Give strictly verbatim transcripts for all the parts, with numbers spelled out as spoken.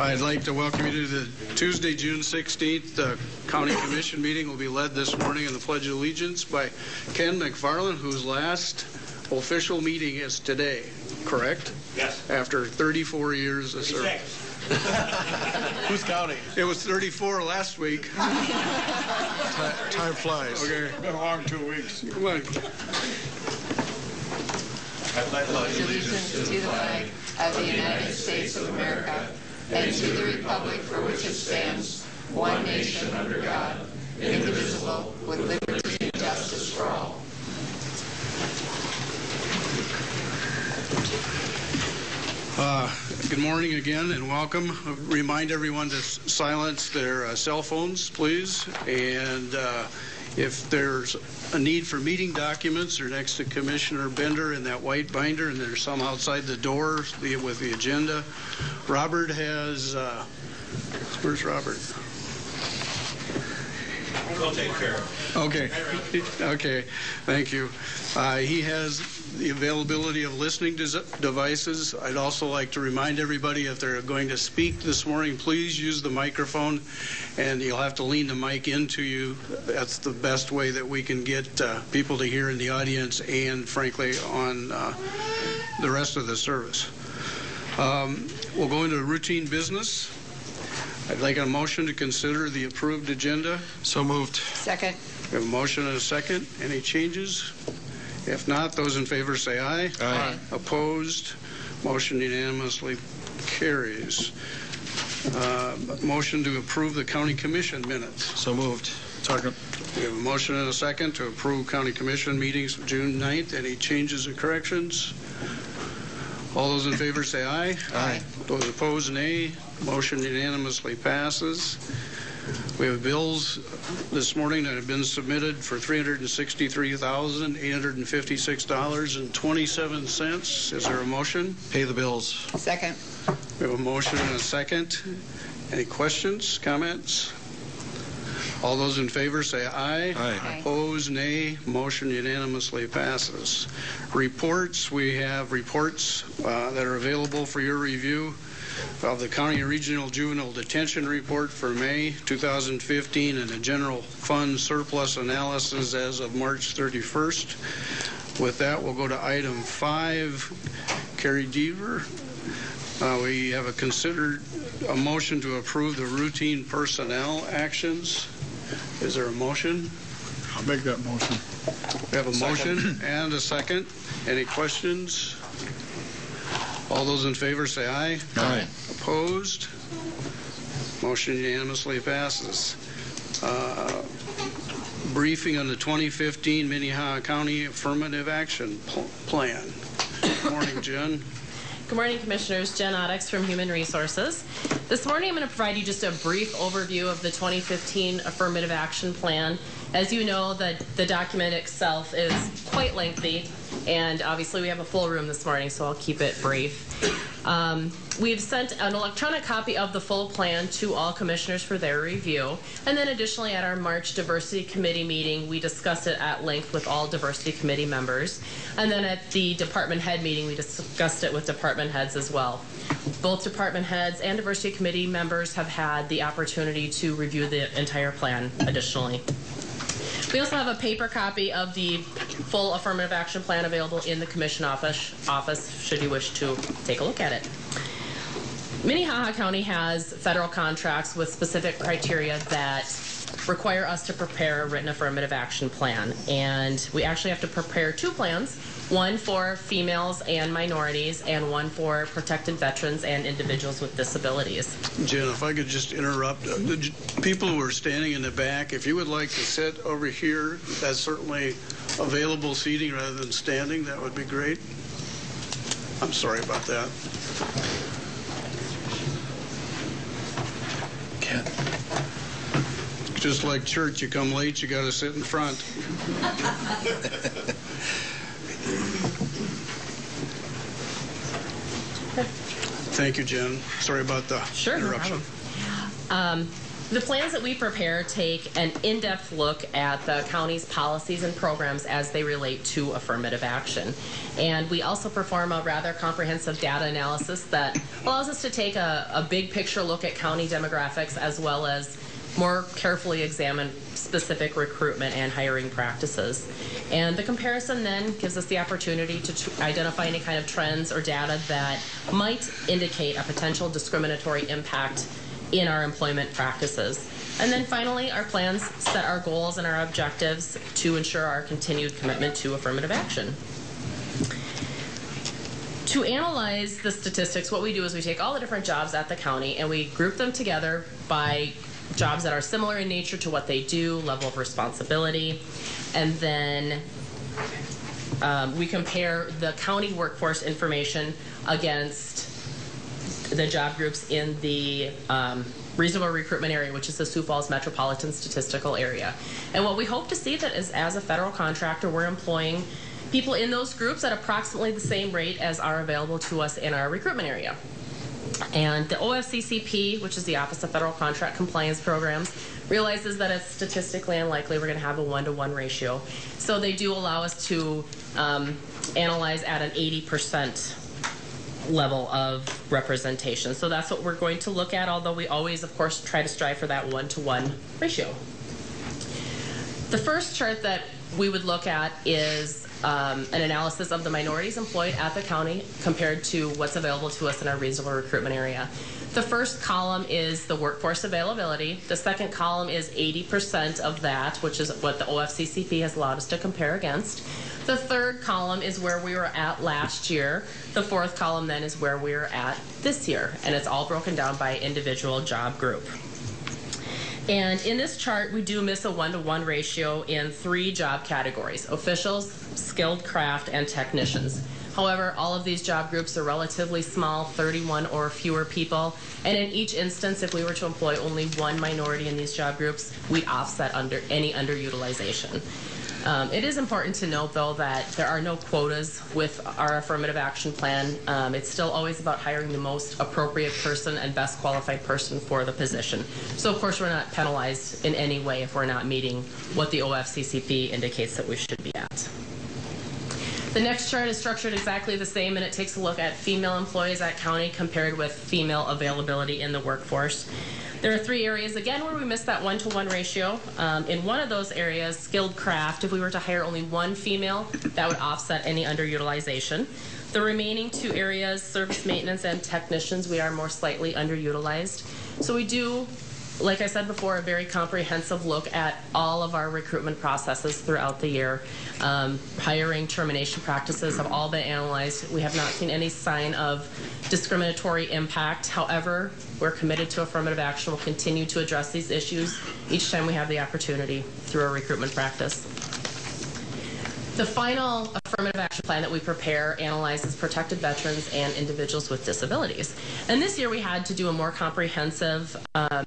I'd like to welcome you to the Tuesday, June sixteenth uh, County Commission meeting. Will be led this morning in the Pledge of Allegiance by Ken McFarland, whose last official meeting is today, correct? Yes. After thirty-four years of service. Who's counting? It was thirty-four last week. Time flies. Okay. It's been a long two weeks. Come on. Allegiance to the flag of the United States of America and to the republic for which it stands, one nation under God, indivisible, with liberty and justice for all. Uh, good morning again and welcome. I remind everyone to s silence their uh, cell phones, please. And uh, if there's a need for meeting documents, they're next to Commissioner Bender in that white binder, and there's some outside the door with the agenda. Robert has, uh, where's Robert? We'll take care of it. Okay. Okay. Thank you. Uh, he has the availability of listening devices. I'd also like to remind everybody, if they're going to speak this morning, please use the microphone, and you'll have to lean the mic into you. That's the best way that we can get uh, people to hear in the audience and, frankly, on uh, the rest of the service. Um, we'll go into routine business. I'd like a motion to consider the approved agenda. So moved. Second. We have a motion and a second. Any changes? If not, those in favor say aye. Aye. Aye. Opposed? Motion unanimously carries. Uh, motion to approve the County Commission minutes. So moved. Second. We have a motion and a second to approve County Commission meetings of June ninth. Any changes or corrections? All those in favor say aye. Aye. Those opposed, nay. Motion unanimously passes. We have bills this morning that have been submitted for three hundred sixty-three thousand eight hundred fifty-six dollars and twenty-seven cents. Is there a motion? Pay the bills. Second. We have a motion and a second. Any questions, comments? All those in favor say aye. Aye. Opposed, nay. Motion unanimously passes. Reports. We have reports uh, that are available for your review of the County Regional Juvenile Detention Report for May two thousand fifteen and a general fund surplus analysis as of March thirty-first. With that, we'll go to item five, Carrie Deaver. Uh, we have a considered a motion to approve the routine personnel actions. Is there a motion? I'll make that motion. We have a second. Motion and a second. Any questions? All those in favor say aye. Aye. Opposed? Motion unanimously passes. Uh, briefing on the twenty fifteen Minnehaha County Affirmative Action pl Plan. Good morning, Jen. Good morning, Commissioners. Jen Odex from Human Resources. This morning I'm going to provide you just a brief overview of the twenty fifteen Affirmative Action Plan. As you know, the, the document itself is quite lengthy, and obviously we have a full room this morning, so I'll keep it brief. Um, we've sent an electronic copy of the full plan to all Commissioners for their review, and then additionally at our March Diversity Committee meeting, we discussed it at length with all Diversity Committee members, and then at the Department Head meeting, we discussed it with Department Heads as well. Both Department Heads and Diversity Committee members have had the opportunity to review the entire plan additionally. We also have a paper copy of the full Affirmative Action Plan available in the Commission office, office should you wish to take a look at it. Minnehaha County has federal contracts with specific criteria that require us to prepare a written Affirmative Action Plan. And we actually have to prepare two plans, one for females and minorities and one for protected veterans and individuals with disabilities. Jen, if I could just interrupt. The people who are standing in the back, if you would like to sit over here, that's certainly available seating rather than standing. That would be great. I'm sorry about that. Ken. Just like church, you come late, you got to sit in front. Thank you, Jen. Sorry about the sure, interruption. No problem. Um, The plans that we prepare take an in-depth look at the county's policies and programs as they relate to affirmative action. And we also perform a rather comprehensive data analysis that allows us to take a, a big picture look at county demographics, as well as more carefully examine specific recruitment and hiring practices. And the comparison then gives us the opportunity to tr identify any kind of trends or data that might indicate a potential discriminatory impact in our employment practices. And then finally, our plans set our goals and our objectives to ensure our continued commitment to affirmative action. To analyze the statistics, what we do is we take all the different jobs at the county and we group them together by jobs that are similar in nature to what they do, level of responsibility, and then um, we compare the county workforce information against the job groups in the um, reasonable recruitment area, which is the Sioux Falls Metropolitan Statistical Area. And what we hope to see that is, as a federal contractor, we're employing people in those groups at approximately the same rate as are available to us in our recruitment area. And the O F C C P, which is the Office of Federal Contract Compliance Programs, realizes that it's statistically unlikely we're going to have a one-to-one ratio. So they do allow us to um, analyze at an eighty percent level of representation. So that's what we're going to look at, although we always, of course, try to strive for that one-to-one ratio. The first chart that we would look at is um, an analysis of the minorities employed at the county compared to what's available to us in our reasonable recruitment area. The first column is the workforce availability. The second column is eighty percent of that, which is what the O F C C P has allowed us to compare against. The third column is where we were at last year. The fourth column then is where we were at this year, and it's all broken down by individual job group. And in this chart, we do miss a one-to-one ratio in three job categories: officials, skilled craft, and technicians. However, all of these job groups are relatively small, thirty-one or fewer people. And in each instance, if we were to employ only one minority in these job groups, we'd offset under any underutilization. Um, it is important to note, though, that there are no quotas with our affirmative action plan. Um, it's still always about hiring the most appropriate person and best qualified person for the position. So, of course, we're not penalized in any way if we're not meeting what the O F C C P indicates that we should be at. The next chart is structured exactly the same, and it takes a look at female employees at county compared with female availability in the workforce. There are three areas, again, where we missed that one-to-one ratio. Um, in one of those areas, skilled craft, if we were to hire only one female, that would offset any underutilization. The remaining two areas, service maintenance and technicians, we are more slightly underutilized. So we do, like I said before, a very comprehensive look at all of our recruitment processes throughout the year. Um, hiring, termination practices have all been analyzed. We have not seen any sign of discriminatory impact. However, we're committed to affirmative action. We'll continue to address these issues each time we have the opportunity through our recruitment practice. The final affirmative action plan that we prepare analyzes protected veterans and individuals with disabilities. And this year we had to do a more comprehensive um,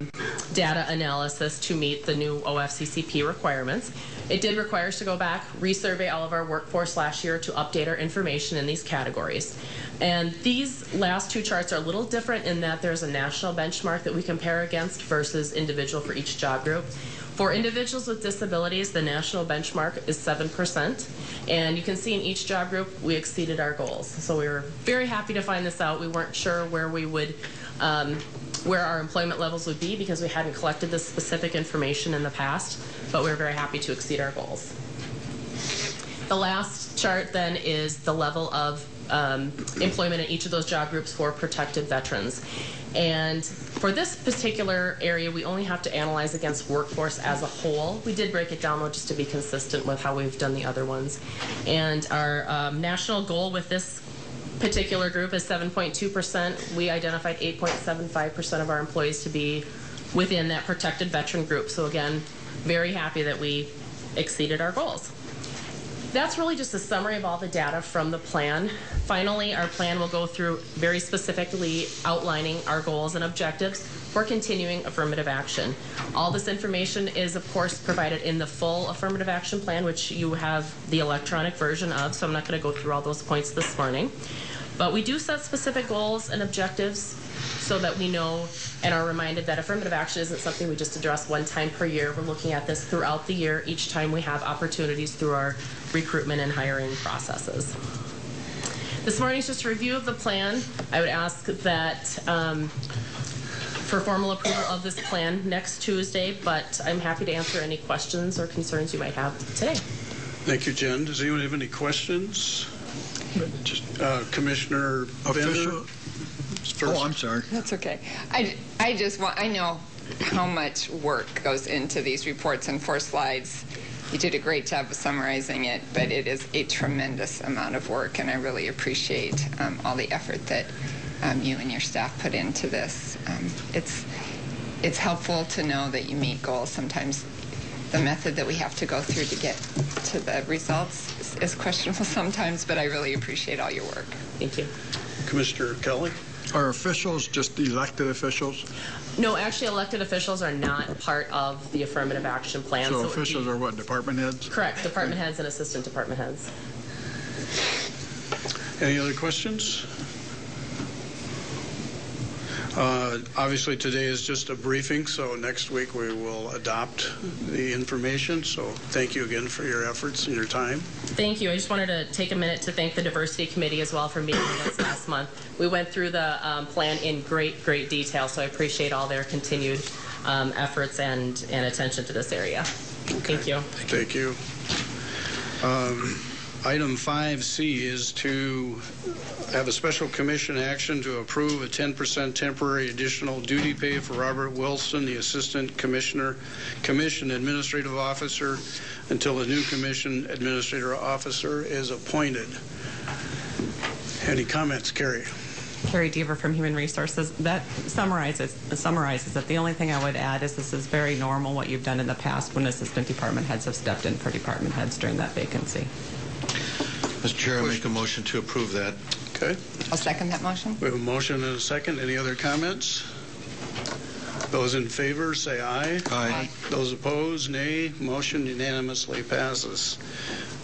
data analysis to meet the new O F C C P requirements. It did require us to go back, resurvey all of our workforce last year to update our information in these categories. And these last two charts are a little different in that there's a national benchmark that we compare against versus individual for each job group. For individuals with disabilities, the national benchmark is seven percent, and you can see in each job group we exceeded our goals. So we were very happy to find this out. We weren't sure where we would, um, where our employment levels would be because we hadn't collected this specific information in the past, but we were very happy to exceed our goals. The last chart then is the level of um, employment in each of those job groups for protected veterans. And for this particular area, we only have to analyze against workforce as a whole. We did break it down, though, just to be consistent with how we've done the other ones. And our um, national goal with this particular group is seven point two percent. We identified eight point seven five percent of our employees to be within that protected veteran group. So again, very happy that we exceeded our goals. That's really just a summary of all the data from the plan. Finally, our plan will go through very specifically outlining our goals and objectives for continuing affirmative action. All this information is, of course, provided in the full affirmative action plan, which you have the electronic version of, so I'm not going to go through all those points this morning. But we do set specific goals and objectives so that we know and are reminded that affirmative action isn't something we just address one time per year. We're looking at this throughout the year, each time we have opportunities through our recruitment and hiring processes. This morning's just a review of the plan. I would ask that um, for formal approval of this plan next Tuesday, but I'm happy to answer any questions or concerns you might have today. Thank you, Jen. Does anyone have any questions? Just, uh, Commissioner Bender? Oh, I'm sorry. That's okay. I, I just want, I know how much work goes into these reports and four slides. You did a great job of summarizing it, but it is a tremendous amount of work, and I really appreciate um, all the effort that um, you and your staff put into this. Um, it's, it's helpful to know that you meet goals. Sometimes the method that we have to go through to get to the results is, is questionable sometimes, but I really appreciate all your work. Thank you. Commissioner Kelly? Are officials just elected officials? No, actually elected officials are not part of the affirmative action plan. So, so officials be, are what, department heads? Correct, department heads and assistant department heads. Any other questions? Uh, obviously today is just a briefing, so next week we will adopt the information. So thank you again for your efforts and your time. Thank you. I just wanted to take a minute to thank the Diversity Committee as well for meeting with us last month. We went through the um, plan in great, great detail, so I appreciate all their continued um, efforts and, and attention to this area. Okay. Thank you. Thank you. Um, Item five C is to have a special commission action to approve a ten percent temporary additional duty pay for Robert Wilson, the Assistant Commissioner, Commission Administrative Officer, until a new Commission Administrator Officer is appointed. Any comments, Carrie? Carrie Deaver from Human Resources. That summarizes summarizes it. The only thing I would add is this is very normal what you've done in the past when assistant department heads have stepped in for department heads during that vacancy. Mister Chair, I make a motion to approve that. Okay. I'll second that motion. We have a motion and a second. Any other comments? Those in favor say aye. Aye. Those opposed, nay. Motion unanimously passes.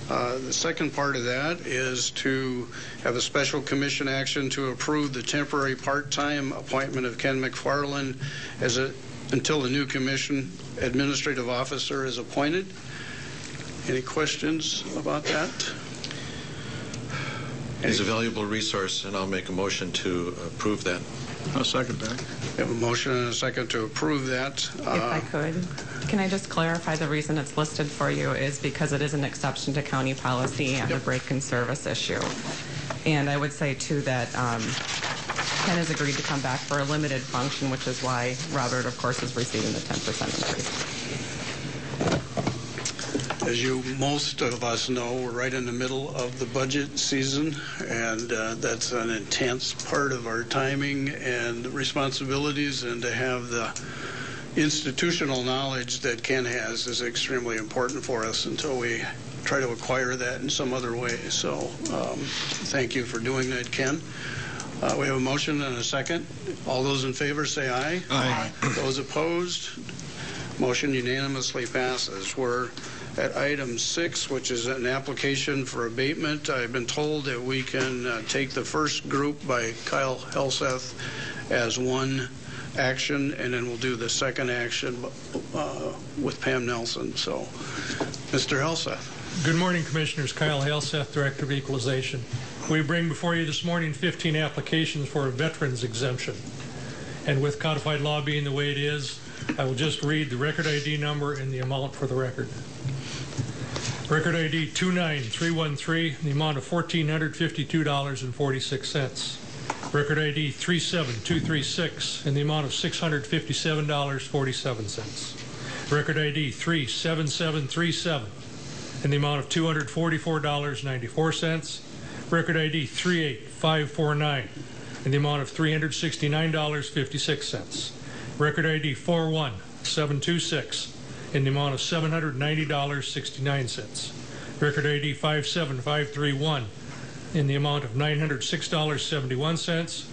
Uh, the second part of that is to have a special commission action to approve the temporary part-time appointment of Ken McFarland as a, until a new commission administrative officer is appointed. Any questions about that? He's a valuable resource, and I'll make a motion to approve that. I'll second that. We have a motion and a second to approve that. If uh, I could, can I just clarify the reason it's listed for you is because it is an exception to county policy and yep. a break in service issue. And I would say, too, that um, Ken has agreed to come back for a limited function, which is why Robert, of course, is receiving the ten percent increase. As you, most of us know, we're right in the middle of the budget season, and uh, that's an intense part of our timing and responsibilities, and to have the institutional knowledge that Ken has is extremely important for us until we try to acquire that in some other way. So um, thank you for doing that, Ken. Uh, we have a motion and a second. All those in favor say aye. Aye. Those opposed? Motion unanimously passes. We're at item six, which is an application for abatement. I've been told that we can uh, take the first group by Kyle Helseth as one action, and then we'll do the second action uh, with Pam Nelson. So, Mister Helseth. Good morning, Commissioners. Kyle Helseth, Director of Equalization. We bring before you this morning fifteen applications for a veterans exemption. And with codified law being the way it is, I will just read the record I D number and the amount for the record. Record I D two nine three one three, the amount of one thousand four hundred fifty-two dollars and forty-six cents. Record I D three seven two three six, in the amount of six hundred fifty-seven dollars and forty-seven cents. Record I D three seven seven three seven, in the amount of two hundred forty-four dollars and ninety-four cents. Record I D three eight five four nine, in the amount of three hundred sixty-nine dollars and fifty-six cents. Record I D four one seven two six, in the amount of seven hundred ninety dollars and sixty-nine cents. Record I D five seven five three one, in the amount of nine hundred six dollars and seventy-one cents.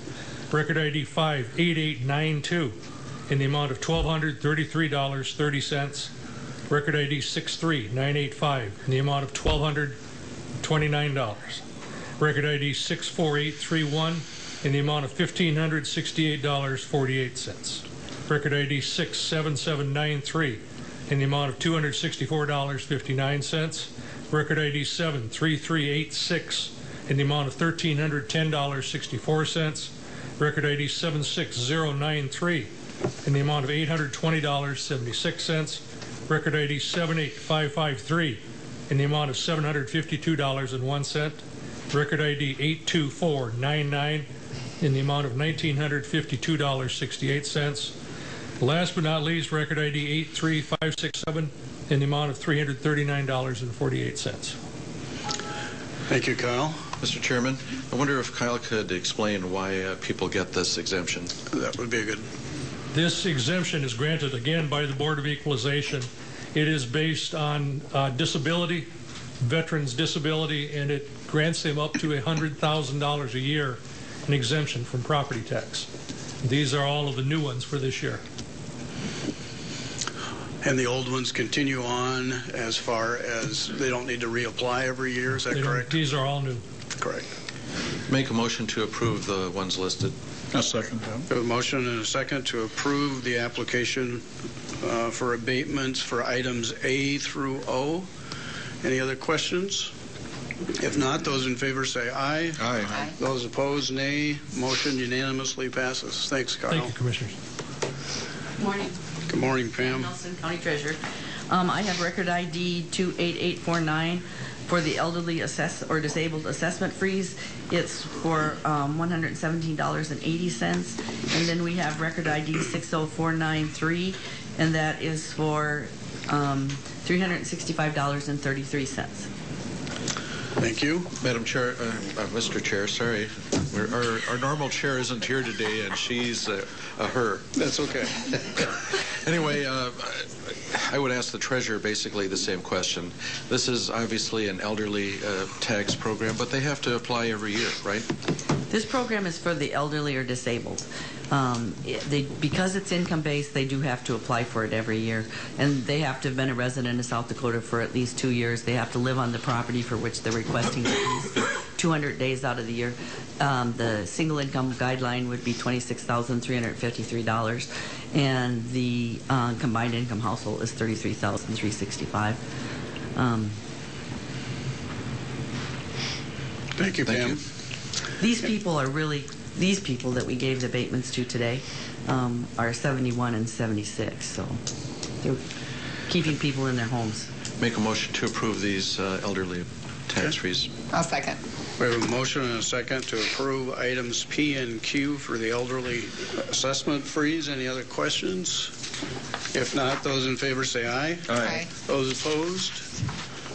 Record I D five eight eight nine two, in the amount of one thousand two hundred thirty-three dollars and thirty cents. Record I D six three nine eight five, in the amount of one thousand two hundred twenty-nine dollars. record I D six four eight three one, in the amount of one thousand five hundred sixty-eight dollars and forty-eight cents. Record I D six seven seven nine three, in the amount of two hundred sixty-four dollars and fifty-nine cents. Record I D seven three three eight six, in the amount of one thousand three hundred ten dollars and sixty-four cents. Record I D seven six zero nine three, in the amount of eight hundred twenty dollars and seventy-six cents. Record I D seven eight five five three, in the amount of seven hundred fifty-two dollars and one cent. Record I D eight two four nine nine, in the amount of one thousand nine hundred fifty-two dollars and sixty-eight cents. Last but not least, record I D eight three five six seven, in the amount of three hundred thirty-nine dollars and forty-eight cents. Thank you, Kyle. Mister Chairman, I wonder if Kyle could explain why uh, people get this exemption. That would be a good... This exemption is granted, again, by the Board of Equalization. It is based on uh, disability, veterans' disability, and it grants them up to one hundred thousand dollars a year in exemption from property tax. These are all of the new ones for this year. And the old ones continue on as far as they don't need to reapply every year, is that correct? These are all new. Correct. Make a motion to approve the ones listed. A second. A motion and a second to approve the application uh, for abatements for items A through O. Any other questions? If not, those in favor say aye. Aye. Aye. Those opposed, nay. Motion unanimously passes. Thanks, Kyle. Thank you, Commissioners. Good morning. Good morning, Pam. Pam Nelson, County Treasurer. Um, I have record I D two eight eight four nine. For the elderly assess or disabled assessment freeze, it's for um, one hundred seventeen dollars and eighty cents. And then we have record I D six zero four nine three, and that is for um, three hundred sixty-five dollars and thirty-three cents. Thank you. Madam Chair, uh, uh, Mister Chair, sorry. We're, our, our normal chair isn't here today, and she's a, a her. That's okay. Anyway, uh, I would ask the treasurer basically the same question. This is obviously an elderly uh, tax program, but they have to apply every year, right? This program is for the elderly or disabled. Um, they, because it's income-based, they do have to apply for it every year, and they have to have been a resident of South Dakota for at least two years. They have to live on the property for which they're requesting at least two hundred days out of the year. Um, the single income guideline would be twenty-six thousand three hundred fifty-three dollars, and the uh, combined income household is thirty-three thousand three hundred sixty-five dollars. Um, Thank you, Pam. Thank you. These people are really... These people that we gave the abatements to today um, are seventy-one and seventy-six, so they're keeping people in their homes. Make a motion to approve these uh, elderly tax frees. I'll second. We have a motion and a second to approve items P and Q for the elderly assessment freeze. Any other questions? If not, those in favor say aye. Aye. Aye. Those opposed?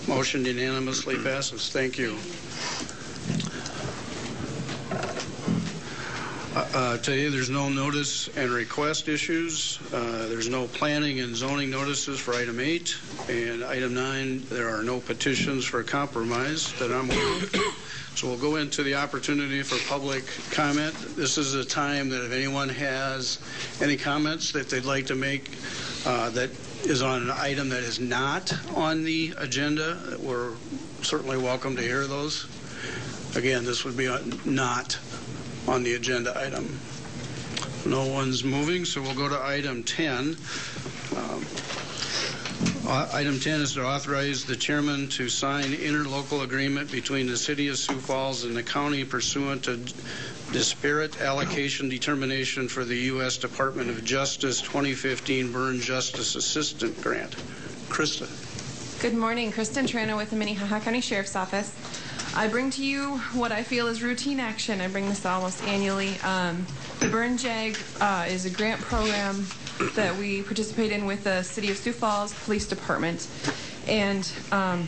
Motion unanimously passes. Thank you. Uh, today there's no notice and request issues. Uh, there's no planning and zoning notices for item eight. And item nine, there are no petitions for compromise that I'm aware of. So we'll go into the opportunity for public comment. This is a time that if anyone has any comments that they'd like to make uh, that is on an item that is not on the agenda, we're certainly welcome to hear those. Again, this would be not on the agenda item. No one's moving, so we'll go to item ten. Um, item ten is to authorize the chairman to sign interlocal agreement between the City of Sioux Falls and the county pursuant to disparate allocation determination for the U S Department of Justice twenty fifteen Byrne Justice Assistant Grant. Krista. Good morning, Kristin Trana with the Minnehaha County Sheriff's Office. I bring to you what I feel is routine action. I bring this almost annually. Um, the Byrne JAG uh, is a grant program that we participate in with the City of Sioux Falls Police Department. And um,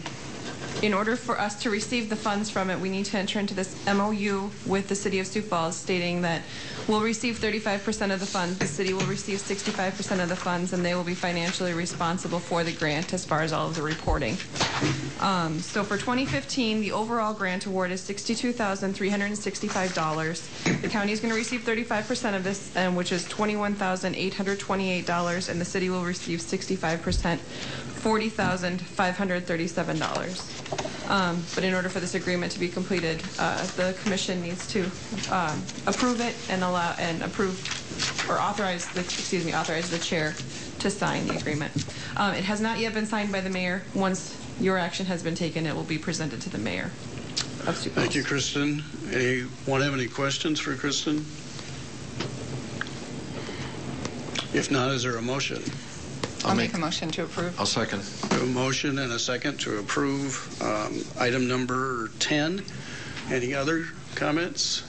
in order for us to receive the funds from it, we need to enter into this M O U with the City of Sioux Falls stating that we'll receive thirty-five percent of the funds, the city will receive sixty-five percent of the funds, and they will be financially responsible for the grant as far as all of the reporting. Um, so for twenty fifteen, the overall grant award is sixty-two thousand three hundred sixty-five dollars. The county is going to receive thirty-five percent of this, um, which is twenty-one thousand eight hundred twenty-eight dollars, and the city will receive sixty-five percent, forty thousand five hundred thirty-seven dollars. Um, but in order for this agreement to be completed, uh, the commission needs to um, approve it and allow and approve or authorize the excuse me authorize the chair to sign the agreement. Um, it has not yet been signed by the mayor. Once your action has been taken, it will be presented to the mayor of Sioux Falls. Thank you, Kristin. Anyone have any questions for Kristin? If not, is there a motion? I'll, I'll make, make a motion to approve. I'll second. A motion and a second to approve um, item number ten. Any other comments?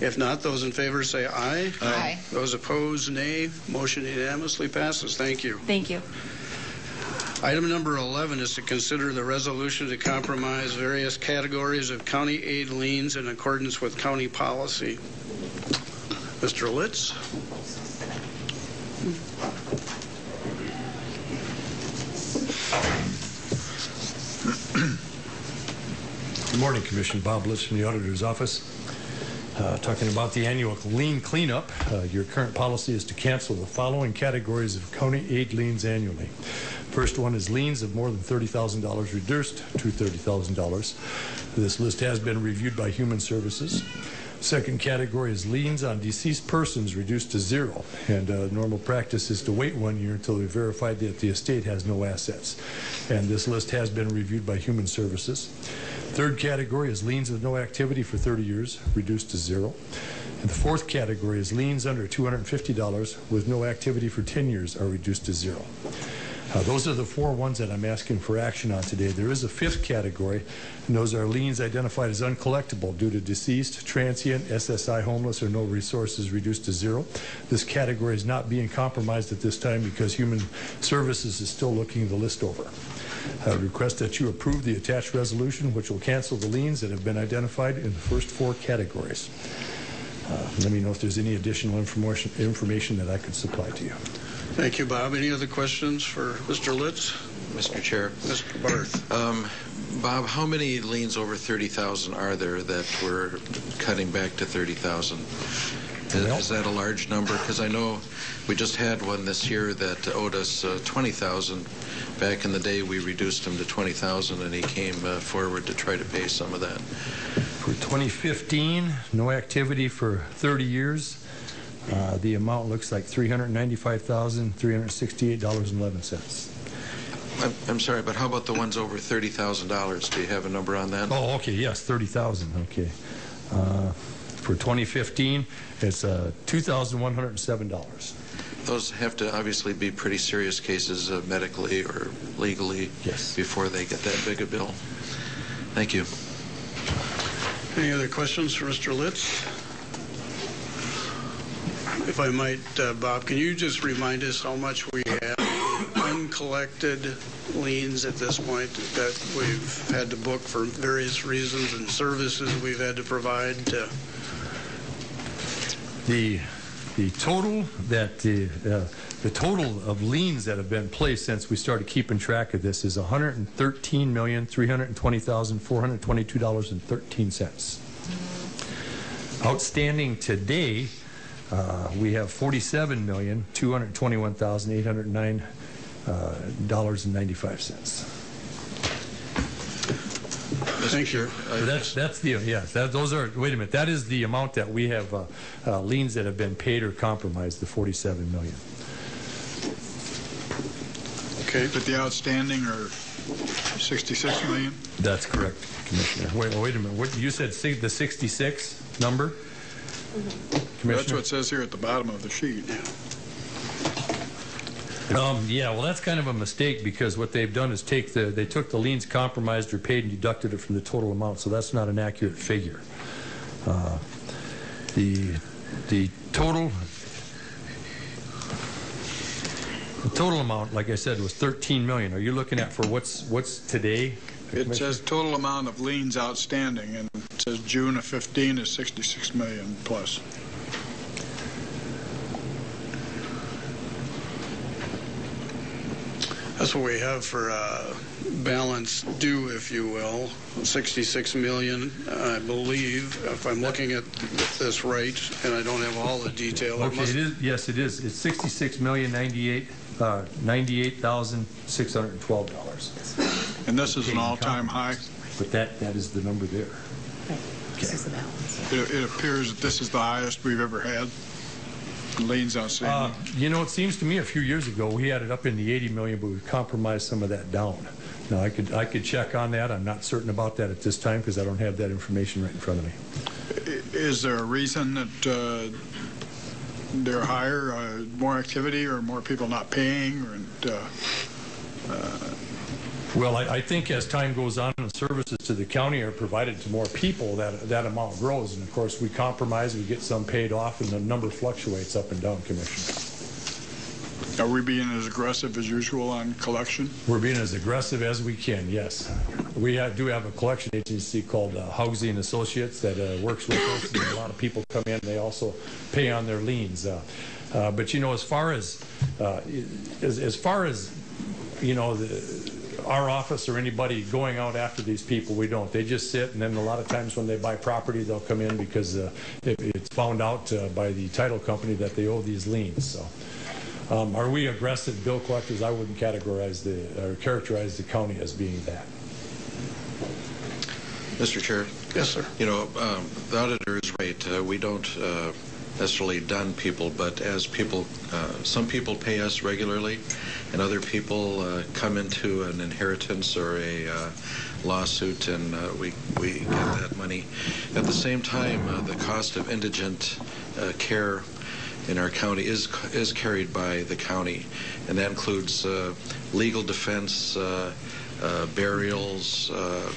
If not, those in favor say aye. Aye. Aye. Those opposed, nay. Motion unanimously passes. Thank you. Thank you. Item number eleven is to consider the resolution to compromise various categories of county aid liens in accordance with county policy. Mister Litz. Good morning, Commission. Bob Blitz from the Auditor's Office. Uh, talking about the annual lien cleanup, uh, your current policy is to cancel the following categories of county aid liens annually. First one is liens of more than thirty thousand dollars reduced to thirty thousand dollars. This list has been reviewed by Human Services. Second category is liens on deceased persons reduced to zero, and uh, normal practice is to wait one year until we verify that the estate has no assets, and this list has been reviewed by Human Services. Third category is liens of no activity for thirty years, reduced to zero. And the fourth category is liens under two hundred fifty dollars with no activity for ten years are reduced to zero. Uh, those are the four ones that I'm asking for action on today. There is a fifth category, and those are liens identified as uncollectible due to deceased, transient, S S I homeless, or no resources reduced to zero. This category is not being compromised at this time because Human Services is still looking the list over. I request that you approve the attached resolution, which will cancel the liens that have been identified in the first four categories. Uh, let me know if there's any additional information, information that I could supply to you. Thank you, Bob. Any other questions for Mister Litz? Mister Chair. Mister Barth. Um, Bob, how many liens over thirty thousand are there that we're cutting back to thirty thousand? Is, is that a large number? Because I know we just had one this year that owed us uh, twenty thousand. Back in the day, we reduced him to twenty thousand, and he came uh, forward to try to pay some of that. For twenty fifteen, no activity for thirty years. Uh, the amount looks like three hundred ninety-five thousand three hundred sixty-eight dollars and eleven cents. I'm, I'm sorry, but how about the ones over thirty thousand dollars? Do you have a number on that? Oh, okay, yes, thirty thousand dollars, okay. Uh, for twenty fifteen, it's uh, two thousand one hundred seven dollars. Those have to obviously be pretty serious cases uh, medically or legally. Yes. Before they get that big a bill. Thank you. Any other questions for Mister Litz? If I might, uh, Bob, can you just remind us how much we have uncollected liens at this point that we've had to book for various reasons and services we've had to provide? To the the total that the uh, the total of liens that have been placed since we started keeping track of this is one hundred thirteen million three hundred twenty thousand four hundred twenty-two dollars and thirteen cents. Outstanding today, uh, we have forty-seven million two hundred twenty-one thousand eight hundred nine uh, dollars and ninety-five cents. Thank you. So that's that's the yes. That, those are. Wait a minute. That is the amount that we have uh, uh, liens that have been paid or compromised. The forty-seven million. Okay, but the outstanding are sixty-six million. That's correct, Commissioner. Wait, wait a minute. What you said? The sixty-six number, Commissioner. That's what it says here at the bottom of the sheet. Yeah. Um, yeah, well, that's kind of a mistake because what they've done is take the they took the liens compromised or paid and deducted it from the total amount, so that's not an accurate figure. Uh, the the total the total amount, like I said, was thirteen million dollars. Are you looking at for what's what's today? It says total amount of liens outstanding, and it says June of fifteen is sixty-six million dollars plus. That's what we have for uh, balance due, if you will, sixty-six million dollars, I believe, if I'm looking at this right, and I don't have all the detail. Okay, it, it is, yes, it is. It's sixty-six million ninety-eight thousand six hundred twelve dollars. And this is an all-time high? but that, that is the number there. Right. Okay. This is the balance. It, it appears that this is the highest we've ever had. Lanes outstanding. Uh, you know, it seems to me a few years ago we had it up in the eighty million, but we compromised some of that down. Now I could I could check on that. I'm not certain about that at this time because I don't have that information right in front of me. Is there a reason that uh, they're higher, uh, more activity, or more people not paying? Or, uh, uh, well, I, I think as time goes on and services to the county are provided to more people, that that amount grows. And of course, we compromise, we get some paid off, and the number fluctuates up and down, Commissioner. Are we being as aggressive as usual on collection? We're being as aggressive as we can, yes. We have, do have a collection agency called uh, Housing Associates that uh, works with us. And a lot of people come in and they also pay on their liens. Uh, uh, but, you know, as far as, uh, as, as far as, you know, the, our office or anybody going out after these people, we don't. They just sit, and then a lot of times when they buy property, they'll come in because uh, it, it's found out uh, by the title company that they owe these liens. So. Um, are we aggressive bill collectors? I wouldn't categorize the or characterize the county as being that. Mister Chair. Yes, sir. You know, um, the auditor is right. Uh, we don't uh, necessarily dun people, but as people, uh, some people pay us regularly, and other people uh, come into an inheritance or a uh, lawsuit, and uh, we we get that money. At the same time, uh, the cost of indigent uh, care in our county is is carried by the county, and that includes uh, legal defense, uh, uh, burials, uh,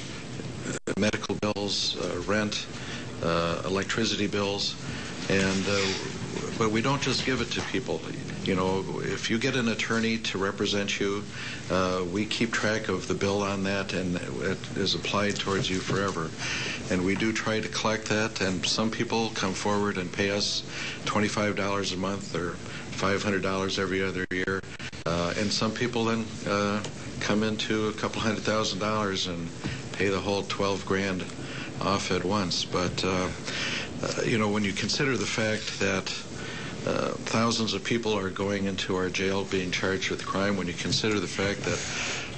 medical bills, uh, rent, uh, electricity bills, and uh, but we don't just give it to people. You know, if you get an attorney to represent you, uh, we keep track of the bill on that, and it is applied towards you forever. And we do try to collect that, and some people come forward and pay us twenty-five dollars a month or five hundred dollars every other year. Uh, and some people then uh, come into a couple hundred thousand dollars and pay the whole twelve grand off at once. But, uh, uh, you know, when you consider the fact that Uh, thousands of people are going into our jail being charged with crime, when you consider the fact that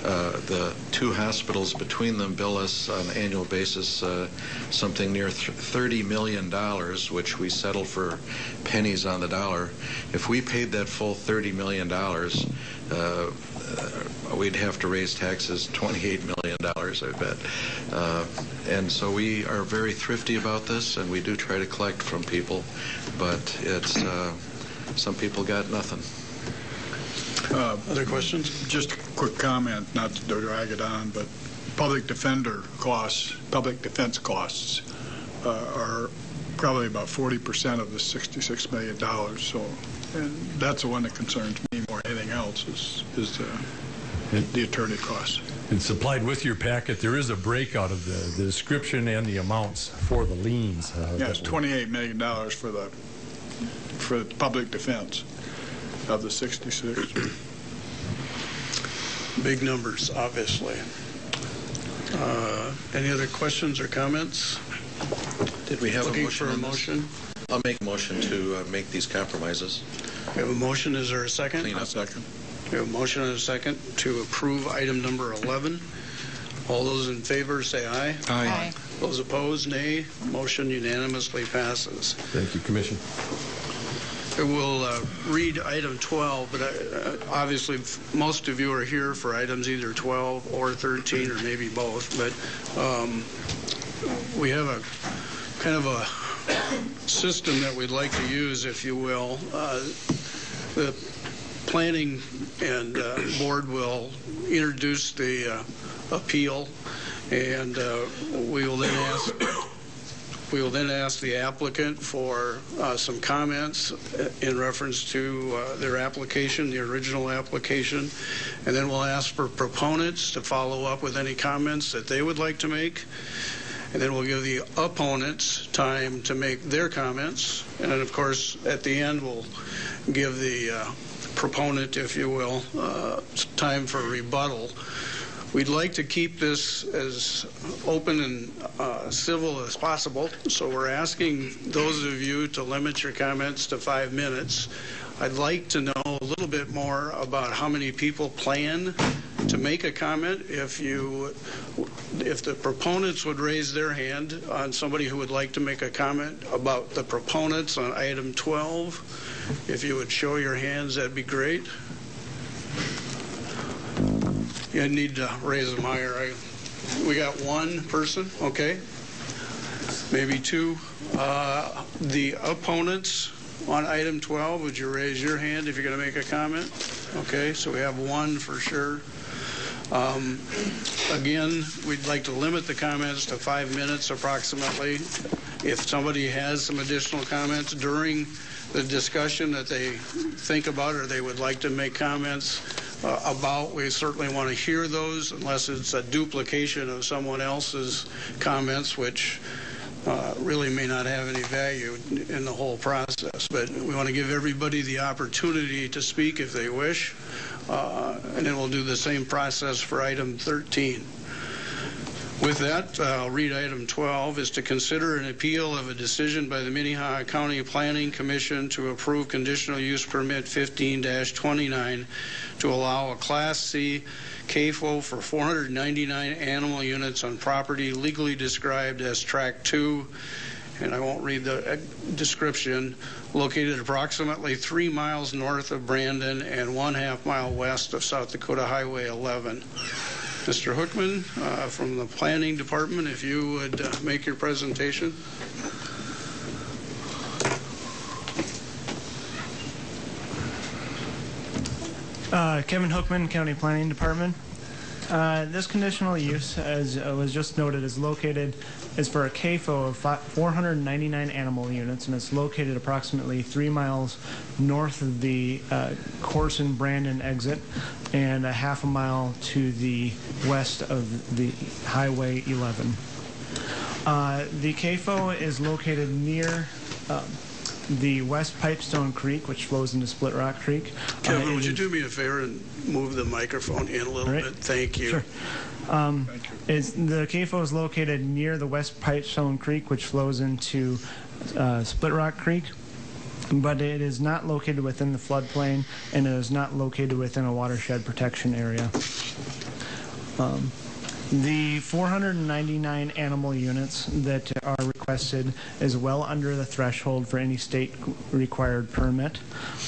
uh, the two hospitals between them bill us on an annual basis uh, something near thirty million dollars, which we settle for pennies on the dollar. If we paid that full thirty million dollars, uh, uh, we'd have to raise taxes twenty-eight million dollars, I bet. Uh, and so we are very thrifty about this, and we do try to collect from people, but it's uh, some people got nothing. Uh, other questions? Just a quick comment, not to drag it on, but public defender costs, public defense costs uh, are probably about forty percent of the sixty-six million dollars. So, and that's the one that concerns me more than anything else is, is the, the attorney costs. And supplied with your packet, there is a breakout of the, the description and the amounts for the liens. Uh, yes, twenty-eight million dollars for the for the public defense of the sixty-six. Big numbers, obviously. Uh, any other questions or comments? Did we have Looking a motion? for a motion? I'll make a motion to uh, make these compromises. We have a motion. Is there a second? Clean up. A second. We have a motion and a second to approve item number eleven. All those in favor say aye. Aye. Aye. Those opposed, nay. Motion unanimously passes. Thank you, Commission. We'll uh, read item twelve, but I, uh, obviously most of you are here for items either twelve or thirteen or maybe both, but um, we have a kind of a system that we'd like to use, if you will. Uh, the planning and uh, board will introduce the uh, appeal, and uh, we will then ask we will then ask the applicant for uh, some comments in reference to uh, their application, the original application, and then we'll ask for proponents to follow up with any comments that they would like to make, and then we'll give the opponents time to make their comments, and then of course at the end we'll give the uh, proponent, if you will, uh, time for rebuttal. We'd like to keep this as open and uh, civil as possible, so we're asking those of you to limit your comments to five minutes. I'd like to know a little bit more about how many people plan to make a comment. If you If the proponents would raise their hand, on somebody who would like to make a comment about the proponents on item twelve, if you would show your hands, that'd be great. You need to raise them higher. I, we got one person, okay, maybe two. Uh, the opponents on item twelve, would you raise your hand if you're going to make a comment? Okay, so we have one for sure. Um, again, we'd like to limit the comments to five minutes approximately. If somebody has some additional comments during the discussion that they think about or they would like to make comments uh, about, we certainly want to hear those, unless it's a duplication of someone else's comments, which uh, really may not have any value in the whole process. But we want to give everybody the opportunity to speak if they wish. Uh, and then we'll do the same process for item thirteen. With that, uh, I'll read item twelve, is to consider an appeal of a decision by the Minnehaha County Planning Commission to approve conditional use permit fifteen dash twenty-nine to allow a Class C CAFO for four hundred ninety-nine animal units on property legally described as Tract two, and I won't read the description, located approximately three miles north of Brandon and one half mile west of South Dakota Highway eleven. Mister Hoekman, uh, from the Planning Department, if you would uh, make your presentation. Uh, Kevin Hoekman, County Planning Department. Uh, this conditional use, as uh, was just noted, is located, is for a CAFO of four hundred ninety-nine animal units, and it's located approximately three miles north of the uh, Corson Brandon exit and a half a mile to the west of the Highway eleven. Uh, the CAFO is located near uh, the West Pipestone Creek, which flows into Split Rock Creek. Kevin, uh, would you do me a favor and move the microphone in a little right. bit? Thank you. Sure. Um, Thank you. It's, the CAFO is located near the West Pipestone Creek, which flows into uh, Split Rock Creek, but it is not located within the floodplain, and it is not located within a watershed protection area. Um, The four hundred ninety-nine animal units that are requested is well under the threshold for any state-required permit.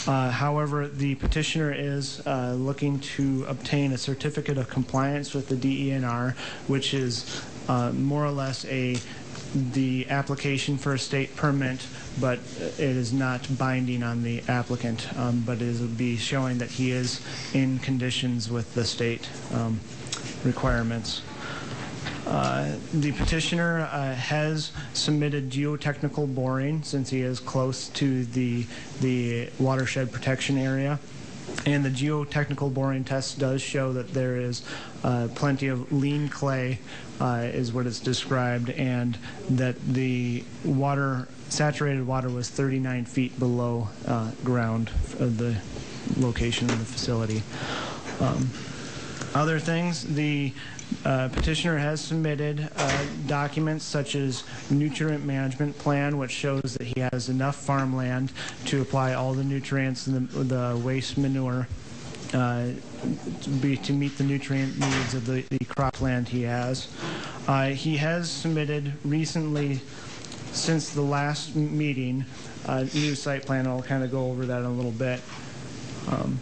Uh, however, the petitioner is uh, looking to obtain a certificate of compliance with the D E N R, which is uh, more or less a the application for a state permit, but it is not binding on the applicant, um, but it will be showing that he is in conditions with the state um, requirements. Uh, the petitioner uh, has submitted geotechnical boring, since he is close to the, the watershed protection area. And the geotechnical boring test does show that there is uh, plenty of lean clay, uh, is what it's described, and that the water, saturated water, was thirty-nine feet below uh, ground of the location of the facility. Um, Other things, the uh, petitioner has submitted uh, documents such as nutrient management plan, which shows that he has enough farmland to apply all the nutrients and the, the waste manure uh, to, be, to meet the nutrient needs of the, the cropland he has. Uh, he has submitted recently, since the last meeting, a new site plan. I'll kind of go over that in a little bit. Um,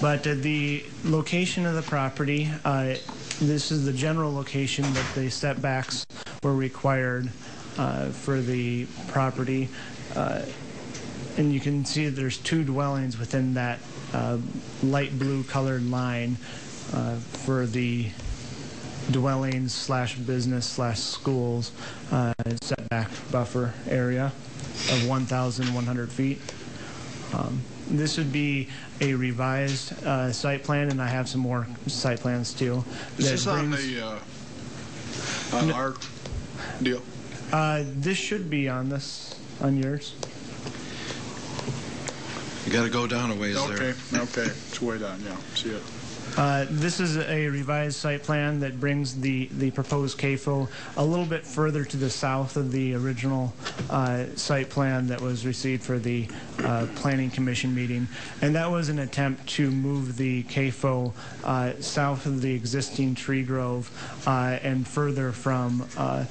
But uh, the location of the property, uh, this is the general location that the setbacks were required uh, for the property. Uh, and you can see there's two dwellings within that uh, light blue colored line uh, for the dwellings slash business slash schools uh, setback buffer area of one thousand one hundred feet. Um, This would be a revised uh, site plan, and I have some more site plans too. Is this on the uh, on no, our deal? Uh, this should be on this on yours. You got to go down a ways okay. there. Okay, okay, it's way down, yeah, see it. Uh, this is a revised site plan that brings the, the proposed C A F O a little bit further to the south of the original uh, site plan that was received for the uh, Planning Commission meeting. And that was an attempt to move the C A F O uh, south of the existing tree grove uh, and further from uh,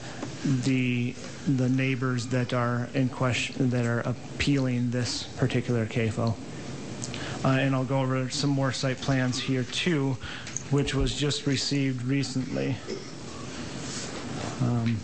the the neighbors that are in question, that are appealing this particular C A F O. Uh, and I'll go over some more site plans here too, which was just received recently. Um,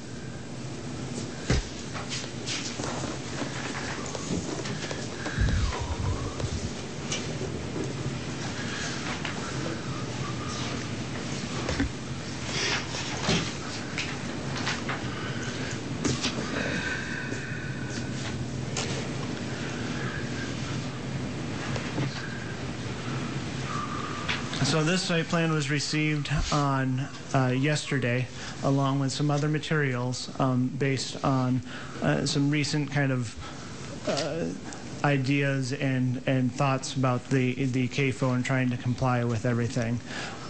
So this site plan was received on uh, yesterday, along with some other materials um, based on uh, some recent kind of uh, ideas and and thoughts about the the C A F O and trying to comply with everything.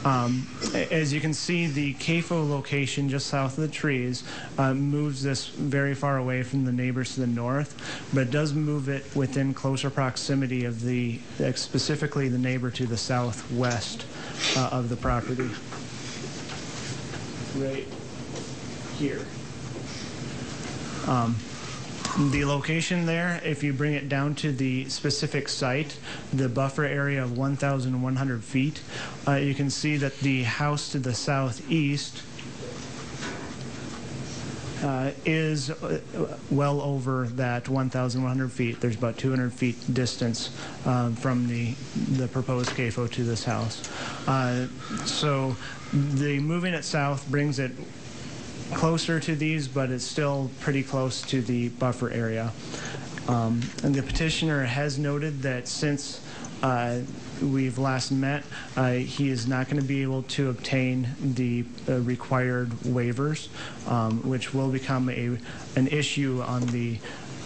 Um, as you can see, the C A F O location just south of the trees uh, moves this very far away from the neighbors to the north, but does move it within closer proximity of the, specifically the neighbor to the southwest uh, of the property. Right here. Um, The location there, if you bring it down to the specific site, the buffer area of one thousand one hundred feet, uh, you can see that the house to the southeast uh, is uh, well over that one thousand one hundred feet. There's about two hundred feet distance um, from the, the proposed C A F O to this house. Uh, so the moving it south brings it closer to these, but it's still pretty close to the buffer area. Um, and the petitioner has noted that since uh, we've last met, uh, he is not going to be able to obtain the uh, required waivers, um, which will become a an issue on the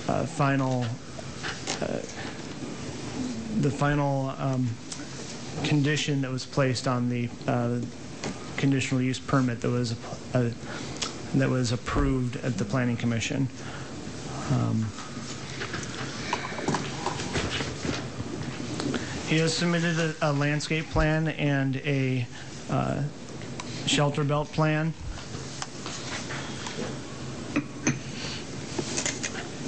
uh, final uh, the final um, condition that was placed on the uh, conditional use permit that was a, a that was approved at the Planning Commission. Um, he has submitted a, a landscape plan and a uh, shelter belt plan.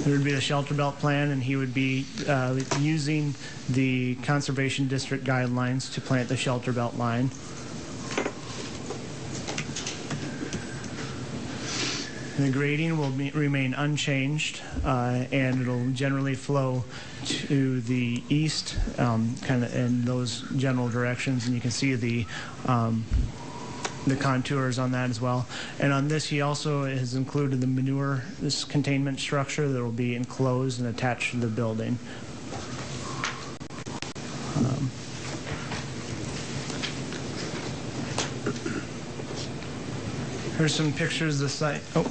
There would be the shelter belt plan, and he would be uh, using the Conservation District guidelines to plant the shelter belt line. The grading will be, remain unchanged, uh, and it'll generally flow to the east, um, kind of in those general directions. And you can see the um, the contours on that as well. And on this, he also has included the manure this containment structure that will be enclosed and attached to the building. Um, here's some pictures of the site. Oh.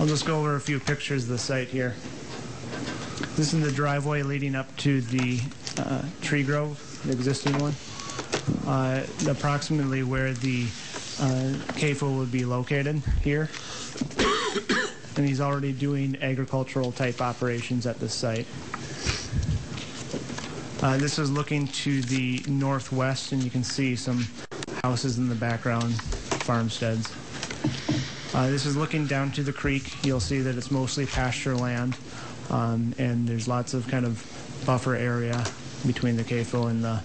I'll just go over a few pictures of the site here. This is the driveway leading up to the uh, tree grove, the existing one, uh, approximately where the uh, C A F O would be located here. And he's already doing agricultural type operations at this site. Uh, this is looking to the northwest, and you can see some houses in the background, farmsteads. Uh, this is looking down to the creek. You'll see that it's mostly pasture land, um, and there's lots of kind of buffer area between the C A F O and the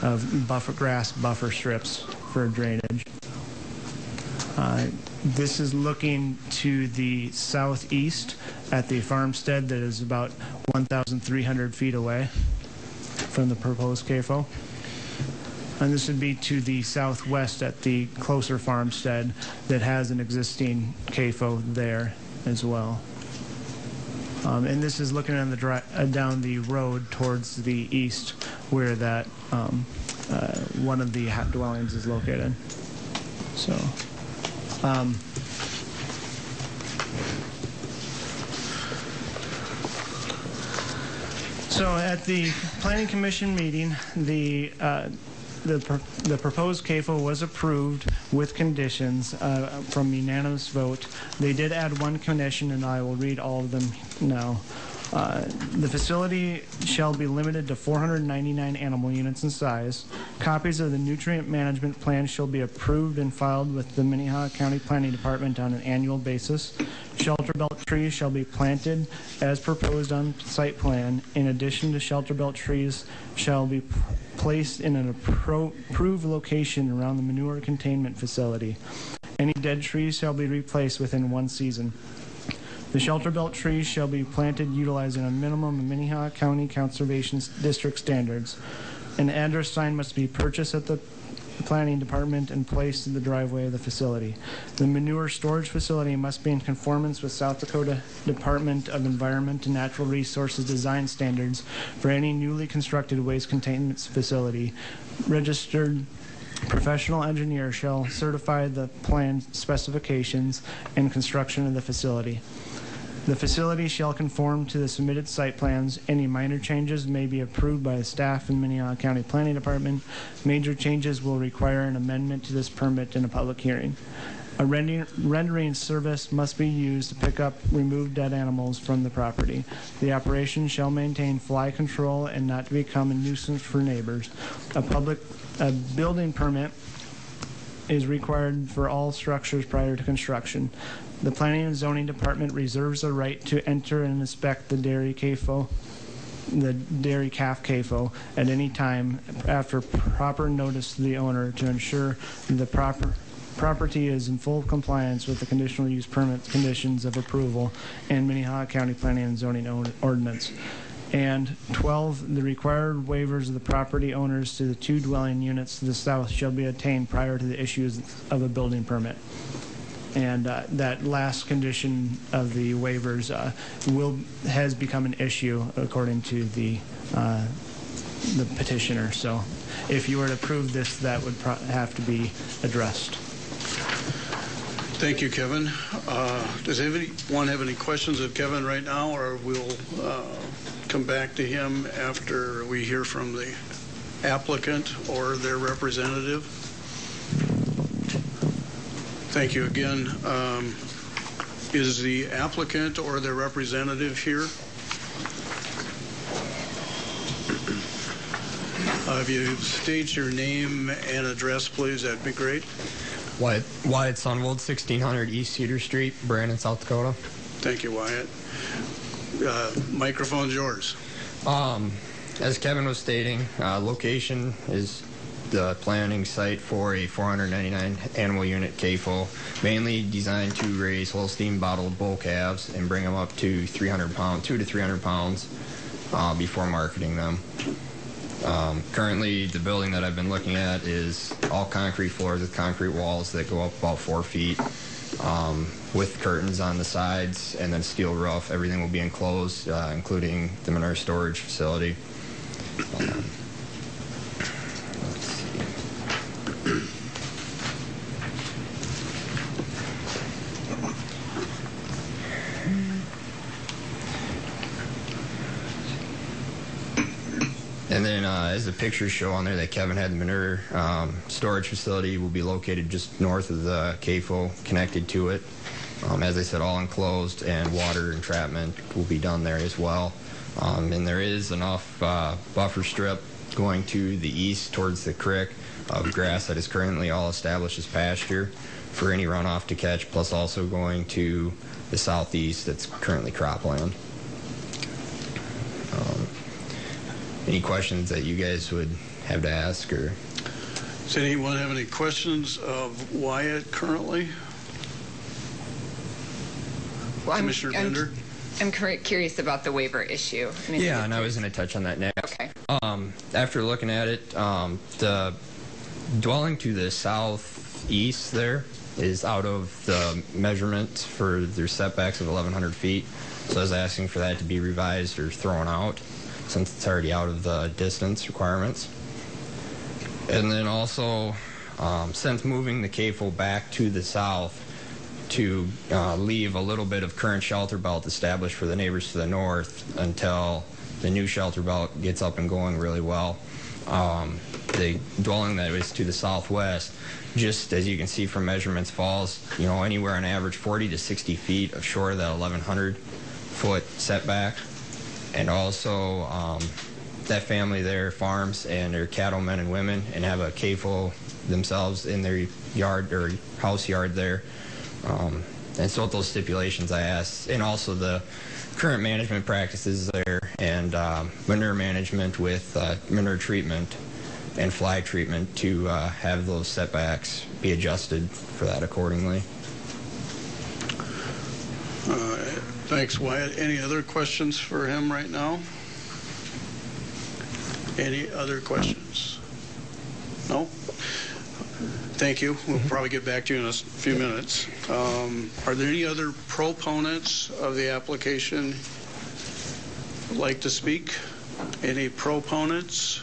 uh, buffer grass buffer strips for drainage. Uh, this is looking to the southeast at the farmstead that is about one thousand three hundred feet away from the proposed C A F O. And this would be to the southwest at the closer farmstead that has an existing C A F O there as well. Um, and this is looking on the dry, uh, down the road towards the east where that um, uh, one of the hat dwellings is located. So um, So at the Planning Commission meeting, the uh, the the proposed CAFO was approved with conditions uh, from unanimous vote. They did add one condition, and I will read all of them now. Uh, the facility shall be limited to four hundred ninety-nine animal units in size. Copies of the nutrient management plan shall be approved and filed with the Minnehaha County Planning Department on an annual basis. Shelter belt trees shall be planted as proposed on site plan. In addition to shelter belt trees shall be placed in an appro approved location around the manure containment facility. Any dead trees shall be replaced within one season. The shelter belt trees shall be planted utilizing a minimum of Minnehaha County Conservation District standards. An address sign must be purchased at the Planning Department and placed in the driveway of the facility. The manure storage facility must be in conformance with South Dakota Department of Environment and Natural Resources design standards for any newly constructed waste containment facility. Registered professional engineer shall certify the plan specifications and construction of the facility. The facility shall conform to the submitted site plans. Any minor changes may be approved by the staff in Minnehaha County Planning Department. Major changes will require an amendment to this permit in a public hearing. A rendering, rendering service must be used to pick up removed dead animals from the property. The operation shall maintain fly control and not to become a nuisance for neighbors. A public a building permit is required for all structures prior to construction. The Planning and Zoning Department reserves the right to enter and inspect the dairy CAFO, the dairy calf CAFO, at any time after proper notice to the owner to ensure the proper property is in full compliance with the conditional use permit conditions of approval and Minnehaha County Planning and Zoning Ordinance. And twelve, the required waivers of the property owners to the two dwelling units to the south shall be obtained prior to the issues of a building permit. And uh, that last condition of the waivers uh, will has become an issue according to the uh, the petitioner. So if you were to approve this, that would pro have to be addressed. Thank you, Kevin. Uh, does anyone have any questions of Kevin right now, or we'll uh, come back to him after we hear from the applicant or their representative? Thank you again. Um, is the applicant or their representative here? Uh, if you state your name and address, please, that'd be great. Wyatt, Wyatt Sunwald, sixteen hundred East Cedar Street, Brandon, South Dakota. Thank you, Wyatt. Uh, microphone's yours. Um, as Kevin was stating, uh, location is the planning site for a four hundred ninety-nine animal unit CAFO, mainly designed to raise Holstein bottled bull calves and bring them up to three hundred pounds, two to three hundred pounds, uh, before marketing them. Um, currently, the building that I've been looking at is all concrete floors with concrete walls that go up about four feet, um, with curtains on the sides and then steel roof. Everything will be enclosed, uh, including the manure storage facility. Um, And then, uh, as the pictures show on there that Kevin had, the manure um, storage facility will be located just north of the CAFO, connected to it. Um, as I said, all enclosed, and water entrapment will be done there as well. Um, and there is enough uh, buffer strip going to the east towards the creek of grass that is currently all established as pasture for any runoff to catch, plus also going to the southeast that's currently cropland. Um, Any questions that you guys would have to ask, or does anyone have any questions of Wyatt currently? Well, Commissioner I'm, Bender? I'm, I'm curious about the waiver issue. I mean, yeah, and I was going to touch on that next. Okay. Um, after looking at it, um, the dwelling to the southeast there is out of the measurements for their setbacks of eleven hundred feet, so I was asking for that to be revised or thrown out, since it's already out of the distance requirements. And then also, um, since moving the CAFO back to the south to uh, leave a little bit of current shelter belt established for the neighbors to the north until the new shelter belt gets up and going really well. Um, the dwelling that is to the southwest, just as you can see from measurements, falls, you know, anywhere on average forty to sixty feet of short of that eleven hundred foot setback. And also um, that family there farms and they're cattlemen and women and have a C A F O themselves in their yard or house yard there. Um, and so with those stipulations I asked, and also the current management practices there, and um, manure management with uh, manure treatment and fly treatment, to uh, have those setbacks be adjusted for that accordingly. Uh, thanks, Wyatt. Any other questions for him right now? Any other questions? No? Thank you. We'll probably get back to you in a few minutes. Um, are there any other proponents of the application who'd like to speak? Any proponents?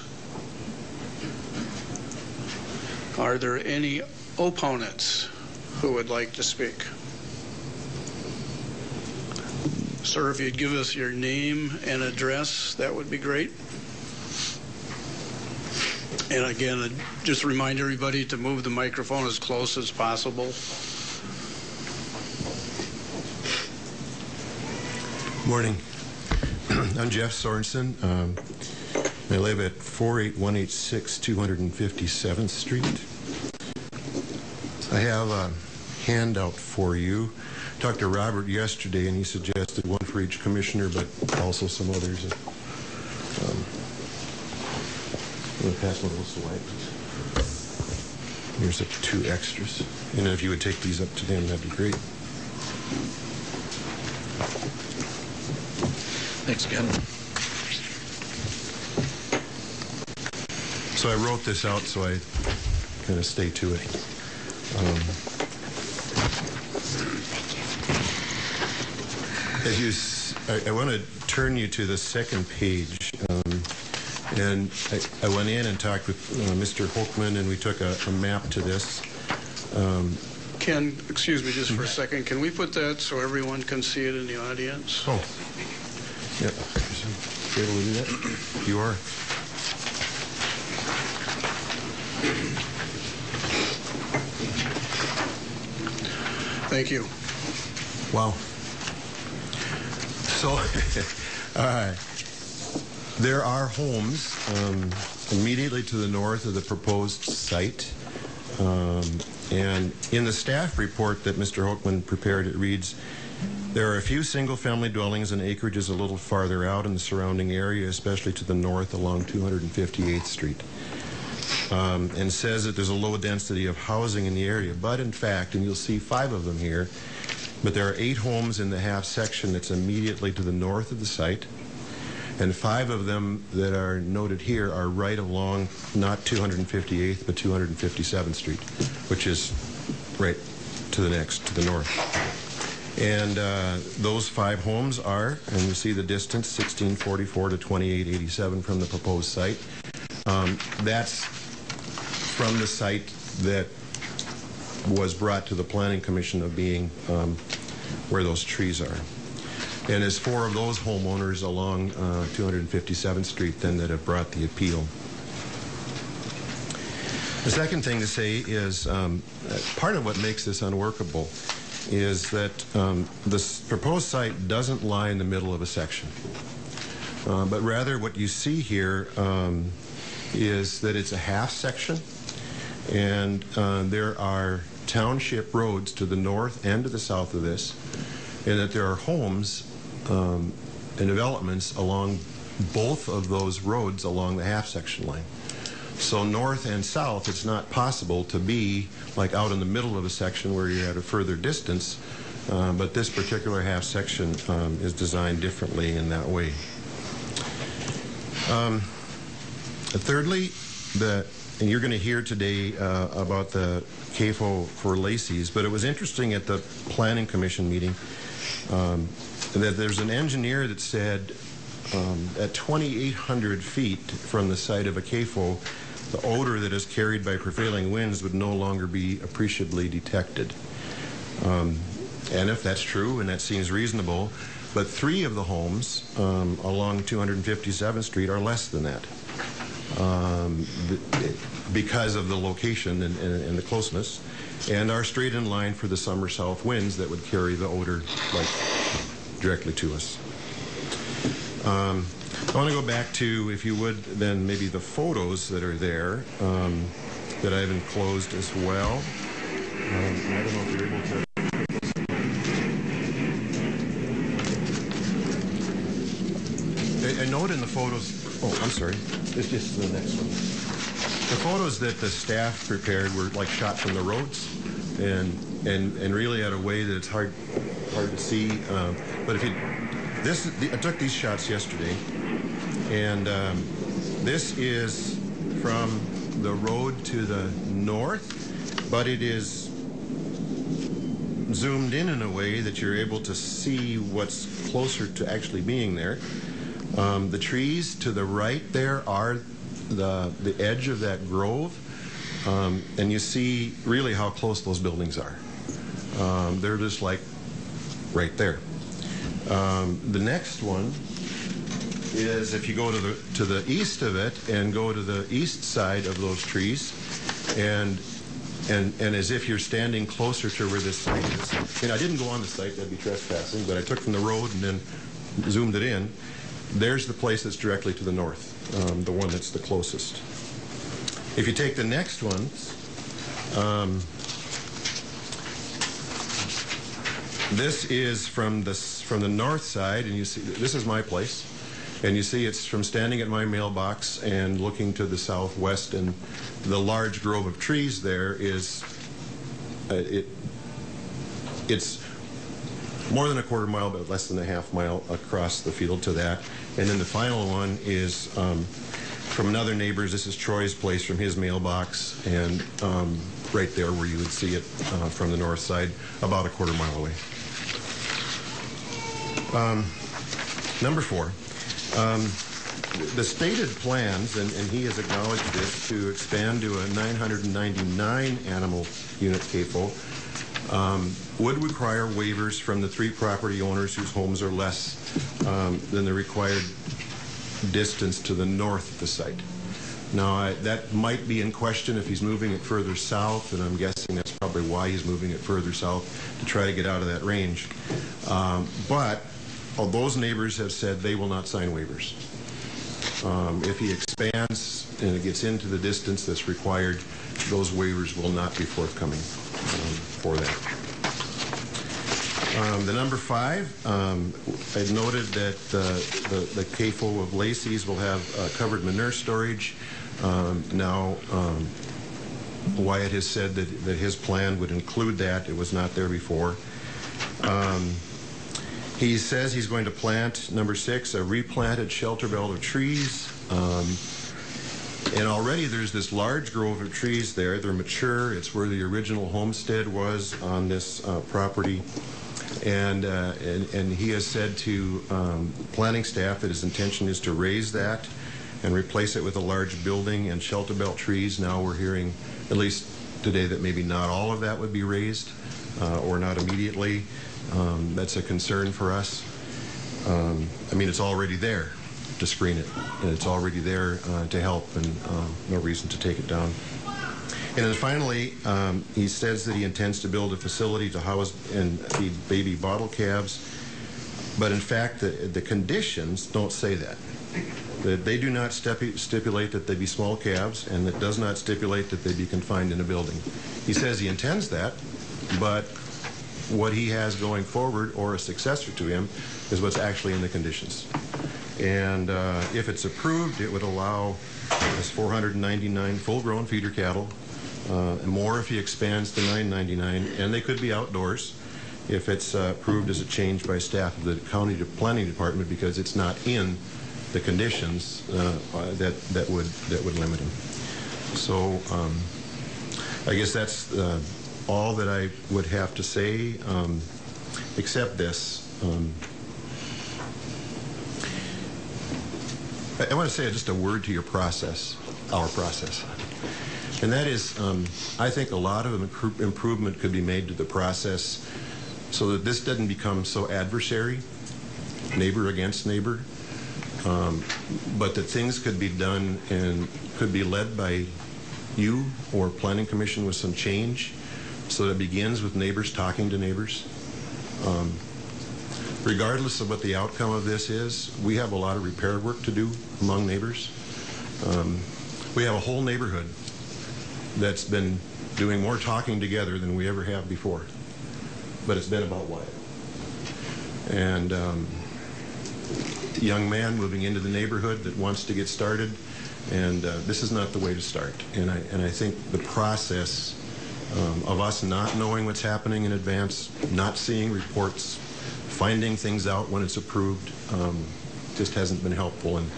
Are there any opponents who would like to speak? Sir, if you'd give us your name and address, that would be great. And again, just remind everybody to move the microphone as close as possible. Morning. I'm Jeff Sorensen. Um, I live at four eight one eight six two hundred fifty-seventh Street. I have a handout for you. I talked to Robert yesterday, and he suggested one for each commissioner, but also some others. Um, I'm going to pass one of those away, please. Here's up to two extras. And if you would take these up to them, that'd be great. Thanks, Ken. So I wrote this out, so I kind of stay to it. Um, as you, s I, I want to turn you to the second page. Um, And I, I went in and talked with uh, Mister Hoekman, and we took a, a map to this. Um, Ken, excuse me just for a second. Can we put that so everyone can see it in the audience? Oh, yeah. Are you able to do that? You are. Thank you. Wow. So, all right. There are homes um, immediately to the north of the proposed site. Um, and in the staff report that Mister Hoekman prepared, it reads, there are a few single-family dwellings and acreages a little farther out in the surrounding area, especially to the north along two hundred fifty-eighth Street. Um, and says that there's a low density of housing in the area. But in fact, and you'll see five of them here, but there are eight homes in the half section that's immediately to the north of the site. And five of them that are noted here are right along, not two hundred fifty-eighth, but two hundred fifty-seventh Street, which is right to the next, to the north. And uh, those five homes are, and you see the distance, sixteen forty-four to twenty-eight eighty-seven from the proposed site. Um, that's from the site that was brought to the Planning Commission of being um, where those trees are. And there's four of those homeowners along uh, two hundred fifty-seventh Street then that have brought the appeal. The second thing to say is um, part of what makes this unworkable is that um, this proposed site doesn't lie in the middle of a section. Uh, but rather what you see here um, is that it's a half section, and uh, there are township roads to the north and to the south of this, and that there are homes um, and developments along both of those roads along the half-section line. So north and south, it's not possible to be like out in the middle of a section where you're at a further distance, uh, but this particular half-section um, is designed differently in that way. Um, thirdly, the, and you're going to hear today uh, about the C A F O for Lacey's, but it was interesting at the Planning Commission meeting Um, that there's an engineer that said um, at twenty-eight hundred feet from the site of a C A F O, the odor that is carried by prevailing winds would no longer be appreciably detected. Um, and if that's true, and that seems reasonable, But three of the homes um, along two hundred fifty-seventh street are less than that um, because of the location and, and, and the closeness, and are straight in line for the summer south winds that would carry the odor like directly to us. Um, I want to go back to, if you would, then maybe the photos that are there um, that I've enclosed as well. Um, I don't know if you're able to... A note in the photos, oh, I'm sorry, it's just the next one. The photos that the staff prepared were like shot from the roads, and and, and really at a way that it's hard hard to see. Um, but if you, this, the, I took these shots yesterday, and um, this is from the road to the north, but it is zoomed in in a way that you're able to see what's closer to actually being there. Um, the trees to the right there are the, the edge of that grove, um, and you see really how close those buildings are. Um, they're just like right there. Um, the next one is if you go to the, to the east of it and go to the east side of those trees, and, and, and as if you're standing closer to where this site is. And I didn't go on the site, that'd be trespassing, but I took from the road and then zoomed it in. There's the place that's directly to the north, um, the one that's the closest. If you take the next one, um, this is from the, from the north side, and you see, this is my place, and you see it's from standing at my mailbox and looking to the southwest, and the large grove of trees there is, uh, it, it's, more than a quarter mile, but less than a half mile across the field to that. And then the final one is um, from another neighbor's. This is Troy's place from his mailbox, and um, right there where you would see it uh, from the north side, about a quarter mile away. Um, number four, um, the stated plans, and, and he has acknowledged this, to expand to a nine hundred ninety-nine animal unit C A F O. Um, would require waivers from the three property owners whose homes are less um, than the required distance to the north of the site. Now, I, that might be in question if he's moving it further south, and I'm guessing that's probably why he's moving it further south, to try to get out of that range. Um, but all those neighbors have said they will not sign waivers. Um, if he expands and it gets into the distance that's required, those waivers will not be forthcoming. Um, for that. Um, the number five, um, I've noted that uh, the, the C A F O of Lacey's will have uh, covered manure storage. Um, now, um, Wyatt has said that, that his plan would include that. It was not there before. Um, he says he's going to plant, number six, a replanted shelter belt of trees. Um, And already there's this large grove of trees there. They're mature. It's where the original homestead was on this uh, property. And, uh, and, and he has said to um, planning staff that his intention is to raise that and replace it with a large building and shelter belt trees. Now we're hearing, at least today, that maybe not all of that would be raised uh, or not immediately. Um, that's a concern for us. Um, I mean, it's already there to screen it, and it's already there uh, to help, and uh, no reason to take it down. And then finally, um, he says that he intends to build a facility to house and feed baby bottle calves, but in fact the, the conditions don't say that. That they do not stipulate that they be small calves, and that does not stipulate that they be confined in a building. He says he intends that, but what he has going forward, or a successor to him, is what's actually in the conditions. And uh, if it's approved, it would allow us four hundred ninety-nine full-grown feeder cattle, uh, and more if he expands to nine ninety-nine, and they could be outdoors if it's uh, approved as a change by staff of the county planning department, because it's not in the conditions uh, that that would that would limit him. So um, I guess that's uh, all that I would have to say, um, except this. Um, I want to say just a word to your process, our process. And that is, um, I think a lot of improvement could be made to the process so that this doesn't become so adversary neighbor against neighbor, um, but that things could be done and could be led by you or Planning Commission with some change. So that it begins with neighbors talking to neighbors. Um, regardless of what the outcome of this is, we have a lot of repair work to do among neighbors. Um, we have a whole neighborhood that's been doing more talking together than we ever have before. But it's been about Wyatt. And um, a young man moving into the neighborhood that wants to get started, and uh, this is not the way to start. And I, and I think the process um, of us not knowing what's happening in advance, not seeing reports, finding things out when it's approved, um, just hasn't been helpful. And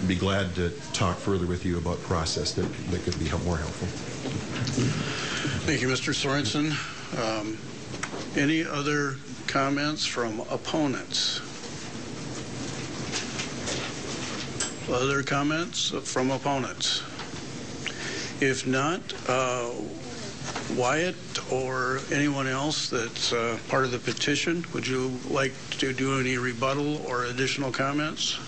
I'd be glad to talk further with you about process that, that could be more helpful. Thank you, Mister Sorensen. Um, any other comments from opponents? Other comments from opponents? If not, uh, Wyatt or anyone else that's uh, part of the petition, would you like to do any rebuttal or additional comments?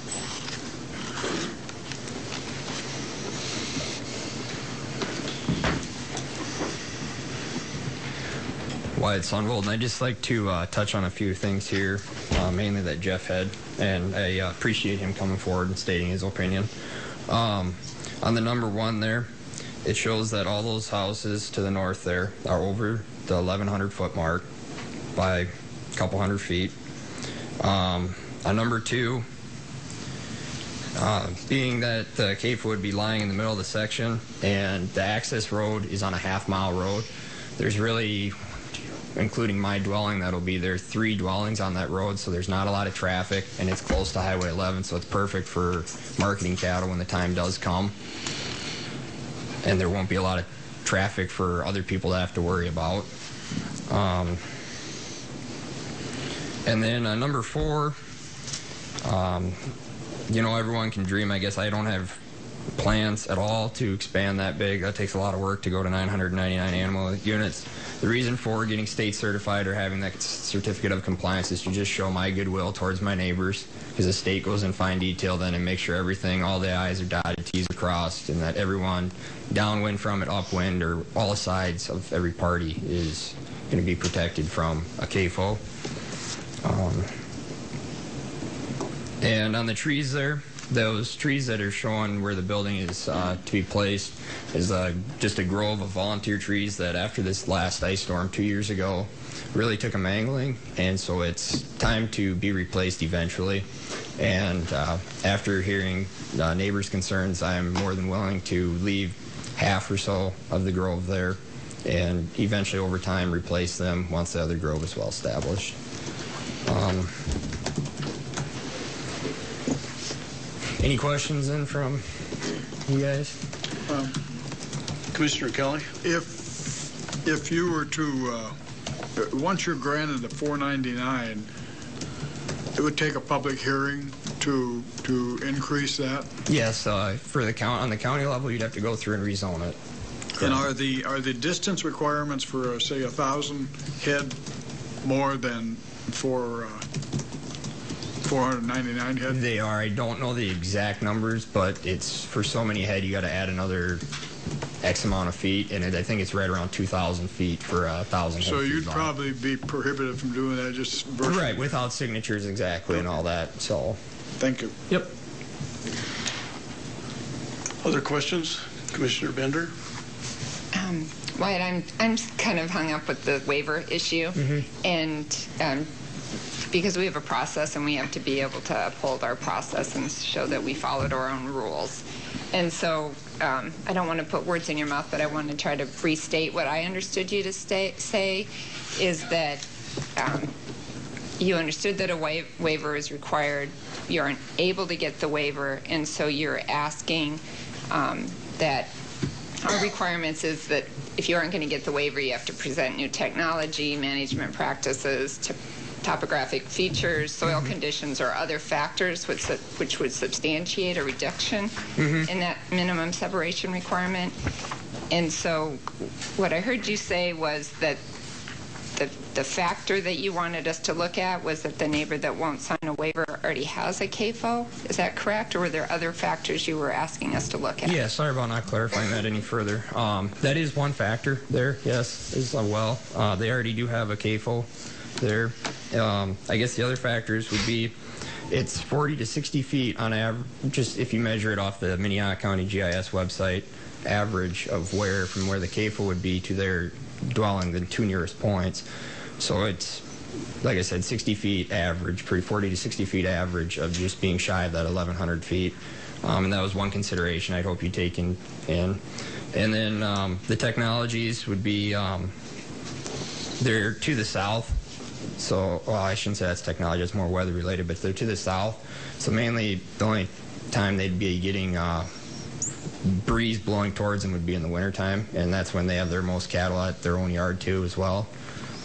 Wyatt Sunwald, and I'd just like to uh, touch on a few things here, uh, mainly that Jeff had, and I uh, appreciate him coming forward and stating his opinion. Um, on the number one there, it shows that all those houses to the north there are over the eleven hundred foot mark by a couple hundred feet. Um, on number two, uh, being that the C A F O would be lying in the middle of the section and the access road is on a half mile road, there's really, including my dwelling that'll be there, three dwellings on that road, so there's not a lot of traffic, and it's close to Highway eleven, so it's perfect for marketing cattle when the time does come, and there won't be a lot of traffic for other people to have to worry about. Um, and then uh, number four, um, you know, everyone can dream. I guess I don't have plans at all to expand that big. That takes a lot of work to go to nine hundred ninety-nine animal units. The reason for getting state certified or having that certificate of compliance is to just show my goodwill towards my neighbors, because the state goes in fine detail then and makes sure everything, all the I's are dotted, T's are crossed, and that everyone downwind from it, upwind, or all sides of every party is going to be protected from a C A F O. Um, and on the trees there, those trees that are showing where the building is uh, to be placed is uh, just a grove of volunteer trees that after this last ice storm two years ago really took a mangling, and so it's time to be replaced eventually. And uh, after hearing uh, neighbors' concerns, I'm more than willing to leave half or so of the grove there and eventually over time replace them once the other grove is well established. Um, Any questions in from you guys? Um, Commissioner Kelly? If if you were to, uh, once you're granted the four ninety-nine, it would take a public hearing to to increase that? Yes, uh, for the count on the county level, you'd have to go through and rezone it. Correct. And are the are the distance requirements for uh, say a thousand head more than for? Uh, four ninety-nine head? They are. I don't know the exact numbers, but it's for so many head, you got to add another X amount of feet, and it, I think it's right around two thousand feet for a thousand. So you'd probably be prohibited from doing that, just right without signatures, exactly, and all that. So, thank you. Yep. Other questions, Commissioner Bender? Um, Wyatt, I'm I'm kind of hung up with the waiver issue, mm-hmm. and. Um, Because we have a process, and we have to be able to uphold our process and show that we followed our own rules. And so um, I don't want to put words in your mouth, but I want to try to restate what I understood you to stay, say is that um, you understood that a wa waiver is required. You aren't able to get the waiver, and so you're asking um, that our requirements is that if you aren't going to get the waiver, you have to present new technology, management practices, to topographic features, soil mm-hmm. conditions, or other factors which, which would substantiate a reduction mm-hmm. in that minimum separation requirement. And so what I heard you say was that the the factor that you wanted us to look at was that the neighbor that won't sign a waiver already has a C A F O. Is that correct, or were there other factors you were asking us to look at? Yeah, sorry about not clarifying that any further. Um, that is one factor there, yes, as well. Uh, they already do have a C A F O there. Um, I guess the other factors would be it's forty to sixty feet on average, just if you measure it off the Minnehaha County G I S website, average of where from where the C A F O would be to their dwelling, the two nearest points. So it's, like I said, sixty feet average, pretty forty to sixty feet average of just being shy of that eleven hundred feet. Um, and that was one consideration I'd hope you take in. in. And then um, the technologies would be um, they're to the south. So, well, I shouldn't say that's technology, it's more weather related, but they're to the south. So mainly the only time they'd be getting uh, breeze blowing towards them would be in the wintertime, and that's when they have their most cattle at their own yard too as well.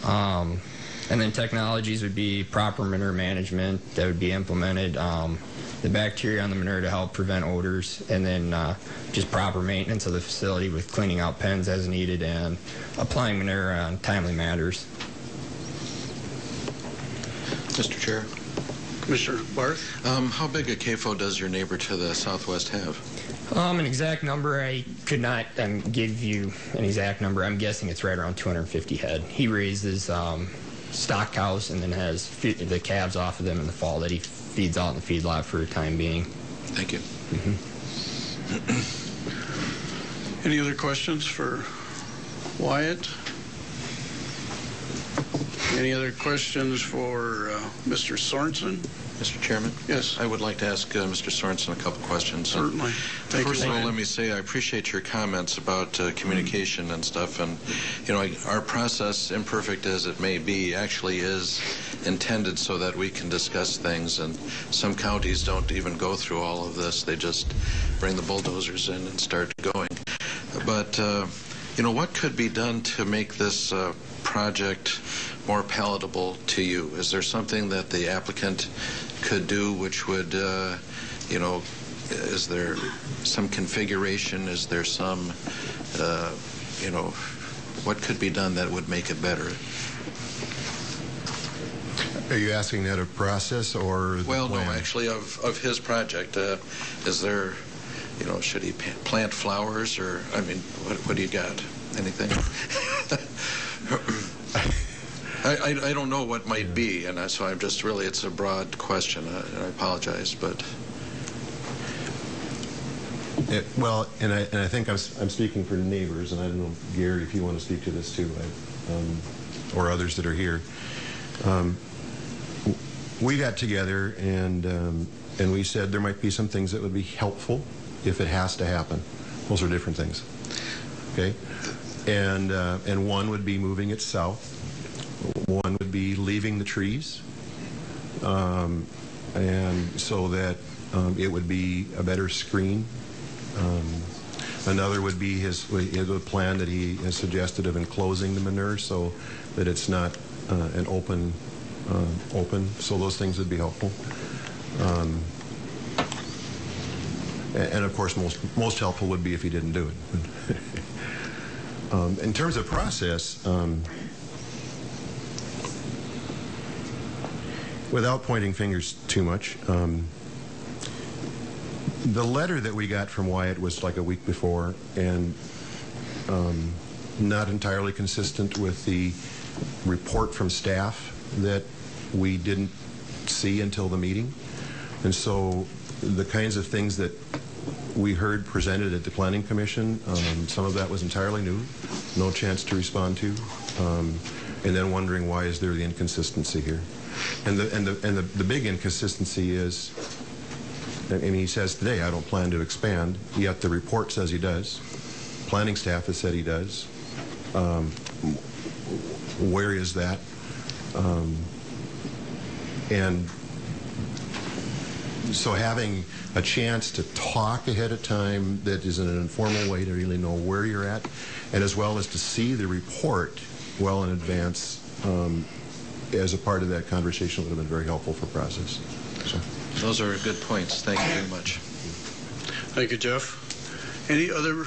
Um, and then technologies would be proper manure management that would be implemented, um, the bacteria on the manure to help prevent odors, and then uh, just proper maintenance of the facility with cleaning out pens as needed and applying manure on timely matters. Mister Chair. Commissioner Barth. Um, how big a C A F O does your neighbor to the southwest have? Um, an exact number I could not um, give you an exact number. I'm guessing it's right around two hundred fifty head. He raises um, stock cows and then has the calves off of them in the fall that he feeds out in the feedlot for the time being. Thank you. Mm-hmm. Any other questions for Wyatt? Any other questions for uh, Mister Sorensen? Mister Chairman? Yes. I would like to ask uh, Mister Sorensen a couple questions. Certainly. Thank First you, of all, let me say I appreciate your comments about uh, communication and stuff. And, you know, our process, imperfect as it may be, actually is intended so that we can discuss things. And some counties don't even go through all of this. They just bring the bulldozers in and start going. But, uh, you know, what could be done to make this uh, project more palatable to you? Is there something that the applicant could do which would, uh, you know, is there some configuration? Is there some, uh, you know, what could be done that would make it better? Are you asking that of process or the Well, plan? No, actually of, of his project. Uh, is there, you know, should he plant flowers or, I mean, what, what do you got? Anything? I, I don't know what might be, and so I'm just really, it's a broad question, and I apologize, but. It, well, and I, and I think I'm, I'm speaking for neighbors, and I don't know, Gary, if you want to speak to this too, I, um, or others that are here. Um, we got together, and, um, and we said there might be some things that would be helpful if it has to happen. Those are different things, okay? And, uh, and one would be moving it south. One would be leaving the trees, um, and so that um, it would be a better screen. Um, another would be his, his plan that he has suggested of enclosing the manure so that it's not uh, an open, uh, open. So those things would be helpful. Um, and of course, most most helpful would be if he didn't do it. um, in terms of process. Um, Without pointing fingers too much, um, the letter that we got from Wyatt was like a week before, and um, not entirely consistent with the report from staff that we didn't see until the meeting. And so the kinds of things that we heard presented at the Planning Commission, um, some of that was entirely new, no chance to respond to, um, and then wondering why is there the inconsistency here. And the and the and the, the big inconsistency is, and he says today, I don't plan to expand. Yet the report says he does. Planning staff has said he does. Um, where is that? Um, and so having a chance to talk ahead of time, that is an informal way to really know where you're at, and as well as to see the report well in advance. Um, as a part of that conversation would have been very helpful for process. So. Those are good points. Thank you very much. Thank you, Jeff. Any other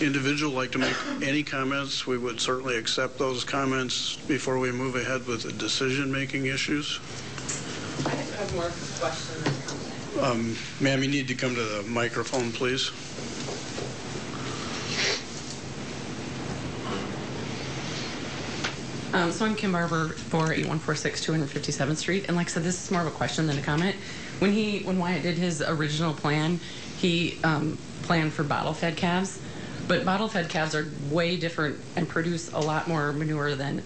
individual like to make any comments, we would certainly accept those comments before we move ahead with the decision-making issues. I have more questions. Um, ma'am, you need to come to the microphone, please. Um, so I'm Kim Barber for eight one four six two five seventh Street, and like I said, this is more of a question than a comment. When he, when Wyatt did his original plan, he um, planned for bottle-fed calves, but bottle-fed calves are way different and produce a lot more manure than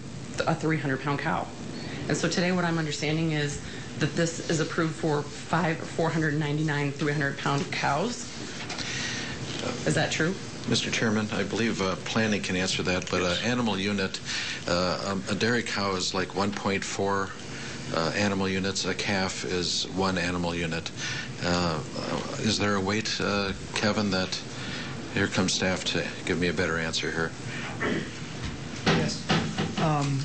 a three hundred pound cow. And so today, what I'm understanding is that this is approved for five four hundred ninety-nine three hundred pound cows. Is that true? Mister Chairman, I believe uh, planning can answer that, but an uh, animal unit, uh, um, a dairy cow is like one point four uh, animal units. A calf is one animal unit. Uh, is there a weight, uh, Kevin, that, here comes staff to give me a better answer here. Yes. Um,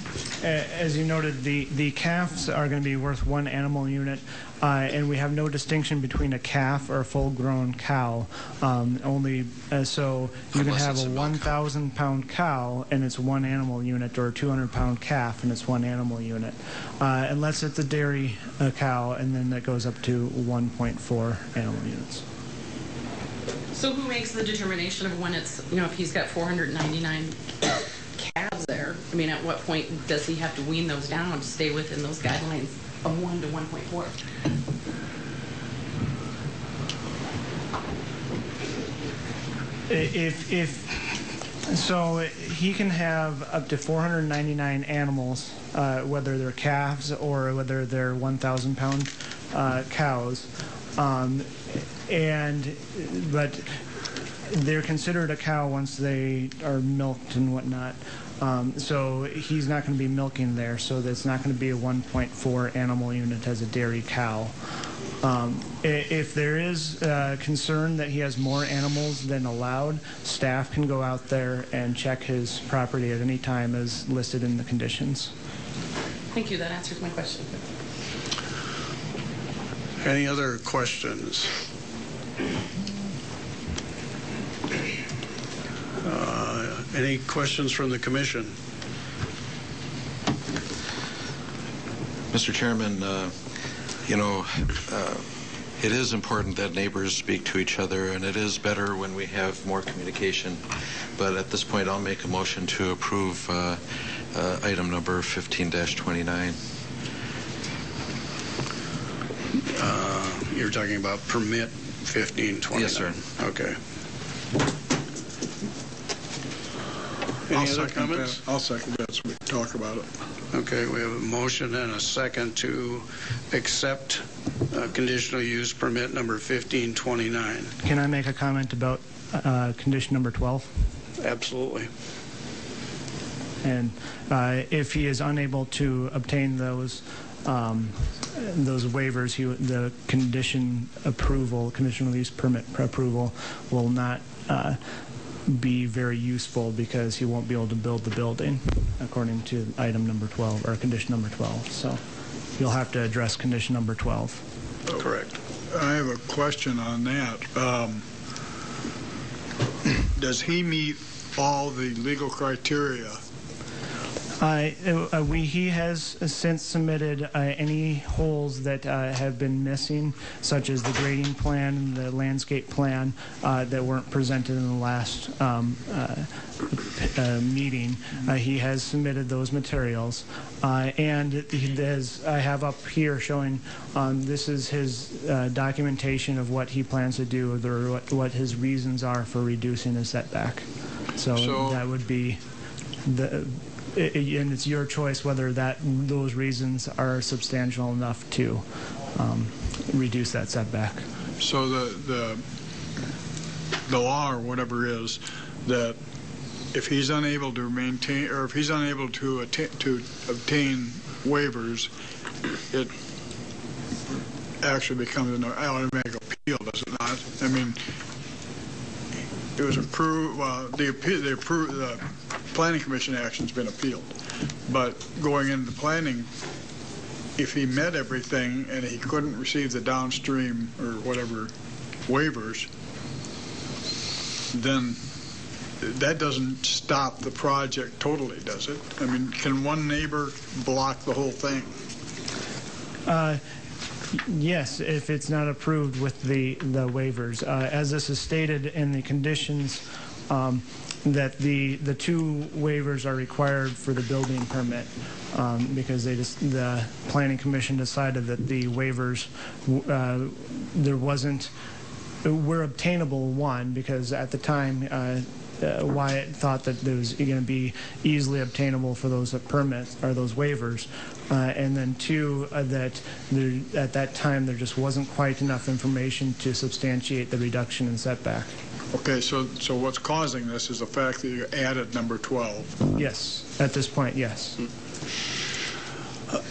as you noted, the, the calves are going to be worth one animal unit. Uh, and we have no distinction between a calf or a full-grown cow. Um, only uh, so you Unless can have a one thousand pound cow and it's one animal unit, or a two hundred pound calf and it's one animal unit. Uh, unless it's a dairy uh, cow, and then that goes up to one point four animal units. So who makes the determination of when it's, you know, if he's got four hundred ninety-nine calves there? I mean, at what point does he have to wean those down to stay within those guidelines of one to one point four? If, if, so he can have up to four hundred ninety-nine animals, uh, whether they're calves or whether they're one thousand pound uh, cows. Um, and, but they're considered a cow once they are milked and whatnot. Um, so he's not going to be milking there, so that's not going to be a one point four animal unit as a dairy cow. Um, if there is uh, concern that he has more animals than allowed, staff can go out there and check his property at any time as listed in the conditions. Thank you. That answers my question. Any other questions? Uh, any questions from the commission? Mister Chairman, uh, you know, uh, it is important that neighbors speak to each other, and it is better when we have more communication. But at this point, I'll make a motion to approve uh, uh, item number fifteen dash twenty-nine. Uh, you're talking about permit fifteen twenty-nine? Yes, sir. Okay. Any I'll other comments? That. I'll second that, so we can talk about it. Okay, we have a motion and a second to accept uh, conditional use permit number fifteen twenty-nine. Can I make a comment about uh, condition number twelve? Absolutely. And uh, if he is unable to obtain those um, those waivers, he, the condition approval, conditional use permit approval will not uh, be very useful, because he won't be able to build the building according to item number twelve, or condition number twelve. So you'll have to address condition number twelve. Oh, correct. I have a question on that. Um, does he meet all the legal criteria? Uh, uh, we, he has since submitted uh, any holes that uh, have been missing, such as the grading plan and the landscape plan uh, that weren't presented in the last um, uh, uh, meeting. Uh, he has submitted those materials. Uh, and as I have up here showing, um, this is his uh, documentation of what he plans to do, or what, what his reasons are for reducing his setback. So, so that would be the... And it's your choice whether that those reasons are substantial enough to um, reduce that setback. So the, the the law, or whatever, is that if he's unable to maintain, or if he's unable to attain, to obtain waivers, it actually becomes an automatic appeal, does it not? I mean, it was approved. Uh, the the approved the. Planning Commission action's been appealed, but going into planning, if he met everything and he couldn't receive the downstream or whatever waivers, then that doesn't stop the project totally, does it? I mean, can one neighbor block the whole thing? Uh, yes, if it's not approved with the, the waivers. Uh, as this is stated in the conditions, um, that the, the two waivers are required for the building permit, um, because they just, the Planning Commission decided that the waivers, uh, there wasn't, were obtainable, one, because at the time, uh, Uh, Wyatt thought that there was going to be easily obtainable for those permits or those waivers, uh, and then two, uh, that there, at that time there just wasn't quite enough information to substantiate the reduction in setback. Okay, so so what's causing this is the fact that you added number twelve. Yes, at this point, yes.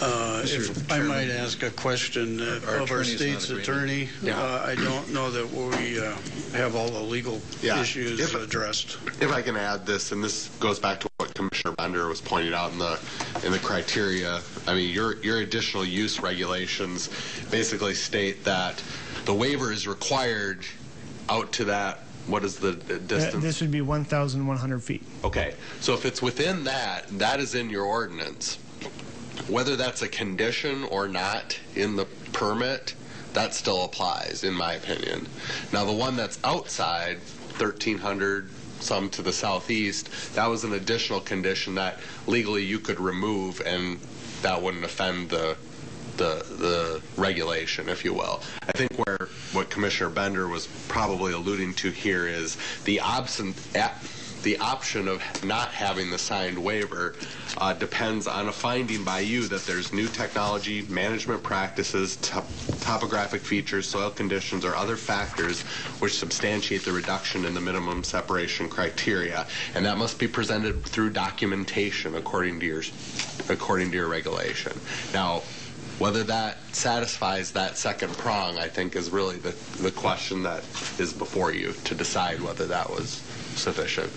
Uh, if I might ask a question uh, of our state's attorney, yeah. uh, I don't know that we uh, have all the legal yeah. issues if, addressed. If I can add this, and this goes back to what Commissioner Bender was pointing out in the in the criteria. I mean, your your additional use regulations basically state that the waiver is required out to that. What is the distance? Uh, this would be one thousand one hundred feet. Okay, so if it's within that, that is in your ordinance. Whether that's a condition or not in the permit, that still applies, in my opinion. Now, the one that's outside, thirteen hundred, some to the southeast, that was an additional condition that legally you could remove, and that wouldn't offend the the, the regulation, if you will. I think where what Commissioner Bender was probably alluding to here is the absent... The option of not having the signed waiver uh, depends on a finding by you that there's new technology, management practices, top topographic features, soil conditions, or other factors which substantiate the reduction in the minimum separation criteria, and that must be presented through documentation according to your according to your regulation. Now, whether that satisfies that second prong, I think, is really the the question that is before you to decide whether that was sufficient.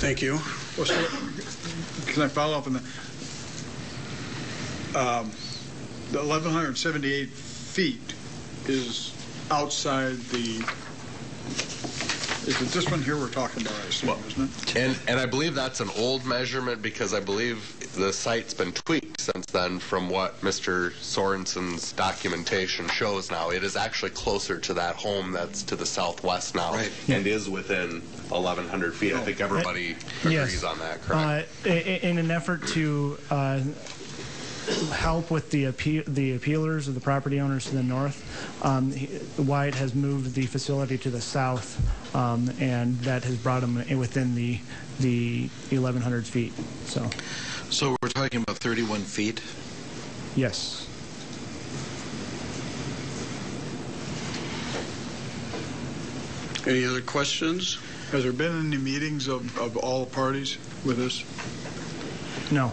Thank you. Well, so, can I follow up on the, um, the eleven seventy-eight feet is outside the, is it this one here we're talking about, I assume, well, isn't it? And, and I believe that's an old measurement, because I believe the site's been tweaked since then from what Mister Sorensen's documentation shows now. It is actually closer to that home that's to the southwest now, right. and yeah. is within eleven hundred feet. I think everybody agrees yes. on that, correct? Uh, in an effort to uh, help with the appeal, the appealers or the property owners to the north, um, he, Wyatt has moved the facility to the south, um, and that has brought him within the the eleven hundred feet. So, so we're talking about thirty-one feet. Yes. Any other questions? Has there been any meetings of of all parties with us? No.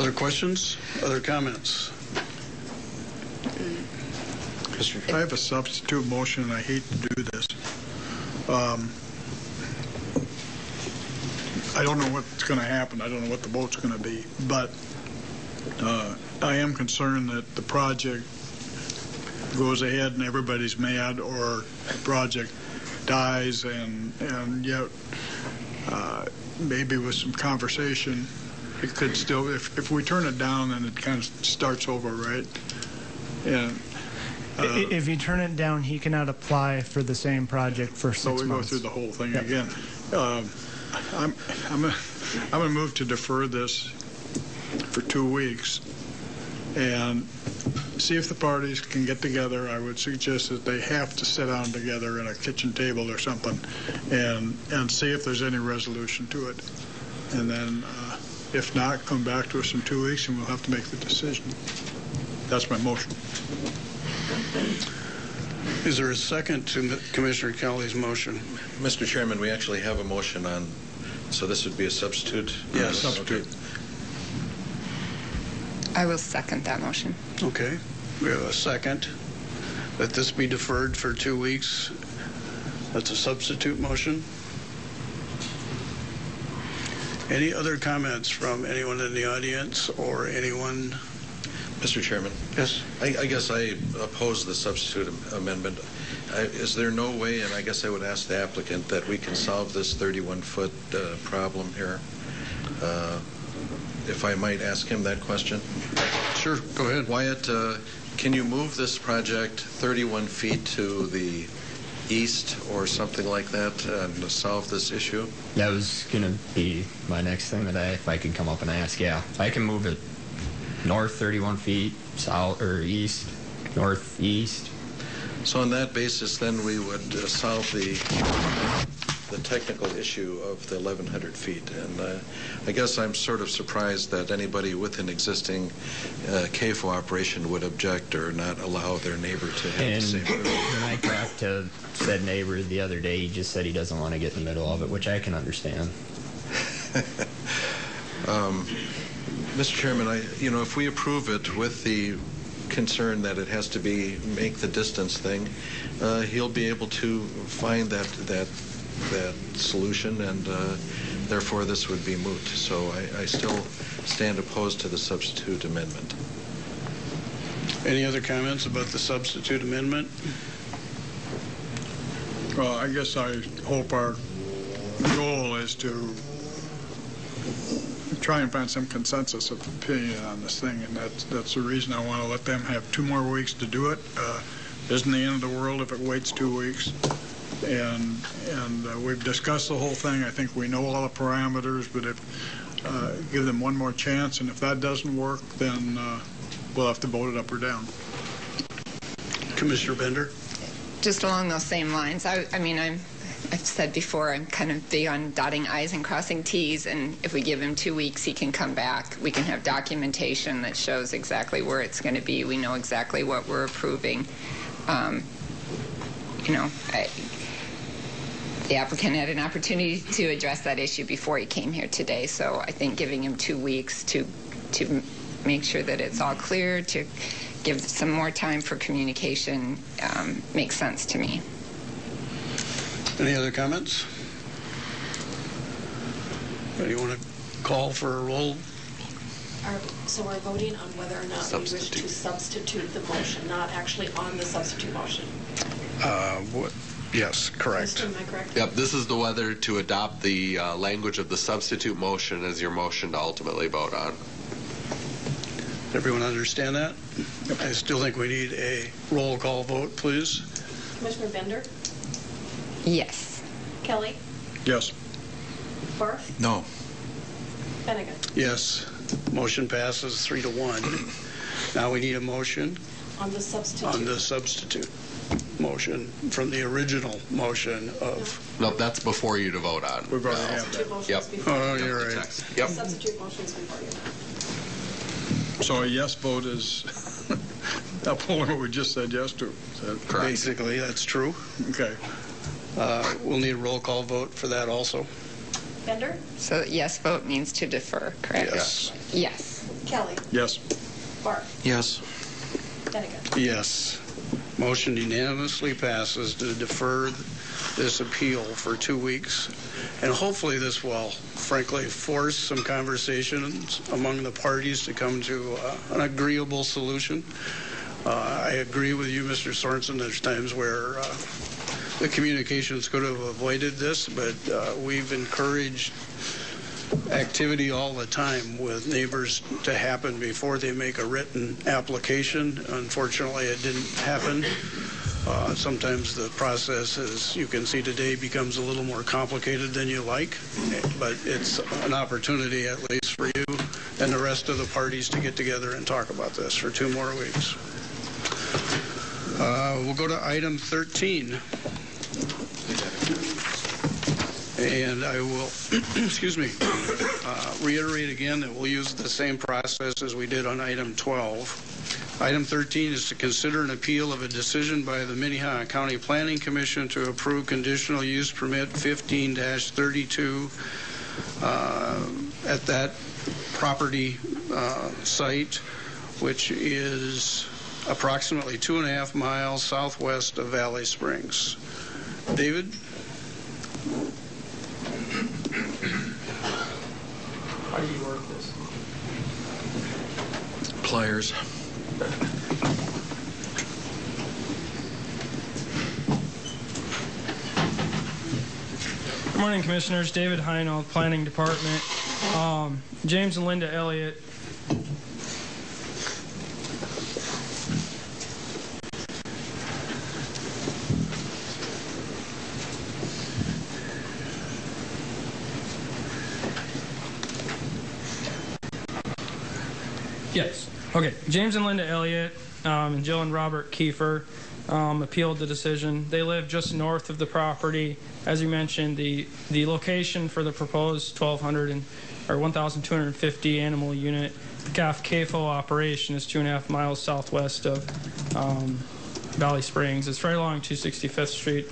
Other questions? Other comments? I have a substitute motion, and I hate to do this. Um, I don't know what's going to happen. I don't know what the vote's going to be, but uh, I am concerned that the project goes ahead and everybody's mad, or the project dies, and and yet uh, maybe with some conversation, it could still, if, if we turn it down, then it kind of starts over, right? And uh, if you turn it down, he cannot apply for the same project for six months. So we months. go through the whole thing yep. again. Uh, I'm I'm a, I'm gonna move to defer this for two weeks and see if the parties can get together. I would suggest that they have to sit down together at a kitchen table or something, and and see if there's any resolution to it, and then. Uh, If not, come back to us in two weeks and we'll have to make the decision. That's my motion. Is there a second to Commissioner Kelly's motion? Mister Chairman, we actually have a motion on, so this would be a substitute? Yes, yeah, substitute. Okay. I will second that motion. Okay, we have a second. Let this be deferred for two weeks. That's a substitute motion. Any other comments from anyone in the audience or anyone? Mister Chairman. Yes. I, I guess I oppose the substitute amendment. I, is there no way, and I guess I would ask the applicant, that we can solve this thirty-one foot uh, problem here? Uh, if I might ask him that question. Sure, go ahead. Wyatt, uh, can you move this project thirty-one feet to the east or something like that and solve this issue? That was going to be my next thing that I, if I could come up and ask, yeah. I can move it north thirty-one feet, south or east, northeast. So on that basis, then we would uh, solve the the technical issue of the eleven hundred feet. And uh, I guess I'm sort of surprised that anybody with an existing uh, C A F O operation would object or not allow their neighbor to have and the same room. When I talked to said neighbor the other day, he just said he doesn't want to get in the middle of it, which I can understand. um, Mister Chairman, I, you know, if we approve it with the concern that it has to be make the distance thing, uh, he'll be able to find that that that solution, and uh, therefore this would be moot. So I, I still stand opposed to the substitute amendment. Any other comments about the substitute amendment? Well, I guess I hope our goal is to try and find some consensus of opinion on this thing, and that's, that's the reason I want to let them have two more weeks to do it. Uh, isn't the end of the world if it waits two weeks. And, and uh, we've discussed the whole thing. I think we know all the parameters, but if uh, give them one more chance, and if that doesn't work, then uh, we'll have to vote it up or down. Commissioner Bender? Just along those same lines, I, I mean, I'm I've said before, I'm kind of big on dotting I's and crossing T's, and if we give him two weeks, he can come back. We can have documentation that shows exactly where it's going to be. We know exactly what we're approving. Um, you know, I, the applicant had an opportunity to address that issue before he came here today, so I think giving him two weeks to, to make sure that it's all clear, to give some more time for communication, um, makes sense to me. Any other comments? Do you want to call for a roll? Are, so we're voting on whether or not substitute. we wish to substitute the motion, not actually on the substitute motion. Uh, what? Yes, correct. Am I correct? Yep. This is the whether to adopt the uh, language of the substitute motion as your motion to ultimately vote on. Everyone understand that? I still think we need a roll call vote, please. Commissioner Bender. Yes. Kelly? Yes. Barth? No. Bennigan? Yes. Motion passes three to one. Now we need a motion on the substitute. On the substitute motion from the original motion of. No, no that's before you to vote on. We're going to have that. Yep. Oh, you're right. Text. Yep. The substitute motions before you. So a yes vote is upholding what we just said yes to. That correct. Basically, that's true. Okay. Uh, we'll need a roll call vote for that also. Bender? So yes vote means to defer, correct? Yes. Yes. Kelly? Yes. Barth? Yes. Bennigan? Yes. Motion unanimously passes to defer this appeal for two weeks. And hopefully this will, frankly, force some conversations among the parties to come to uh, an agreeable solution. Uh, I agree with you, Mister Sorensen, there's times where uh, the communications could have avoided this, but uh, we've encouraged activity all the time with neighbors to happen before they make a written application. Unfortunately, it didn't happen. Uh, sometimes the process, as you can see today, becomes a little more complicated than you like, but it's an opportunity at least for you and the rest of the parties to get together and talk about this for two more weeks. Uh, we'll go to item thirteen. And I will, excuse me, uh, reiterate again that we'll use the same process as we did on item twelve. Item thirteen is to consider an appeal of a decision by the Minnehaha County Planning Commission to approve conditional use permit fifteen dash thirty-two uh, at that property uh, site, which is approximately two and a half miles southwest of Valley Springs. David? flyers. Good morning, Commissioners. David Heinold, Planning Department. Um, James and Linda Elliott. Yes. Okay. James and Linda Elliott um, and Jill and Robert Kiefer um, appealed the decision. They live just north of the property. As you mentioned, the, the location for the proposed twelve hundred and, or one thousand two hundred fifty animal unit, the C A F O operation, is two and a half miles southwest of um, Valley Springs. It's right along two sixty-fifth street,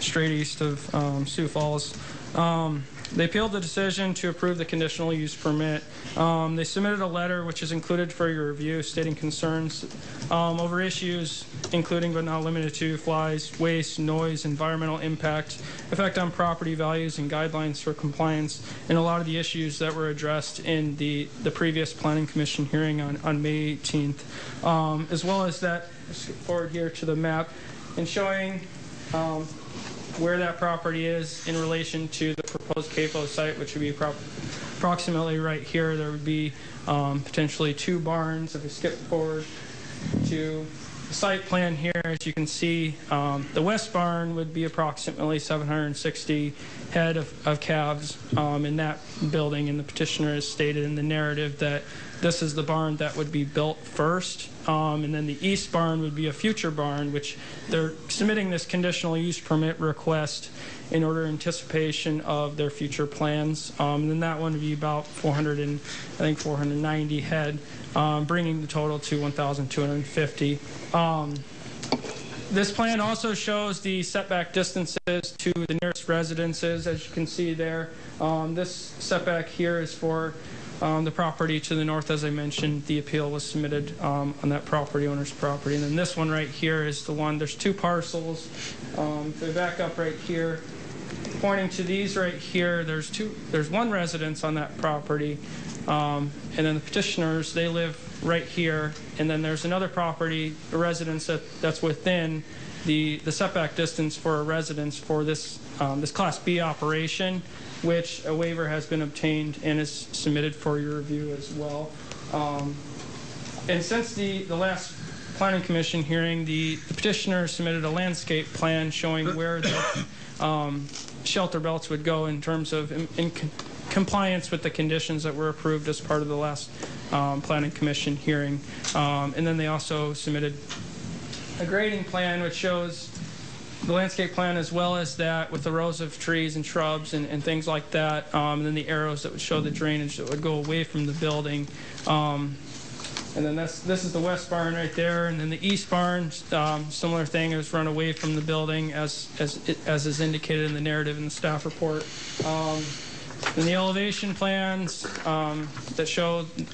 straight east of um, Sioux Falls. Um, They appealed the decision to approve the conditional use permit. Um, they submitted a letter, which is included for your review, stating concerns um, over issues including but not limited to flies, waste, noise, environmental impact, effect on property values, and guidelines for compliance, and a lot of the issues that were addressed in the, the previous Planning Commission hearing on, on May eighteenth, um, as well as that. Let's get forward here to the map and showing um, where that property is in relation to the proposed C A F O site, which would be pro approximately right here. There would be um, potentially two barns. If we skip forward to the site plan here, as you can see, um, the west barn would be approximately seven hundred sixty head of, of calves um, in that building, and the petitioner has stated in the narrative that this is the barn that would be built first. Um, and then the east barn would be a future barn, which they're submitting this conditional use permit request in order in anticipation of their future plans. Um, and then that one would be about four hundred and I think four hundred ninety head, um, bringing the total to one thousand two hundred fifty. Um, this plan also shows the setback distances to the nearest residences, as you can see there. Um, this setback here is for Um, the property to the north. As I mentioned, the appeal was submitted um, on that property owner's property. And then this one right here is the one. There's two parcels. Um, if we back up right here, pointing to these right here, there's two. There's one residence on that property, um, and then the petitioners, they live right here. And then there's another property, a residence that, that's within the the setback distance for a residence for this um, this Class B operation, which a waiver has been obtained and is submitted for your review as well. Um, and since the, the last Planning Commission hearing, the, the petitioner submitted a landscape plan showing where the um, shelter belts would go in terms of in, in con compliance with the conditions that were approved as part of the last um, Planning Commission hearing. Um, and then they also submitted a grading plan, which shows the landscape plan as well as that with the rows of trees and shrubs and, and things like that, um, and then the arrows that would show the drainage that would go away from the building. Um, and then that's, this is the west barn right there, and then the east barn, um, similar thing, it was run away from the building as, as, it, as is indicated in the narrative in the staff report. Um, and the elevation plans um, that show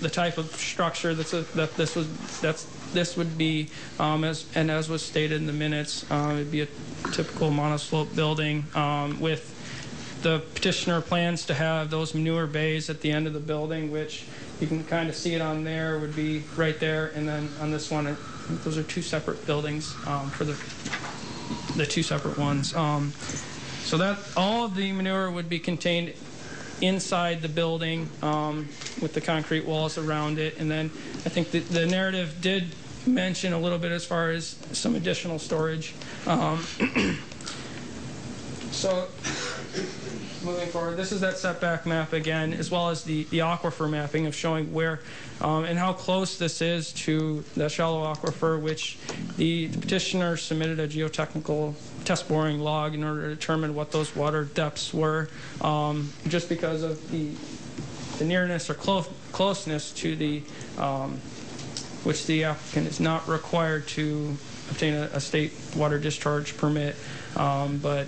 the type of structure that's a, that this was that's this would be, um, as and as was stated in the minutes, uh, it'd be a typical monoslope building um, with the petitioner plans to have those manure bays at the end of the building, which you can kind of see it on there, would be right there. And then on this one, I think those are two separate buildings um, for the the two separate ones. Um, so that all of the manure would be contained inside the building um, with the concrete walls around it. And then I think the, the narrative did mention a little bit as far as some additional storage. Um, so moving forward, this is that setback map again, as well as the, the aquifer mapping of showing where um, and how close this is to the shallow aquifer, which the, the petitioner submitted a geotechnical test boring log in order to determine what those water depths were, um, just because of the, the nearness or clo closeness to the, um, which the applicant is not required to obtain a, a state water discharge permit, um, but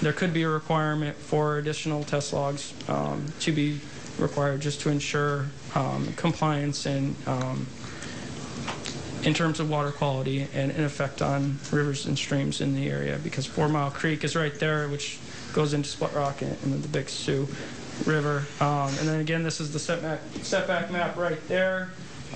there could be a requirement for additional test logs um, to be required just to ensure um, compliance and um, in terms of water quality and an effect on rivers and streams in the area, because Four Mile Creek is right there, which goes into Split Rock and, and then the Big Sioux River. Um, and then again, this is the setback, setback map right there.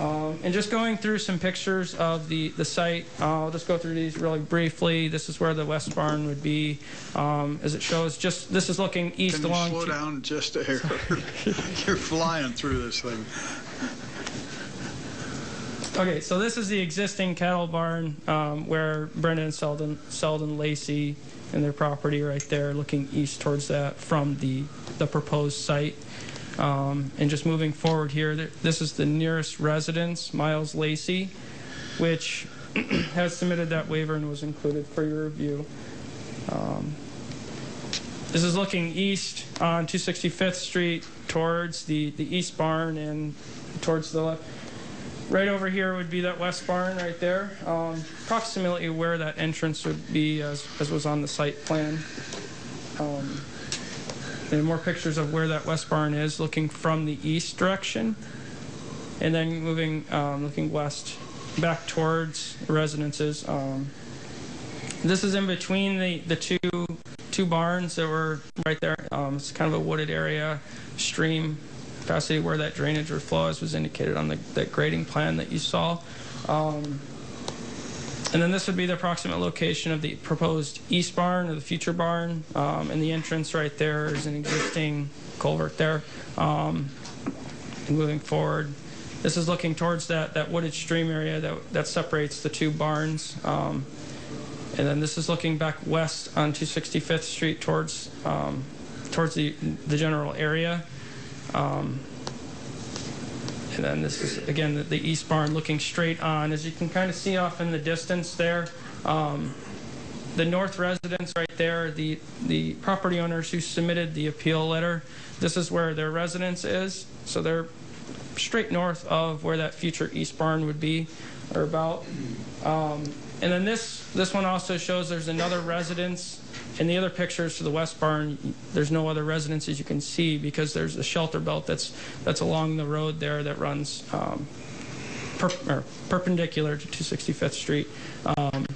Um, and just going through some pictures of the, the site, uh, I'll just go through these really briefly. This is where the west barn would be, um, as it shows. Just this is looking east Can along. You slow down just a hair. You're flying through this thing. Okay, so this is the existing cattle barn um, where Brenda and Selden, Selden Lacey and their property right there, looking east towards that from the, the proposed site. Um, and just moving forward here, th this is the nearest residence, Miles Lacey, which has submitted that waiver and was included for your review. Um, this is looking east on two sixty-fifth street towards the, the east barn and towards the left. Right over here would be that west barn right there, um, approximately where that entrance would be as, as was on the site plan. Um, and more pictures of where that west barn is, looking from the east direction. And then moving, um, looking west back towards residences. Um, this is in between the, the two, two barns that were right there. Um, it's kind of a wooded area, stream. Where that drainage or flow is was indicated on the, the grading plan that you saw. Um, and then this would be the approximate location of the proposed east barn or the future barn. Um, and the entrance right there is an existing culvert there. Um, moving forward, this is looking towards that, that wooded stream area that, that separates the two barns. Um, and then this is looking back west on two sixty-fifth street towards, um, towards the, the general area. Um, and then this is, again, the, the east barn looking straight on. As you can kind of see off in the distance there, um, the north residence right there, the, the property owners who submitted the appeal letter, this is where their residence is. So they're straight north of where that future east barn would be or about. Um, and then this, this one also shows there's another residence. In the other pictures to the west barn, there's no other residences you can see because there's a shelter belt that's that's along the road there that runs um, per, or perpendicular to two sixty-fifth street. Um,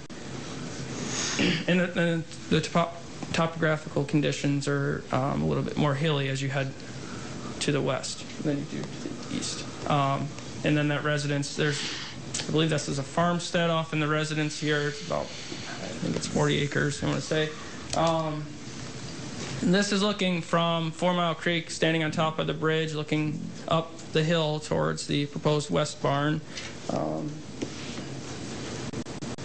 and the, the, the top, topographical conditions are um, a little bit more hilly as you head to the west than you do to the east. Um, and then that residence, there's, I believe this is a farmstead off in the residence here. It's about, I think it's forty acres, I want to say. Um, this is looking from Four Mile Creek, standing on top of the bridge, looking up the hill towards the proposed west barn. Um,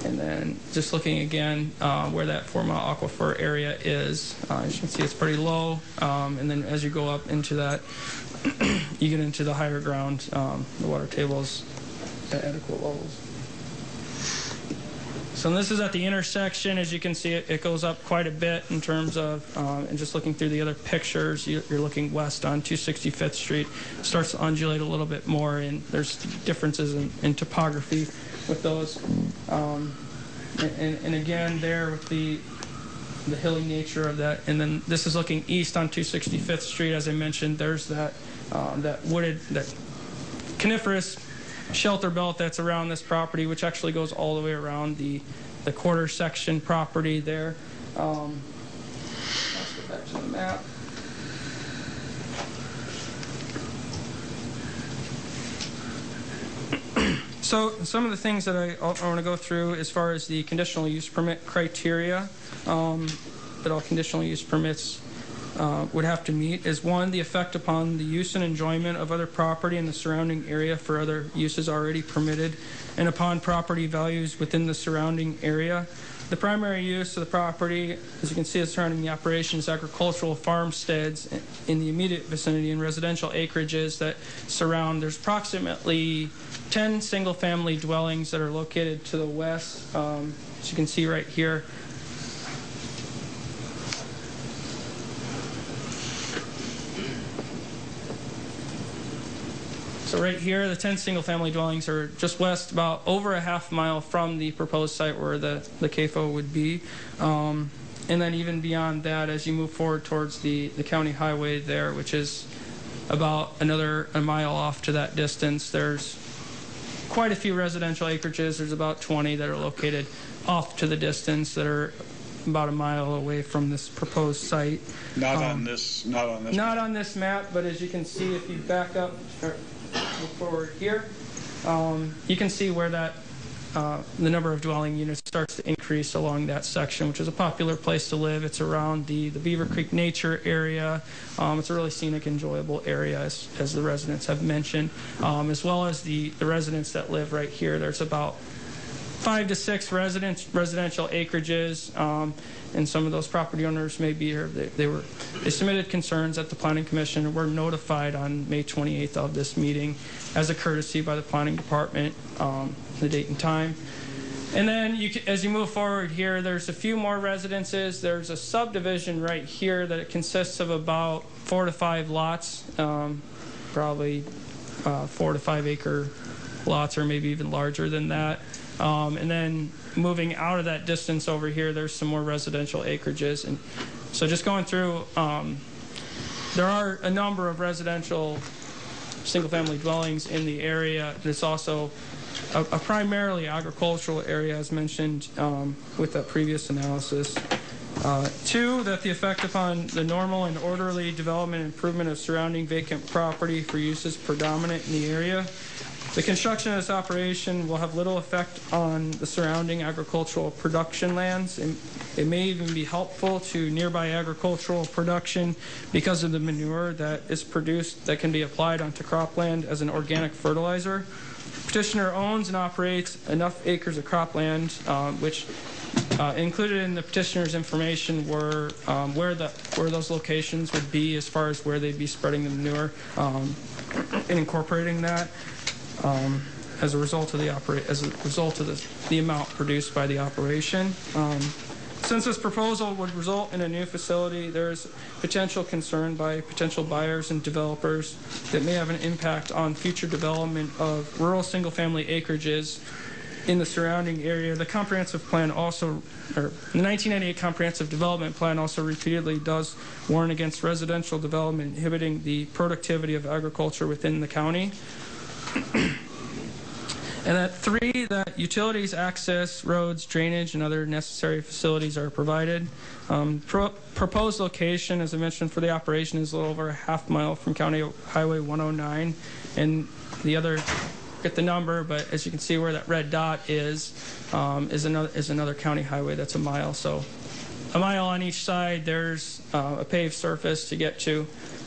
and then just looking again uh, where that Four Mile Aquifer area is. Uh, as you can see, it's pretty low. Um, and then as you go up into that, you get into the higher ground, um, the water table's at adequate levels. So this is at the intersection. As you can see, it, it goes up quite a bit in terms of, um, and just looking through the other pictures, you, you're looking west on two sixty-fifth street. It starts to undulate a little bit more, and there's differences in, in topography with those. Um, and, and again, there with the the hilly nature of that. And then this is looking east on two sixty-fifth street. As I mentioned, there's that um, that wooded, that coniferous shelter belt that's around this property, which actually goes all the way around the the quarter section property there. Um, let's go back to the map. So some of the things that I, I want to go through as far as the conditional use permit criteria um, that all conditional use permits Uh, would have to meet is, one, the effect upon the use and enjoyment of other property in the surrounding area for other uses already permitted and upon property values within the surrounding area. The primary use of the property, as you can see, is surrounding the operations, agricultural farmsteads in the immediate vicinity and residential acreages that surround. There's approximately ten single-family dwellings that are located to the west, um, as you can see right here. So right here, the ten single-family dwellings are just west, about over a half mile from the proposed site where the, the C A F O would be. Um, and then even beyond that, as you move forward towards the, the county highway there, which is about another a mile off to that distance, there's quite a few residential acreages. There's about twenty that are located off to the distance that are about a mile away from this proposed site. Not um, on this, not on this. Not map. on this map, but as you can see, if you back up, or, look forward here. Um, you can see where that uh, the number of dwelling units starts to increase along that section, which is a popular place to live. It's around the, the Beaver Creek nature area. Um, it's a really scenic, enjoyable area, as, as the residents have mentioned, um, as well as the, the residents that live right here. There's about five to six residents, residential acreages, um, and some of those property owners may be here. They, they were they submitted concerns at the Planning Commission and were notified on May twenty-eighth of this meeting as a courtesy by the Planning Department, um, the date and time. And then you can, as you move forward here, there's a few more residences. There's a subdivision right here that it consists of about four to five lots, um, probably uh, four to five acre lots or maybe even larger than that. Um, and then moving out of that distance over here, there's some more residential acreages. And so just going through, um, there are a number of residential single-family dwellings in the area. There's also a, a primarily agricultural area, as mentioned um, with that previous analysis. Uh, two, that the effect upon the normal and orderly development and improvement of surrounding vacant property for uses predominant in the area. The construction of this operation will have little effect on the surrounding agricultural production lands. It, it may even be helpful to nearby agricultural production because of the manure that is produced that can be applied onto cropland as an organic fertilizer. Petitioner owns and operates enough acres of cropland, um, which uh, included in the petitioner's information were um, where the where those locations would be as far as where they'd be spreading the manure um, and incorporating that. Um, as a result of the operate, as a result of the, the amount produced by the operation. Um, since this proposal would result in a new facility, there is potential concern by potential buyers and developers that may have an impact on future development of rural single-family acreages in the surrounding area. The comprehensive plan also, or the nineteen ninety-eight comprehensive development plan also repeatedly does warn against residential development inhibiting the productivity of agriculture within the county. And at three, that utilities, access, roads, drainage, and other necessary facilities are provided. Um, pro proposed location, as I mentioned, for the operation is a little over a half mile from County Highway one oh nine. And the other, get the number, but as you can see where that red dot is, um, is, another, is another county highway that's a mile. So a mile on each side, there's uh, a paved surface to get to.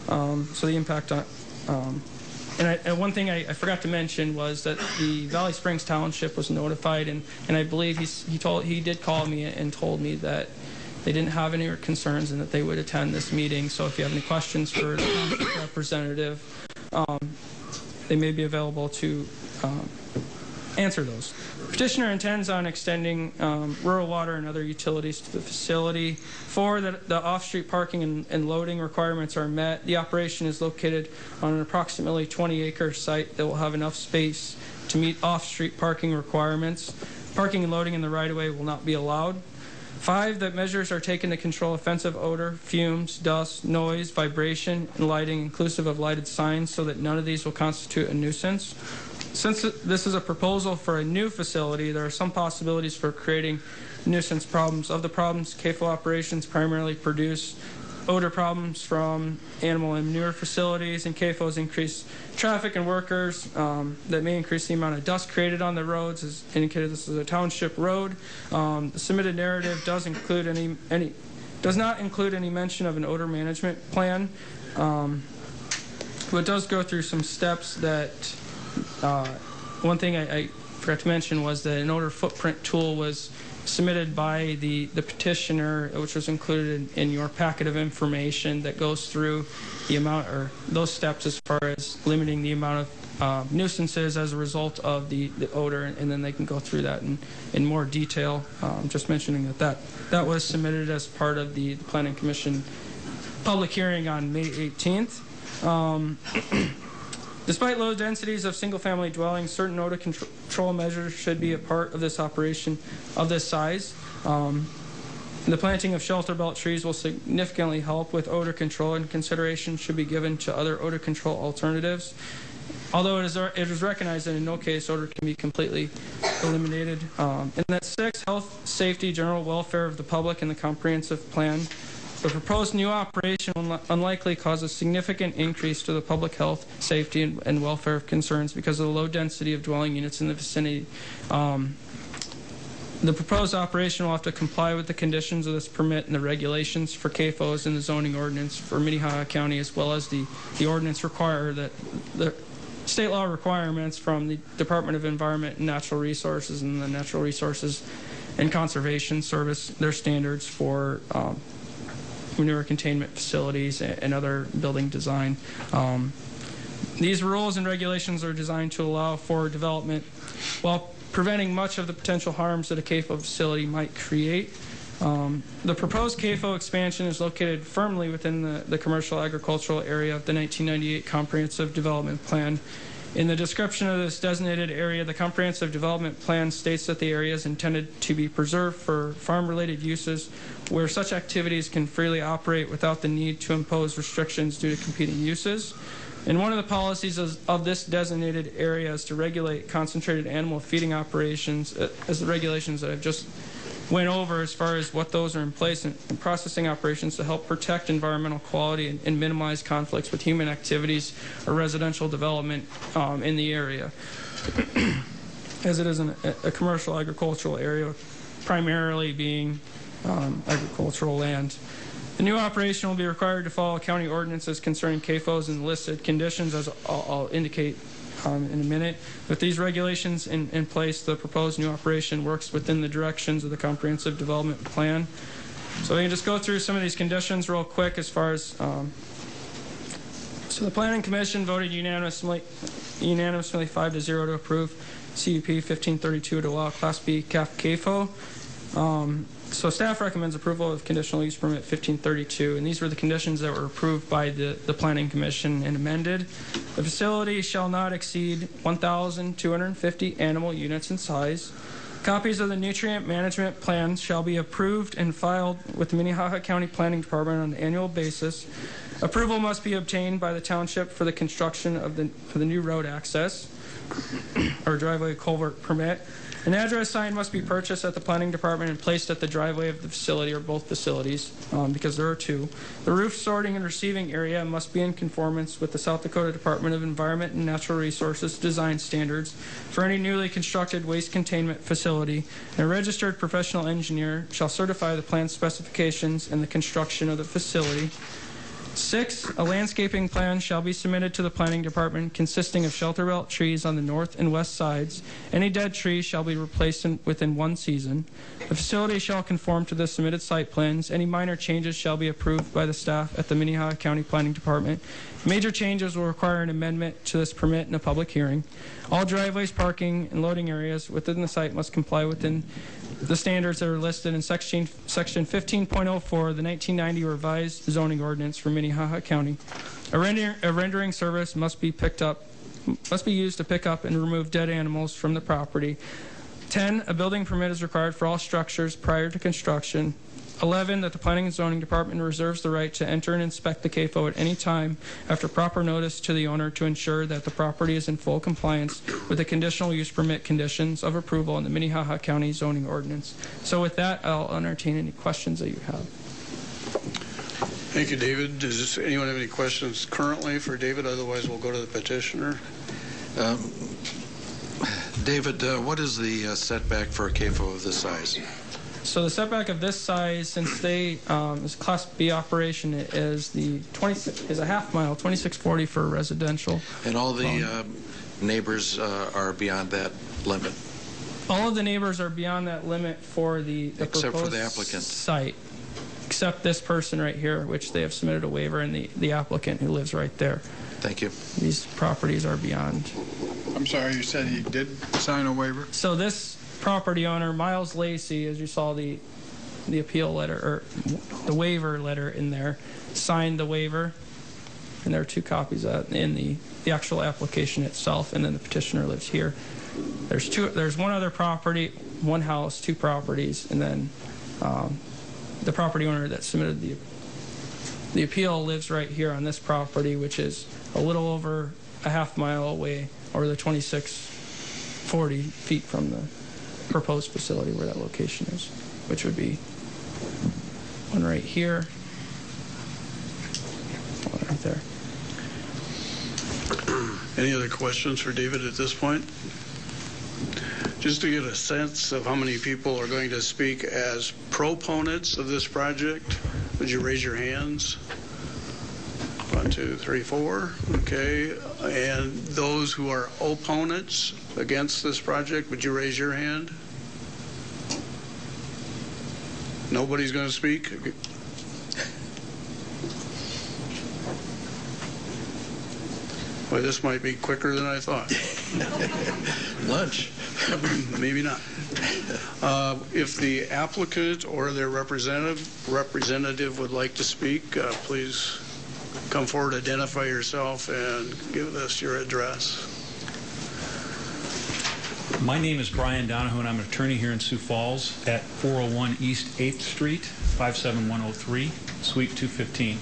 Um, so the impact on... Um, And, I, and one thing I, I forgot to mention was that the Valley Springs Township was notified, and, and I believe he's, he told he did call me and told me that they didn't have any concerns and that they would attend this meeting. So if you have any questions for the township representative, um, they may be available to um, answer those. Petitioner intends on extending um, rural water and other utilities to the facility. Four, that the off-street parking and, and loading requirements are met. The operation is located on an approximately twenty acre site that will have enough space to meet off-street parking requirements. Parking and loading in the right-of-way will not be allowed. Five, that measures are taken to control offensive odor, fumes, dust, noise, vibration, and lighting, inclusive of lighted signs, so that none of these will constitute a nuisance. Since this is a proposal for a new facility, there are some possibilities for creating nuisance problems. Of the problems, C A F O operations primarily produce odor problems from animal and manure facilities, and C A F Os increase traffic and workers um, that may increase the amount of dust created on the roads. As indicated, this is a township road. Um, the submitted narrative does include any any does not include any mention of an odor management plan, um, but it does go through some steps that. Uh, one thing I, I forgot to mention was that an odor footprint tool was submitted by the, the petitioner, which was included in, in your packet of information that goes through the amount or those steps as far as limiting the amount of uh, nuisances as a result of the, the odor, and, and then they can go through that in, in more detail. Um, just mentioning that, that that was submitted as part of the, the Planning Commission public hearing on May eighteenth. Um, Despite low densities of single-family dwellings, certain odor control measures should be a part of this operation of this size. Um, the planting of shelter belt trees will significantly help with odor control, and consideration should be given to other odor control alternatives. Although it is, it is recognized that in no case odor can be completely eliminated. Um, and that six, health, safety, general welfare of the public and the comprehensive plan. The proposed new operation will unlikely cause a significant increase to the public health, safety, and, and welfare concerns because of the low density of dwelling units in the vicinity. Um, the proposed operation will have to comply with the conditions of this permit and the regulations for C A F Os and the zoning ordinance for Minnehaha County, as well as the, the ordinance require that the state law requirements from the Department of Environment and Natural Resources and the Natural Resources and Conservation Service, their standards for um, manure containment facilities and other building design. Um, these rules and regulations are designed to allow for development while preventing much of the potential harms that a C A F O facility might create. Um, the proposed C A F O expansion is located firmly within the, the commercial agricultural area of the nineteen ninety-eight Comprehensive Development Plan. In the description of this designated area, the Comprehensive Development Plan states that the area is intended to be preserved for farm-related uses where such activities can freely operate without the need to impose restrictions due to competing uses. And one of the policies of, of this designated area is to regulate concentrated animal feeding operations, uh, as the regulations that I've just went over as far as what those are in place and, and processing operations to help protect environmental quality and, and minimize conflicts with human activities or residential development um, in the area, as it is an, a commercial agricultural area, primarily being um, agricultural land. The new operation will be required to follow county ordinances concerning C A F Os and listed conditions, as I'll, I'll indicate Um, in a minute. With these regulations in, in place, the proposed new operation works within the directions of the Comprehensive Development Plan. So we can just go through some of these conditions real quick as far as... Um, so the Planning Commission voted unanimously, unanimously five to zero to approve C U P fifteen thirty-two to allow Class B C A F O. Um, so staff recommends approval of Conditional Use Permit fifteen thirty-two, and these were the conditions that were approved by the, the Planning Commission and amended. The facility shall not exceed one thousand two hundred fifty animal units in size. Copies of the nutrient management plans shall be approved and filed with the Minnehaha County Planning Department on an annual basis. Approval must be obtained by the township for the construction of the, for the new road access or driveway culvert permit. An address sign must be purchased at the planning department and placed at the driveway of the facility or both facilities, um, because there are two. The roof sorting and receiving area must be in conformance with the South Dakota Department of Environment and Natural Resources design standards for any newly constructed waste containment facility. And a registered professional engineer shall certify the plan specifications and the construction of the facility. Six, a landscaping plan shall be submitted to the planning department consisting of shelter belt trees on the north and west sides. Any dead trees shall be replaced in, within one season. The facility shall conform to the submitted site plans. Any minor changes shall be approved by the staff at the Minnehaha County Planning Department. Major changes will require an amendment to this permit in a public hearing. All driveways, parking, and loading areas within the site must comply within the standards that are listed in section section fifteen point oh four of the nineteen ninety revised zoning ordinance for Minnehaha County. A, render, a rendering service must be picked up, must be used to pick up and remove dead animals from the property. ten. A building permit is required for all structures prior to construction. eleven. That the Planning and Zoning Department reserves the right to enter and inspect the C A F O at any time after proper notice to the owner to ensure that the property is in full compliance with the Conditional Use Permit conditions of approval in the Minnehaha County Zoning Ordinance. So with that, I'll entertain any questions that you have. Thank you, David. Does anyone have any questions currently for David? Otherwise, we'll go to the petitioner. Um, David, uh, what is the uh, setback for a C A F O of this size? So the setback of this size, since they um, is Class B operation, it is the twenty is a half mile, twenty-six forty for residential. And all the um, uh, neighbors uh, are beyond that limit. All of the neighbors are beyond that limit for the, the except proposed for the applicant site, except this person right here, which they have submitted a waiver, and the the applicant who lives right there. Thank you. These properties are beyond. I'm sorry, you said he did sign a waiver. So this property owner, Miles Lacey, as you saw the the appeal letter or the waiver letter in there, signed the waiver, and there are two copies of it in the the actual application itself, and then the petitioner lives here. There's two. There's one other property, one house, two properties, and then um, the property owner that submitted the the appeal lives right here on this property, which is a little over a half mile away, or the twenty-six forty feet from the proposed facility where that location is, which would be one right here, point there. Any other questions for David at this point? Just to get a sense of how many people are going to speak as proponents of this project, would you raise your hands? One, two, three, four. Okay. And those who are opponents against this project, would you raise your hand? Nobody's going to speak? Okay. Boy, this might be quicker than I thought. Lunch. Maybe not. Uh, if the applicant or their representative representative would like to speak, uh, please come forward, identify yourself, and give us your address. My name is Brian Donohoe, and I'm an attorney here in Sioux Falls at four oh one East eighth Street, five seven one oh three, Suite two fifteen.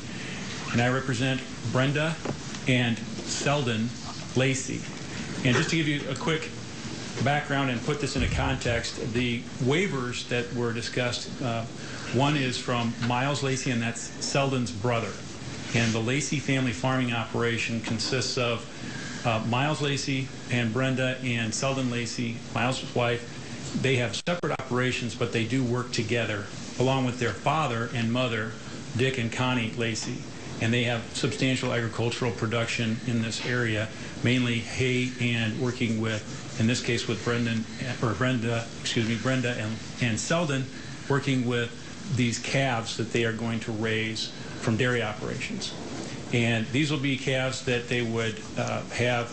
And I represent Brenda and Selden Lacey. And just to give you a quick background and put this into context, the waivers that were discussed, uh, one is from Miles Lacey, and that's Selden's brother. And the Lacey family farming operation consists of uh, Miles Lacey and Brenda and Selden Lacey, Miles' wife. They have separate operations, but they do work together, along with their father and mother, Dick and Connie Lacey. And they have substantial agricultural production in this area, mainly hay and working with, in this case, with Brendan or Brenda, excuse me, Brenda and, and Selden, working with these calves that they are going to raise from dairy operations. And these will be calves that they would uh, have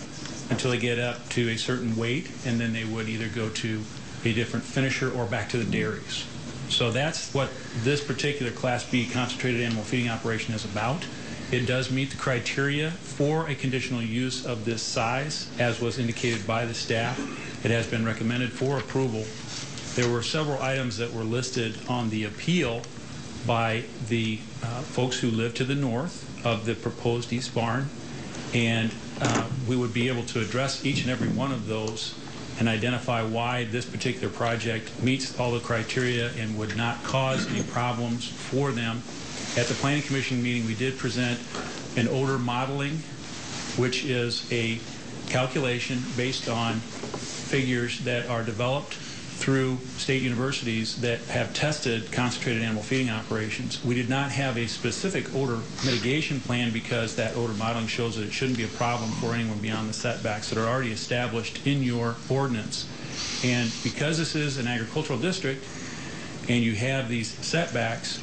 until they get up to a certain weight, and then they would either go to a different finisher or back to the dairies. So that's what this particular Class B concentrated animal feeding operation is about. It does meet the criteria for a conditional use of this size, as was indicated by the staff. It has been recommended for approval. There were several items that were listed on the appeal by the uh, folks who live to the north of the proposed East Barn, and uh, we would be able to address each and every one of those and identify why this particular project meets all the criteria and would not cause any problems for them. At the Planning Commission meeting, we did present an odor modeling, which is a calculation based on figures that are developed through state universities that have tested concentrated animal feeding operations. We did not have a specific odor mitigation plan because that odor modeling shows that it shouldn't be a problem for anyone beyond the setbacks that are already established in your ordinance. And because this is an agricultural district and you have these setbacks,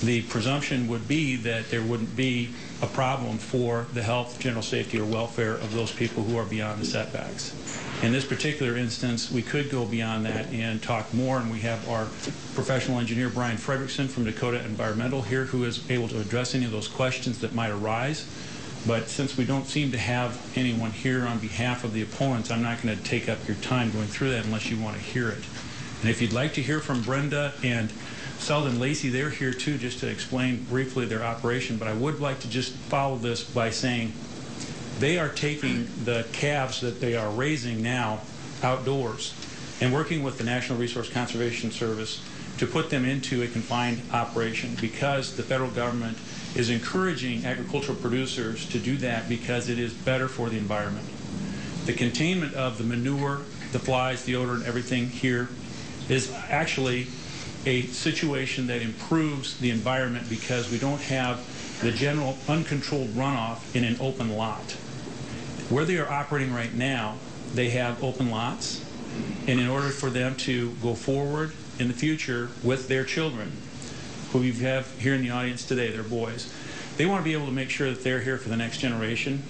the presumption would be that there wouldn't be a problem for the health, general safety, or welfare of those people who are beyond the setbacks. In this particular instance, we could go beyond that and talk more, and we have our professional engineer, Brian Fredrickson from Dakota Environmental here, who is able to address any of those questions that might arise. But since we don't seem to have anyone here on behalf of the opponents, I'm not going to take up your time going through that unless you want to hear it. And if you'd like to hear from Brenda and Selden Lacey, they're here too, just to explain briefly their operation, but I would like to just follow this by saying they are taking the calves that they are raising now outdoors and working with the National Resource Conservation Service to put them into a confined operation, because the federal government is encouraging agricultural producers to do that because it is better for the environment. The containment of the manure, the flies, the odor, and everything here is actually a situation that improves the environment because we don't have the general uncontrolled runoff in an open lot. Where they are operating right now, they have open lots, and in order for them to go forward in the future with their children, who you have here in the audience today, they're boys, they want to be able to make sure that they're here for the next generation,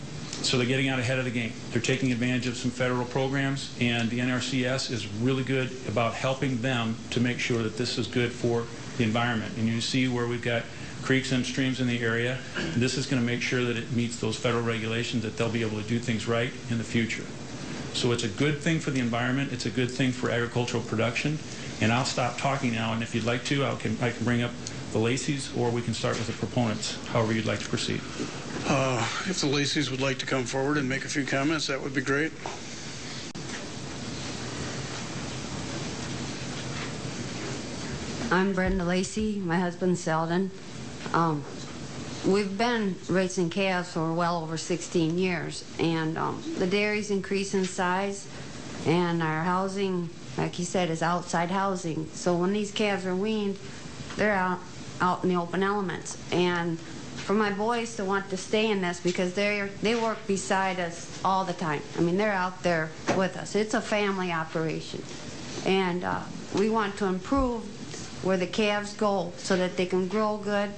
so they're getting out ahead of the game. They're taking advantage of some federal programs, and the N R C S is really good about helping them to make sure that this is good for the environment. And you see where we've got creeks and streams in the area. This is going to make sure that it meets those federal regulations, that they'll be able to do things right in the future. So it's a good thing for the environment. It's a good thing for agricultural production. And I'll stop talking now, and if you'd like to, I can, I can bring up the Lacey's, or we can start with the proponents, however you'd like to proceed. Uh, if the Lacey's would like to come forward and make a few comments, that would be great. I'm Brenda Lacey, my husband Selden. Um, We've been raising calves for well over sixteen years, and um, the dairy's increased in size, and our housing, like you said, is outside housing. So when these calves are weaned, they're out, out in the open elements. And for my boys to want to stay in this, because they're, they work beside us all the time. I mean, they're out there with us. It's a family operation. And uh, we want to improve where the calves go so that they can grow good,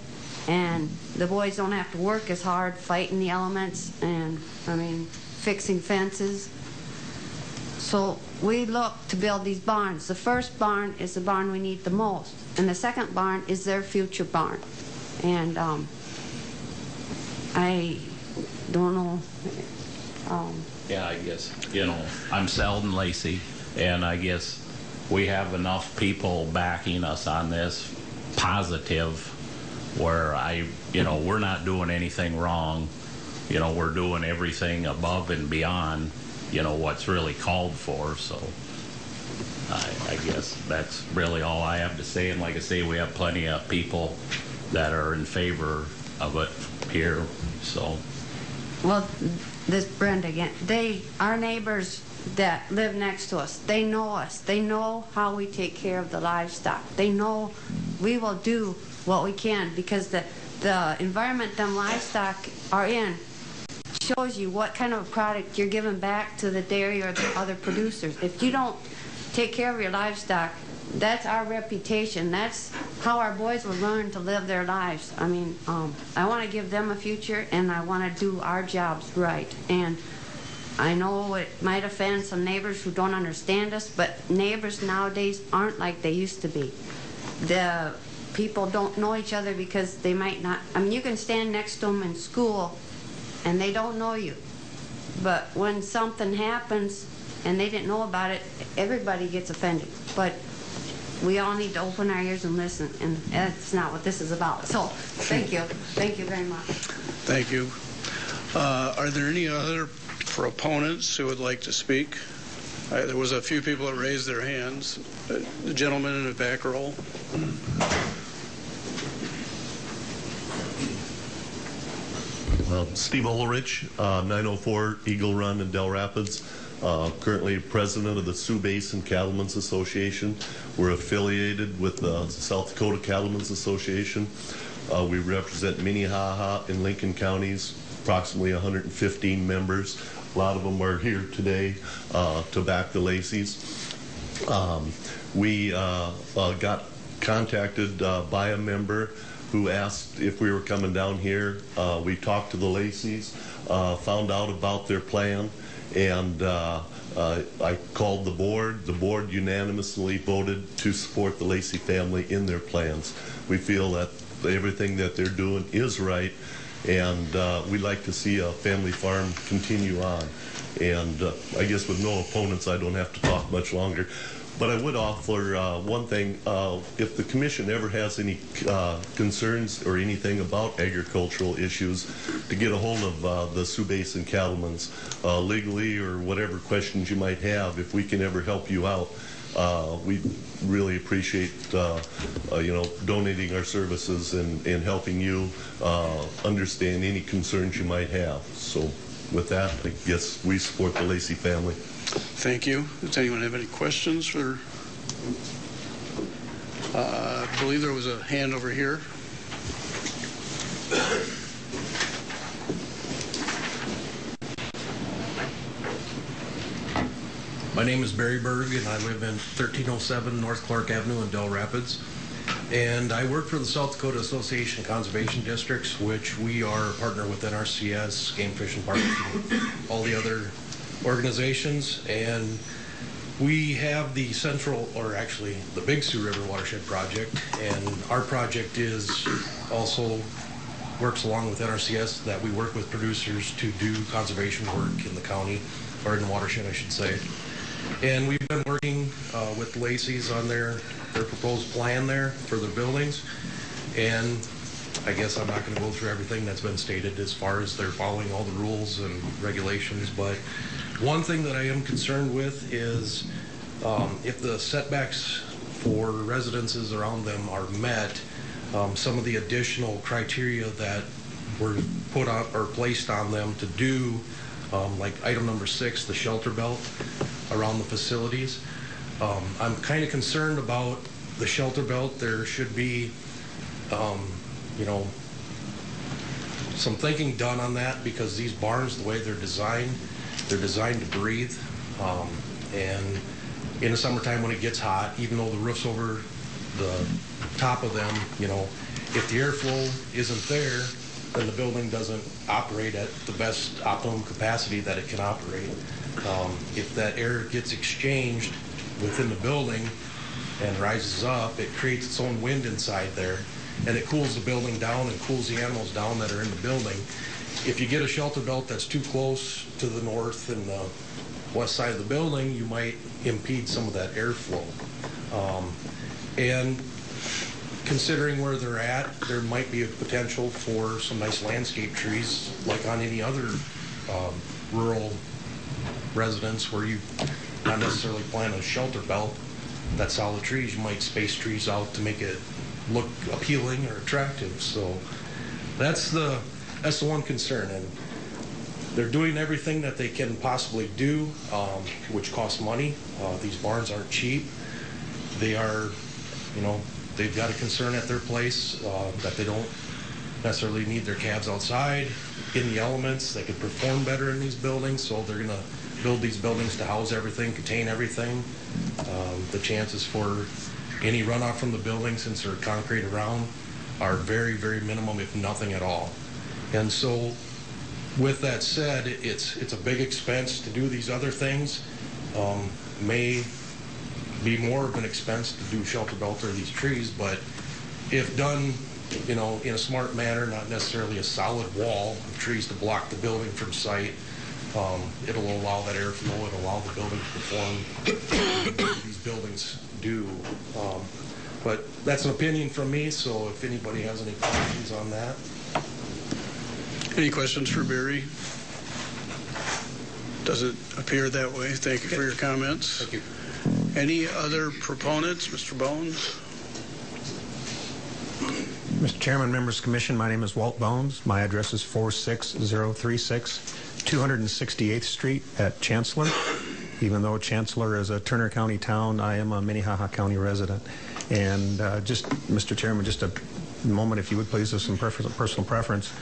and the boys don't have to work as hard fighting the elements and, I mean, fixing fences. So we look to build these barns. The first barn is the barn we need the most, and the second barn is their future barn. And um, I don't know. Um, yeah, I guess, you know, I'm Selden Lacey, and I guess we have enough people backing us on this positive, where I, you know, we're not doing anything wrong. You know, we're doing everything above and beyond, you know, what's really called for. So I, I guess that's really all I have to say. And like I say, we have plenty of people that are in favor of it here, so. Well, this Brenda again, they, our neighbors that live next to us, they know us. They know how we take care of the livestock. They know we will do what we can, because the, the environment them livestock are in shows you what kind of product you're giving back to the dairy or the other producers. If you don't take care of your livestock, that's our reputation. That's how our boys will learn to live their lives. I mean, um, I want to give them a future, and I want to do our jobs right. And I know it might offend some neighbors who don't understand us, but neighbors nowadays aren't like they used to be. The people don't know each other because they might not. I mean, you can stand next to them in school, and they don't know you. But when something happens and they didn't know about it, everybody gets offended. But we all need to open our ears and listen, and that's not what this is about. So thank you. Thank you very much. Thank you. Uh, are there any other proponents who would like to speak? Uh, there was a few people that raised their hands. Uh, the gentleman in the back row. Well, Steve Ulrich, uh, nine oh four Eagle Run in Del Rapids. Uh, currently president of the Sioux Basin Cattlemen's Association. We're affiliated with the South Dakota Cattlemen's Association. Uh, we represent Minnehaha and Lincoln counties, approximately one hundred fifteen members. A lot of them are here today uh, to back the Lacey's. Um, we uh, uh, got contacted uh, by a member who asked if we were coming down here. Uh, we talked to the Lacey's, uh, found out about their plan, and uh, uh, I called the board. The board unanimously voted to support the Lacey family in their plans. We feel that everything that they're doing is right, and uh, we'd like to see a family farm continue on. And uh, I guess with no opponents, I don't have to talk much longer. But I would offer uh, one thing. Uh, if the commission ever has any uh, concerns or anything about agricultural issues, to get a hold of uh, the Sioux Basin Cattlemen's uh, legally or whatever questions you might have. If we can ever help you out, uh, we really appreciate uh, uh, you know, donating our services and, and helping you uh, understand any concerns you might have. So with that, I guess we support the Lacey family. Thank you. Does anyone have any questions for? Uh, I believe there was a hand over here. My name is Barry Berg, and I live in thirteen oh seven North Clark Avenue in Del Rapids. And I work for the South Dakota Association of Conservation Districts, which we are a partner with N R C S, Game Fish and Parks, and all the other organizations, and we have the central, or actually the Big Sioux River Watershed Project, and our project is also works along with N R C S, that we work with producers to do conservation work in the county, or in the watershed I should say. And we've been working uh, with Lacey's on their their proposed plan there for their buildings, and I guess I'm not going to go through everything that's been stated as far as they're following all the rules and regulations, but one thing that I am concerned with is um, if the setbacks for residences around them are met, um, some of the additional criteria that were put on or placed on them to do, um, like item number six, the shelter belt around the facilities. Um, I'm kind of concerned about the shelter belt. There should be, um, you know, some thinking done on that, because these barns, the way they're designed, they're designed to breathe. Um, and in the summertime when it gets hot, even though the roof's over the top of them, you know, if the airflow isn't there, then the building doesn't operate at the best optimum capacity that it can operate. Um, if that air gets exchanged within the building and rises up, it creates its own wind inside there, and it cools the building down and cools the animals down that are in the building. If you get a shelter belt that's too close to the north and the west side of the building, you might impede some of that airflow. Um, and considering where they're at, there might be a potential for some nice landscape trees, like on any other um, rural residence where you not necessarily plant a shelter belt that's solid trees. You might space trees out to make it look appealing or attractive. So that's the that's the one concern, and they're doing everything that they can possibly do, um, which costs money. Uh, these barns aren't cheap. They are, you know, they've got a concern at their place uh, that they don't necessarily need their calves outside in the elements. They could perform better in these buildings, so they're gonna build these buildings to house everything, contain everything. Um, the chances for any runoff from the building, since they're concrete around, are very, very minimum, if nothing at all. And so with that said, it's it's a big expense to do these other things. Um, may be more of an expense to do shelter belt or these trees, but if done, you know, in a smart manner, not necessarily a solid wall of trees to block the building from sight, um, it'll allow that airflow, it'll allow the building to perform these buildings do. Um, but that's an opinion from me, so if anybody has any questions on that. Any questions for Barry? Doesn't appear that way. Thank you for your comments. Thank you. Any other proponents? Mister Bones? Mister Chairman, members of the Commission, my name is Walt Bones. My address is four six zero three six two hundred sixty-eighth Street at Chancellor. Even though Chancellor is a Turner County town, I am a Minnehaha County resident. And uh, just, Mister Chairman, just a moment, if you would please, of some personal preference.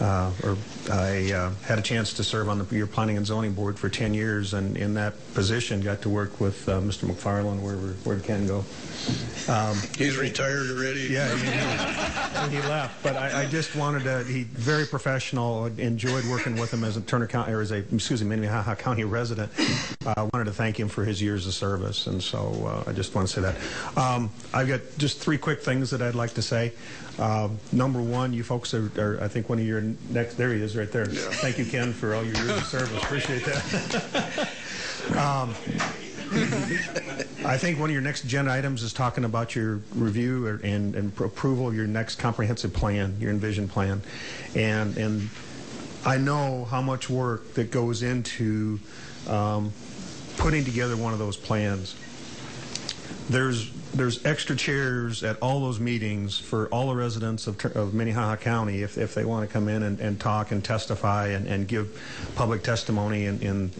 Uh, or I uh, had a chance to serve on the, your Planning and Zoning Board for ten years, and in that position got to work with uh, Mister McFarland, wherever, where Ken go. Um, He's retired already. Yeah, he, he left. But I, I just wanted to, he very professional, enjoyed working with him as a Turner County, or as a, excuse me, Minnehaha County resident. I uh, wanted to thank him for his years of service, and so uh, I just want to say that. Um, I've got just three quick things that I'd like to say. Uh, number one, you folks are, are, I think, one of your next, there he is right there. Yeah. Thank you, Ken, for all your years of service. Appreciate that. um, I think one of your next gen items is talking about your review or, and, and approval of your next comprehensive plan, your Envision plan. And, and I know how much work that goes into um, putting together one of those plans. There's there's extra chairs at all those meetings for all the residents of, of Minnehaha County if, if they want to come in and, and talk and testify and, and give public testimony in, in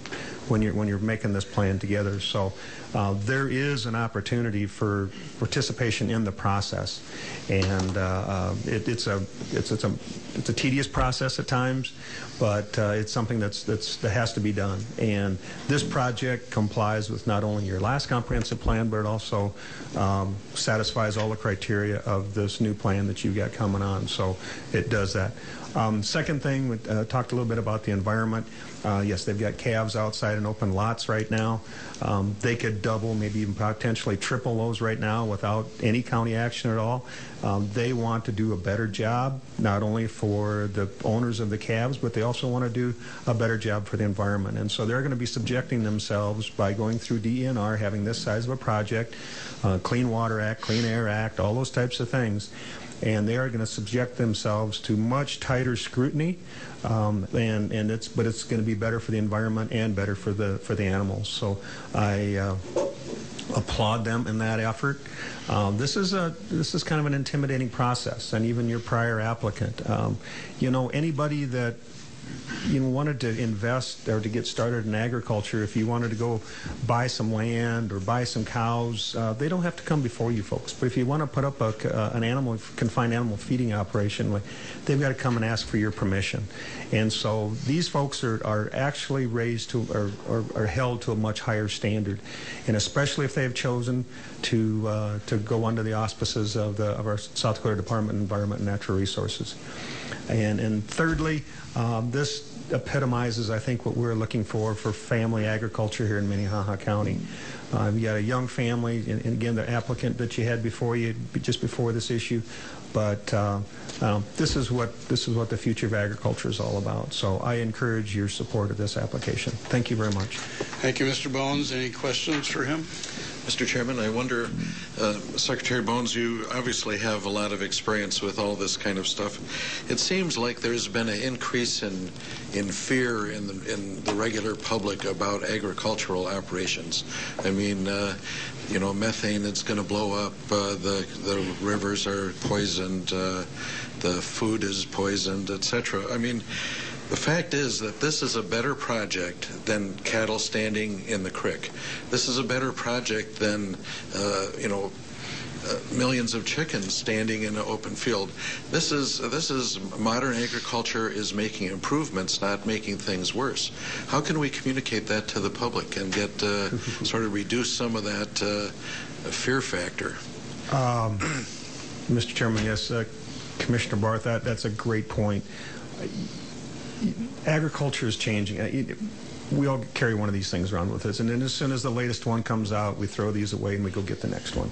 when you're when you're making this plan together. So uh, there is an opportunity for participation in the process, and uh, uh, it, it's a it's it's a it's a tedious process at times, but uh, it's something that's that's that has to be done. And this project complies with not only your last comprehensive plan, but it also Um, satisfies all the criteria of this new plan that you've got coming on, so it does that. Um, second thing, uh, talked a little bit about the environment. Uh, yes, they've got calves outside in open lots right now. Um, they could double, maybe even potentially triple those right now without any county action at all. Um, they want to do a better job, not only for the owners of the calves, but they also want to do a better job for the environment. And so they're going to be subjecting themselves by going through D E N R, having this size of a project, uh, Clean Water Act, Clean Air Act, all those types of things. And they are going to subject themselves to much tighter scrutiny, um, and and it's but it's going to be better for the environment and better for the for the animals. So I uh, applaud them in that effort. Um, this is a this is kind of an intimidating process, and even your prior applicant. Um, you know, anybody that you know, wanted to invest or to get started in agriculture, if you wanted to go buy some land or buy some cows, uh, they don't have to come before you folks. But if you want to put up a, uh, an animal, confined animal feeding operation, they've got to come and ask for your permission. And so these folks are, are actually raised to or are, are, are held to a much higher standard, and especially if they have chosen to uh, to go under the auspices of the of our South Dakota Department of Environment and Natural Resources. And and thirdly, um, this epitomizes, I think, what we're looking for for family agriculture here in Minnehaha County. Um, you got a young family, and, and again, the applicant that you had before you, just before this issue, but uh, um, this is what this is what the future of agriculture is all about. So I encourage your support of this application. Thank you very much. Thank you, Mister Bones. Any questions for him? Mister Chairman, I wonder, uh, Secretary Bones, you obviously have a lot of experience with all this kind of stuff. It seems like there's been an increase in in fear in the, in the regular public about agricultural operations. I mean, uh, you know, methane that's going to blow up, uh, the, the rivers are poisoned, uh, the food is poisoned, et cetera. I mean, the fact is that this is a better project than cattle standing in the creek. This is a better project than, uh, you know, uh, millions of chickens standing in an open field. This is this is modern agriculture is making improvements, not making things worse. How can we communicate that to the public and get uh, sort of reduce some of that uh, fear factor? Um, Mister Chairman, yes, uh, Commissioner Barth, that, that's a great point. Uh, Agriculture is changing. We all carry one of these things around with us, and then as soon as the latest one comes out, we throw these away and we go get the next one.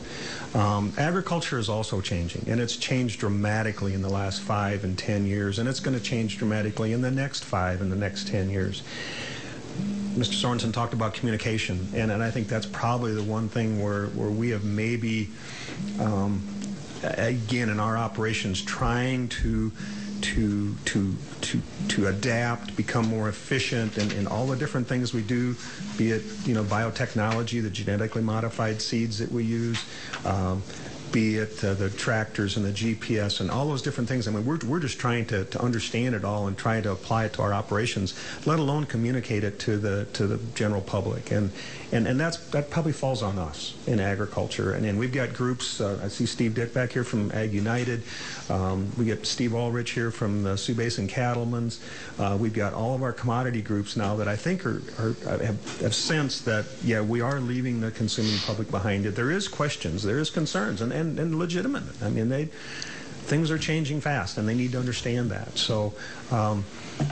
Um, agriculture is also changing, and it's changed dramatically in the last five and ten years, and it's going to change dramatically in the next five and the next ten years. Mister Sorensen talked about communication, and, and I think that's probably the one thing where, where we have maybe, um, again, in our operations, trying to to to to to adapt, become more efficient in, in all the different things we do, be it you know biotechnology, the genetically modified seeds that we use, um, be it uh, the tractors and the G P S and all those different things. I mean, we're, we're just trying to, to understand it all and try to apply it to our operations, let alone communicate it to the to the general public. And and, and that's that probably falls on us in agriculture. And then we've got groups, uh, I see Steve Dick back here from Ag United. Um, we get Steve Ulrich here from the Sioux Basin Cattlemen's. Uh, we've got all of our commodity groups now that I think are, are have, have sensed that, yeah, we are leaving the consuming public behind it. There is questions, there is concerns, and And, and legitimate. I mean, they things are changing fast, and they need to understand that. So, um,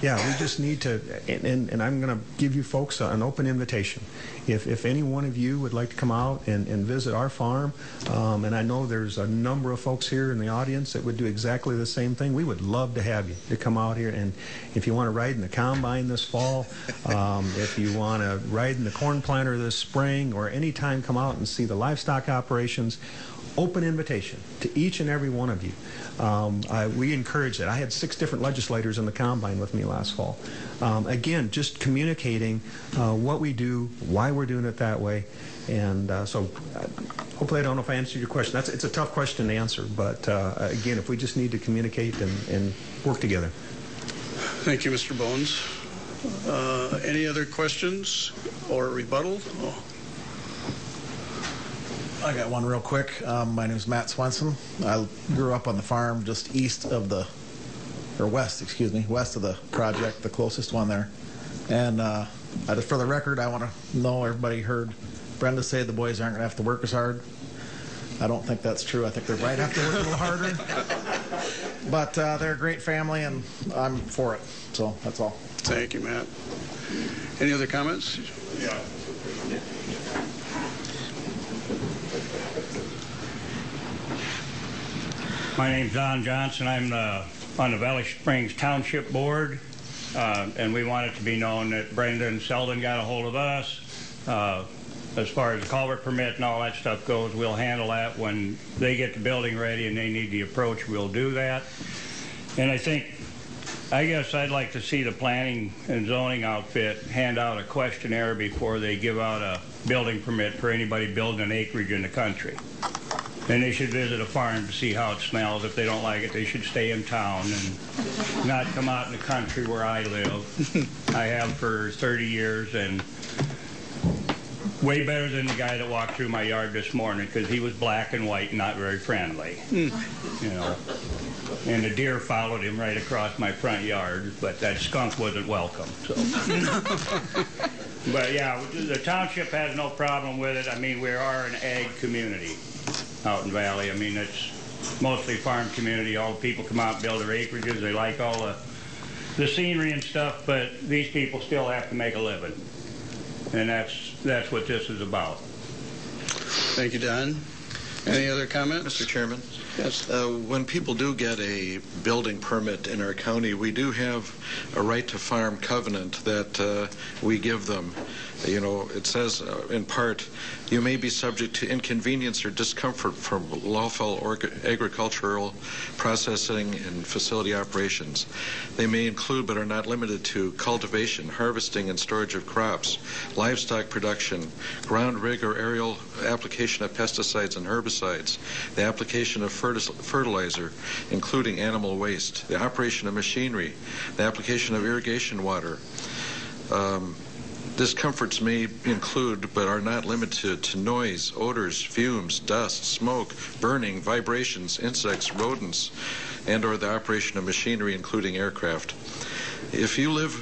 yeah, we just need to, and, and, and I'm going to give you folks an open invitation. If, if any one of you would like to come out and, and visit our farm, um, and I know there's a number of folks here in the audience that would do exactly the same thing, we would love to have you to come out here. And if you want to ride in the combine this fall, um, if you want to ride in the corn planter this spring, or any time, come out and see the livestock operations. Open invitation to each and every one of you. Um, I, we encourage that. I had six different legislators in the combine with me last fall. Um, again, just communicating uh, what we do, why we're doing it that way, and uh, so uh, hopefully I don't know if I answered your question. That's, it's a tough question to answer, but uh, again, if we just need to communicate and, and work together. Thank you, Mister Bones. Uh, any other questions or rebuttal? Oh. I got one real quick. Um, my name is Matt Swenson. I grew up on the farm just east of the, or west, excuse me, west of the project, the closest one there. And uh, I just, for the record, I want to know everybody heard Brenda say the boys aren't going to have to work as hard. I don't think that's true. I think they might have to work a little harder. But uh, they're a great family, and I'm for it. So that's all. Thank you, Matt. Any other comments? Yeah. My name's Don Johnson. I'm the, on the Valley Springs Township Board, uh, and we want it to be known that Brenda and Selden got a hold of us. Uh, as far as the culvert permit and all that stuff goes, we'll handle that. When they get the building ready and they need the approach, we'll do that. And I think I guess I'd like to see the planning and zoning outfit hand out a questionnaire before they give out a building permit for anybody building an acreage in the country. And they should visit a farm to see how it smells. If they don't like it, they should stay in town and not come out in the country where I live. I have for thirty years, and way better than the guy that walked through my yard this morning, because he was black and white and not very friendly. Mm. You know. And the deer followed him right across my front yard, but that skunk wasn't welcome. So. But yeah, the township has no problem with it. I mean, we are an ag community out in Valley. I mean, it's mostly farm community. All the people come out and build their acreages. They like all the, the scenery and stuff, but these people still have to make a living. And that's, that's what this is about. Thank you, Don. Any other comments? Mister Chairman? Yes. Uh, when people do get a building permit in our county, we do have a right to farm covenant that uh, we give them. You know, it says uh, in part, you may be subject to inconvenience or discomfort from lawful or agricultural processing and facility operations. They may include but are not limited to cultivation, harvesting and storage of crops, livestock production, ground rig or aerial application of pesticides and herbicides, the application of fertilizer, including animal waste, the operation of machinery, the application of irrigation water. Um, Discomforts may include, but are not limited to, noise, odors, fumes, dust, smoke, burning, vibrations, insects, rodents, and or the operation of machinery, including aircraft. If you live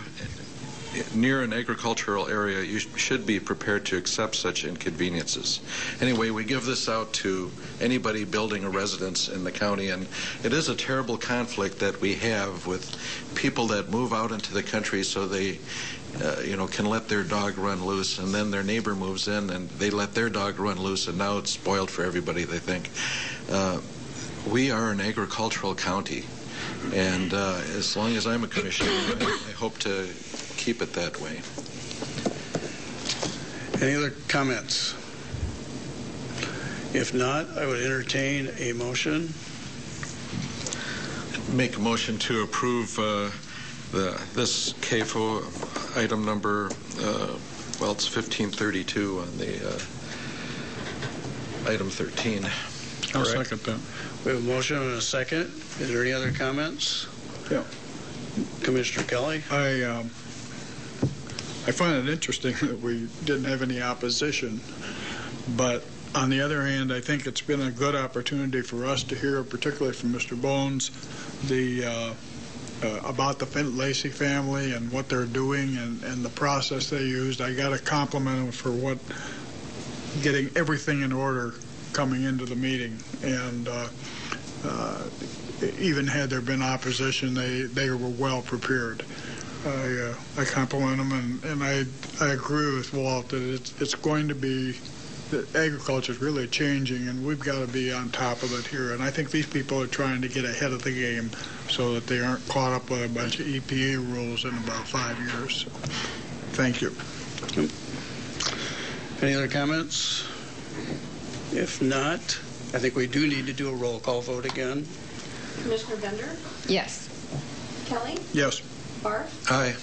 near an agricultural area, you should be prepared to accept such inconveniences. Anyway, we give this out to anybody building a residence in the county, and it is a terrible conflict that we have with people that move out into the country so they Uh, you know, can let their dog run loose, and then their neighbor moves in and they let their dog run loose, and now it's spoiled for everybody, they think. Uh, we are an agricultural county, and uh, as long as I'm a commissioner, I, I hope to keep it that way. Any other comments? If not, I would entertain a motion. Make a motion to approve uh, the, this C A F O item number, uh, well, it's fifteen thirty-two on the uh, item thirteen. I'll right. second that. We have a motion and a second. Is there any other comments? Yeah. Commissioner Kelly? I, um, I find it interesting that we didn't have any opposition, but on the other hand, I think it's been a good opportunity for us to hear, particularly from Mister Bones, the uh, Uh, about the Lacey family and what they're doing and, and the process they used. I got to compliment them for what getting everything in order coming into the meeting. And uh, uh, even had there been opposition, they, they were well prepared. I, uh, I compliment them, and, and I, I agree with Walt that it's, it's going to be, that agriculture is really changing, and we've got to be on top of it here. And I think these people are trying to get ahead of the game so that they aren't caught up with a bunch of E P A rules in about five years. So, thank you. Any other comments? If not, I think we do need to do a roll call vote again. Commissioner Bender? Yes. Kelly? Yes. Barth? Aye.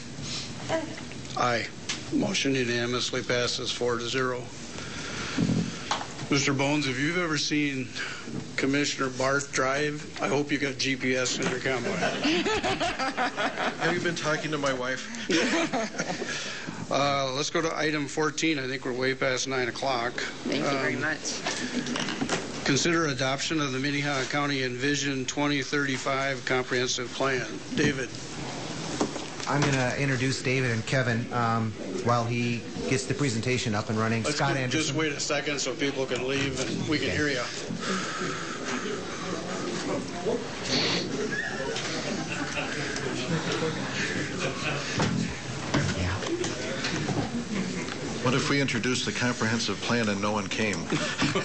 Aye. Aye. Motion unanimously passes four to zero. Mister Bones, if you've ever seen Commissioner Barth drive, I hope you got G P S in your combine. Have you been talking to my wife? uh, let's go to item fourteen. I think we're way past nine o'clock. Thank um, you very much. Thank you. Consider adoption of the Minnehaha County Envision twenty thirty-five Comprehensive Plan. David. I'm going to introduce David and Kevin um, while he gets the presentation up and running. Let's Scott Anderson. Just wait a second so people can leave and we can okay. hear you. What if we introduced the comprehensive plan and no one came? Anyone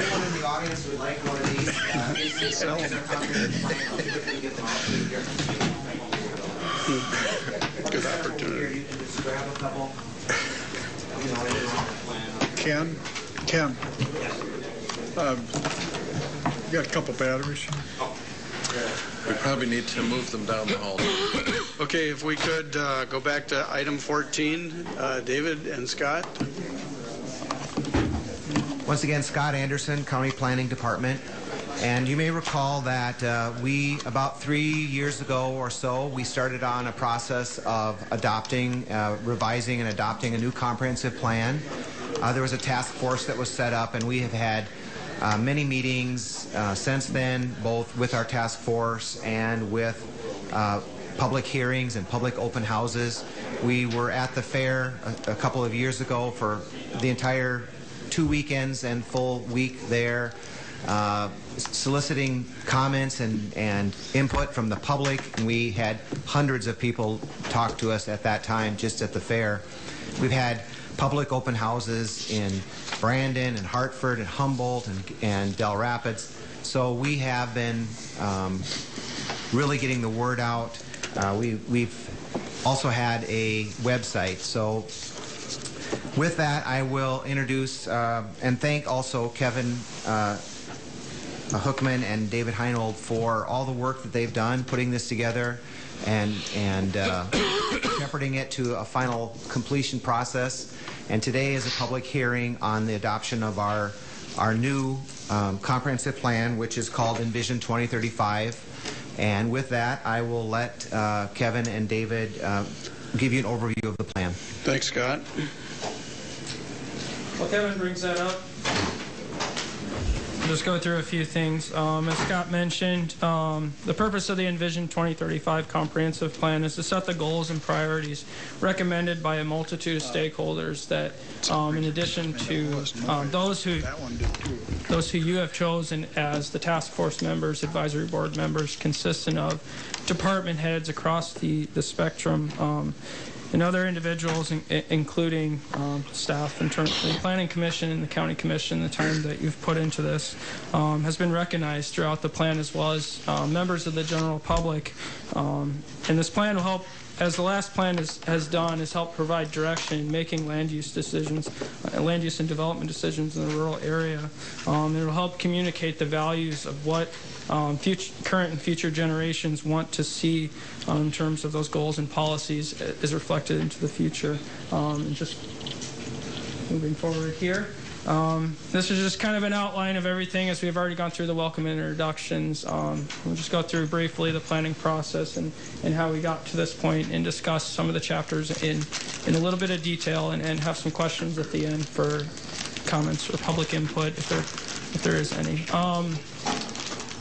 in the audience would like one of these? Uh, these so. Good opportunity. Ken? Ken? Um, you got a couple batteries? We probably need to move them down the hall. Okay, if we could uh, go back to item fourteen, uh, David and Scott. Once again, Scott Anderson, County Planning Department. And you may recall that uh, we, about three years ago or so, we started on a process of adopting, uh, revising and adopting a new comprehensive plan. Uh, there was a task force that was set up, and we have had uh, many meetings uh, since then, both with our task force and with uh, public hearings and public open houses. We were at the fair a, a couple of years ago for the entire two weekends and full week there, uh, soliciting comments and, and input from the public. We had hundreds of people talk to us at that time just at the fair. We've had public open houses in Brandon and Hartford and Humboldt and, and Del Rapids. So we have been um, really getting the word out. Uh, we, we've also had a website. So with that, I will introduce uh, and thank also Kevin uh, Hoekman and David Heinold for all the work that they've done putting this together and, and uh, shepherding it to a final completion process. And today is a public hearing on the adoption of our, our new um, comprehensive plan, which is called Envision twenty thirty-five. And with that, I will let uh, Kevin and David uh, give you an overview of the plan. Thanks, Scott. Well, Kevin brings that up. Just go through a few things. Um, as Scott mentioned, um, the purpose of the Envision twenty thirty-five comprehensive plan is to set the goals and priorities recommended by a multitude of stakeholders that, um, in addition to um, those who those who you have chosen as the task force members, advisory board members, consistent of department heads across the, the spectrum, um, and other individuals, including um, staff, and the Planning Commission and the County Commission. The time that you've put into this um, has been recognized throughout the plan, as well as uh, members of the general public. Um, and this plan will help, as the last plan is, has done, is help provide direction in making land use decisions, uh, land use and development decisions in the rural area. Um, it will help communicate the values of what um, future, current and future generations want to see um, in terms of those goals and policies is reflected into the future. Um, and just moving forward here. Um, this is just kind of an outline of everything, as we've already gone through the welcome and introductions. Um, we'll just go through briefly the planning process and, and how we got to this point and discuss some of the chapters in, in a little bit of detail and, and have some questions at the end for comments or public input if there, if there is any. Um,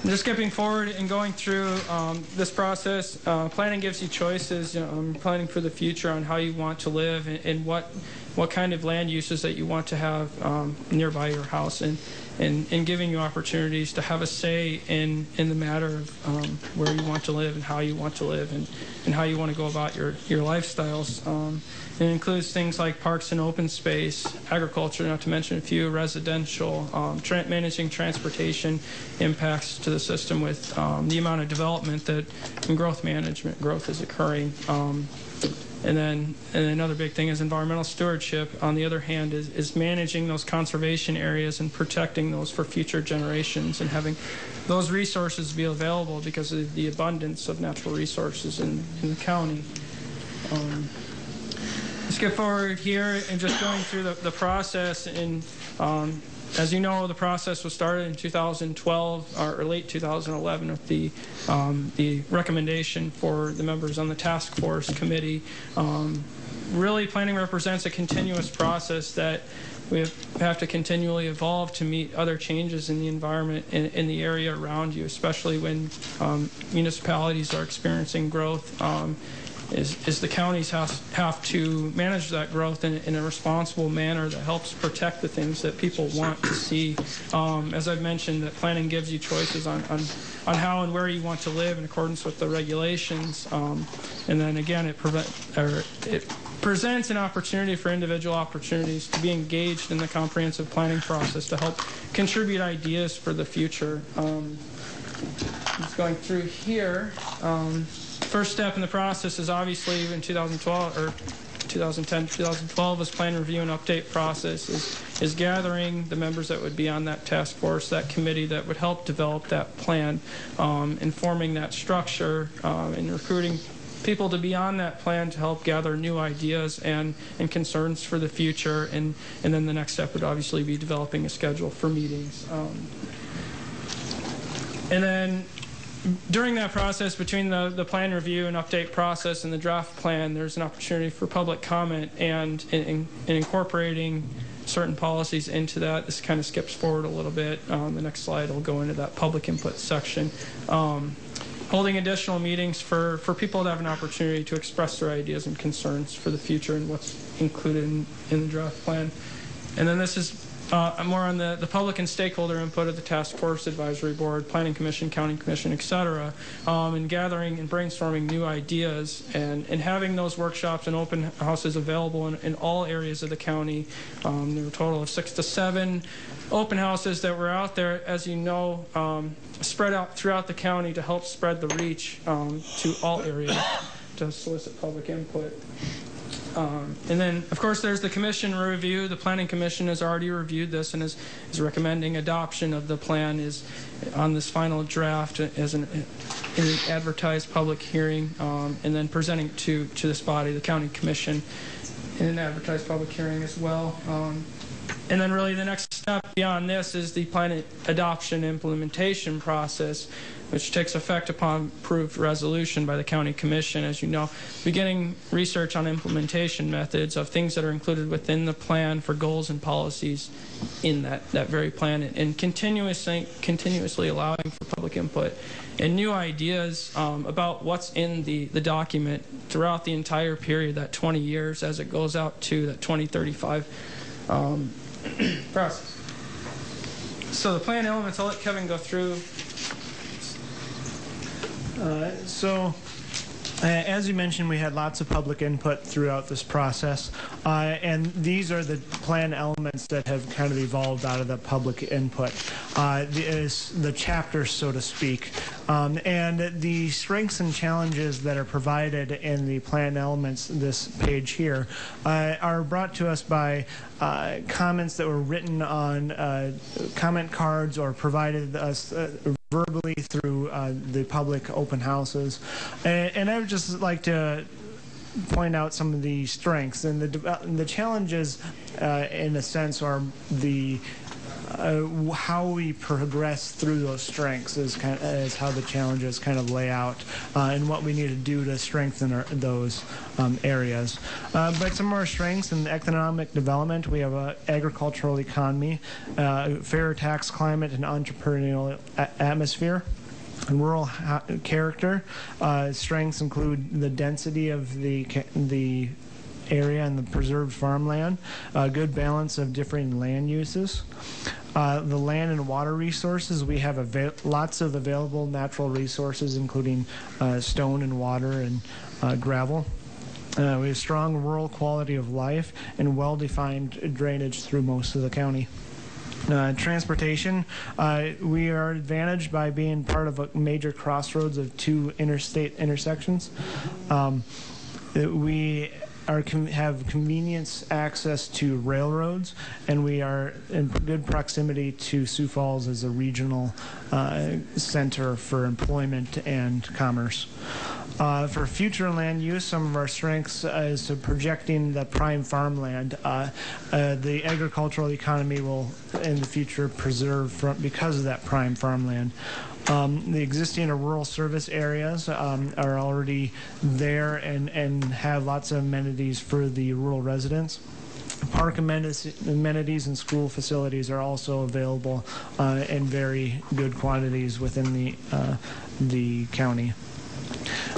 Just skipping forward and going through um, this process, uh, planning gives you choices, you know, um, planning for the future on how you want to live and, and what what kind of land uses that you want to have um, nearby your house, and, and, and giving you opportunities to have a say in, in the matter of um, where you want to live and how you want to live and, and how you want to go about your, your lifestyles. Um, it includes things like parks and open space, agriculture, not to mention a few, residential, um, tra managing transportation impacts to the system with um, the amount of development that and growth management growth is occurring. Um, And then and another big thing is environmental stewardship, on the other hand, is, is managing those conservation areas and protecting those for future generations and having those resources be available because of the abundance of natural resources in, in the county. Um, let's get forward here and just going through the, the process. And um, as you know, the process was started in two thousand twelve or late two thousand eleven with the um, the recommendation for the members on the task force committee. Um, really, planning represents a continuous process that we have to continually evolve to meet other changes in the environment in, in the area around you, especially when um, municipalities are experiencing growth. Um, Is, is the counties have, have to manage that growth in, in a responsible manner that helps protect the things that people want to see. Um, as I've mentioned, that planning gives you choices on, on, on how and where you want to live in accordance with the regulations. Um, and then again, it, prevent, or it presents an opportunity for individual opportunities to be engaged in the comprehensive planning process to help contribute ideas for the future. Um, just going through here. Um, First step in the process is obviously in 2012 or two thousand ten to two thousand twelve is plan review and update process, is, is gathering the members that would be on that task force, that committee that would help develop that plan, um, informing that structure, um, and recruiting people to be on that plan to help gather new ideas and, and concerns for the future. And, and then the next step would obviously be developing a schedule for meetings. Um, and then during that process, between the, the plan review and update process and the draft plan, there's an opportunity for public comment, and in, in, in incorporating certain policies into that. This kind of skips forward a little bit. Um, the next slide will go into that public input section. Um, holding additional meetings for, for people to have an opportunity to express their ideas and concerns for the future and what's included in, in the draft plan. And then this is Uh, more on the, the public and stakeholder input of the task force, advisory board, planning commission, county commission, et cetera, um, and gathering and brainstorming new ideas, and, and having those workshops and open houses available in, in all areas of the county. Um, there were a total of six to seven open houses that were out there, as you know, um, spread out throughout the county to help spread the reach um, to all areas to solicit public input. Um, and then, of course, there's the commission review. The Planning Commission has already reviewed this and is, is recommending adoption of the plan is on this final draft as an, in an advertised public hearing, um, and then presenting to, to this body, the County Commission, in an advertised public hearing as well. Um, and then really the next step beyond this is the plan adoption implementation process, which takes effect upon approved resolution by the County Commission. As you know, beginning research on implementation methods of things that are included within the plan for goals and policies in that, that very plan, and, and continuously, continuously allowing for public input and new ideas um, about what's in the, the document throughout the entire period, that twenty years, as it goes out to that twenty thirty-five um, process. So the plan elements, I'll let Kevin go through. Uh, so, uh, as you mentioned, we had lots of public input throughout this process, uh, and these are the plan elements that have kind of evolved out of the public input, uh, the, the chapters, so to speak, um, and the strengths and challenges that are provided in the plan elements, this page here, uh, are brought to us by uh, comments that were written on uh, comment cards or provided us uh, verbally through uh, the public open houses. And, and I would just like to point out some of the strengths and the, and the challenges, uh, in a sense, are the Uh, how we progress through those strengths is kind of, is how the challenges kind of lay out, uh, and what we need to do to strengthen our, those um, areas. Uh, but some of our strengths in economic development, we have an agricultural economy, uh, fair tax climate, and entrepreneurial a atmosphere. And rural character. Uh, strengths include the density of the the. area and the preserved farmland, a uh, good balance of differing land uses. Uh, the land and water resources, we have avail lots of available natural resources, including uh, stone and water and uh, gravel. Uh, we have strong rural quality of life and well-defined drainage through most of the county. Uh, transportation, uh, we are advantaged by being part of a major crossroads of two interstate intersections. Um, we Are com have convenience access to railroads, and we are in good proximity to Sioux Falls as a regional uh, center for employment and commerce. Uh, for future land use, some of our strengths uh, is to projecting the prime farmland. Uh, uh, the agricultural economy will, in the future, preserve from, because of that prime farmland. Um, the existing rural service areas um, are already there and, and have lots of amenities for the rural residents. Park amenities and school facilities are also available uh, in very good quantities within the, uh, the county.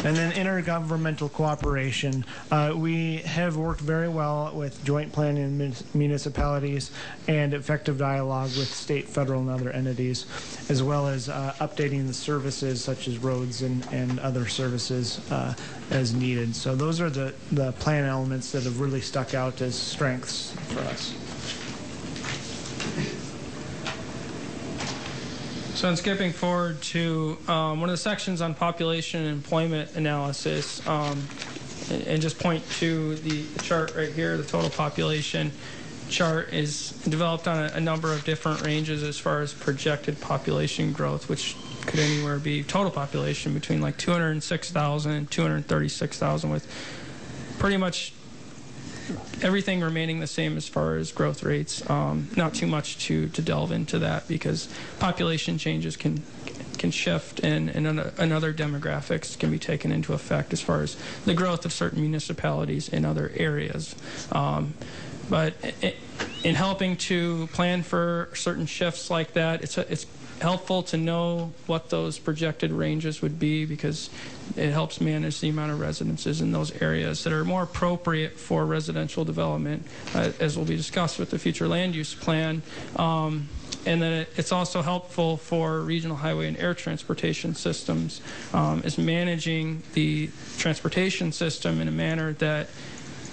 And then intergovernmental cooperation. Uh, we have worked very well with joint planning in municipalities and effective dialogue with state, federal, and other entities, as well as uh, updating the services such as roads and, and other services uh, as needed. So those are the, the plan elements that have really stuck out as strengths for us. So I'm skipping forward to um, one of the sections on population and employment analysis. Um, and just point to the chart right here, the total population chart is developed on a, a number of different ranges as far as projected population growth, which could anywhere be total population between like two hundred six thousand and two hundred thirty-six thousand, with pretty much everything remaining the same as far as growth rates. Um, not too much to, to delve into that because population changes can can shift and, and, and other demographics can be taken into effect as far as the growth of certain municipalities in other areas. Um, but it, in helping to plan for certain shifts like that, it's a, it's helpful to know what those projected ranges would be because it helps manage the amount of residences in those areas that are more appropriate for residential development, uh, as will be discussed with the future land use plan. Um, and then it, it's also helpful for regional highway and air transportation systems, um, is managing the transportation system in a manner that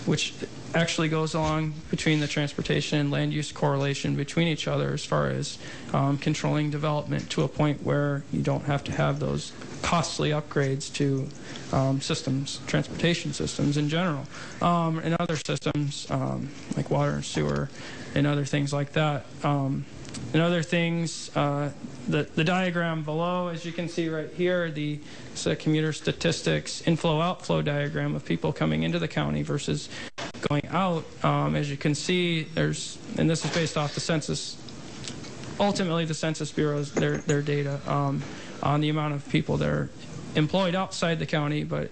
which actually goes along between the transportation and land use correlation between each other as far as um, controlling development to a point where you don't have to have those costly upgrades to um, systems, transportation systems in general, um, and other systems um, like water and sewer and other things like that. Um, and other things, uh, the, the diagram below, as you can see right here, the uh, commuter statistics inflow-outflow diagram of people coming into the county versus going out, um, as you can see, there's, and this is based off the census, ultimately the Census Bureau's, their, their data um, on the amount of people that are employed outside the county but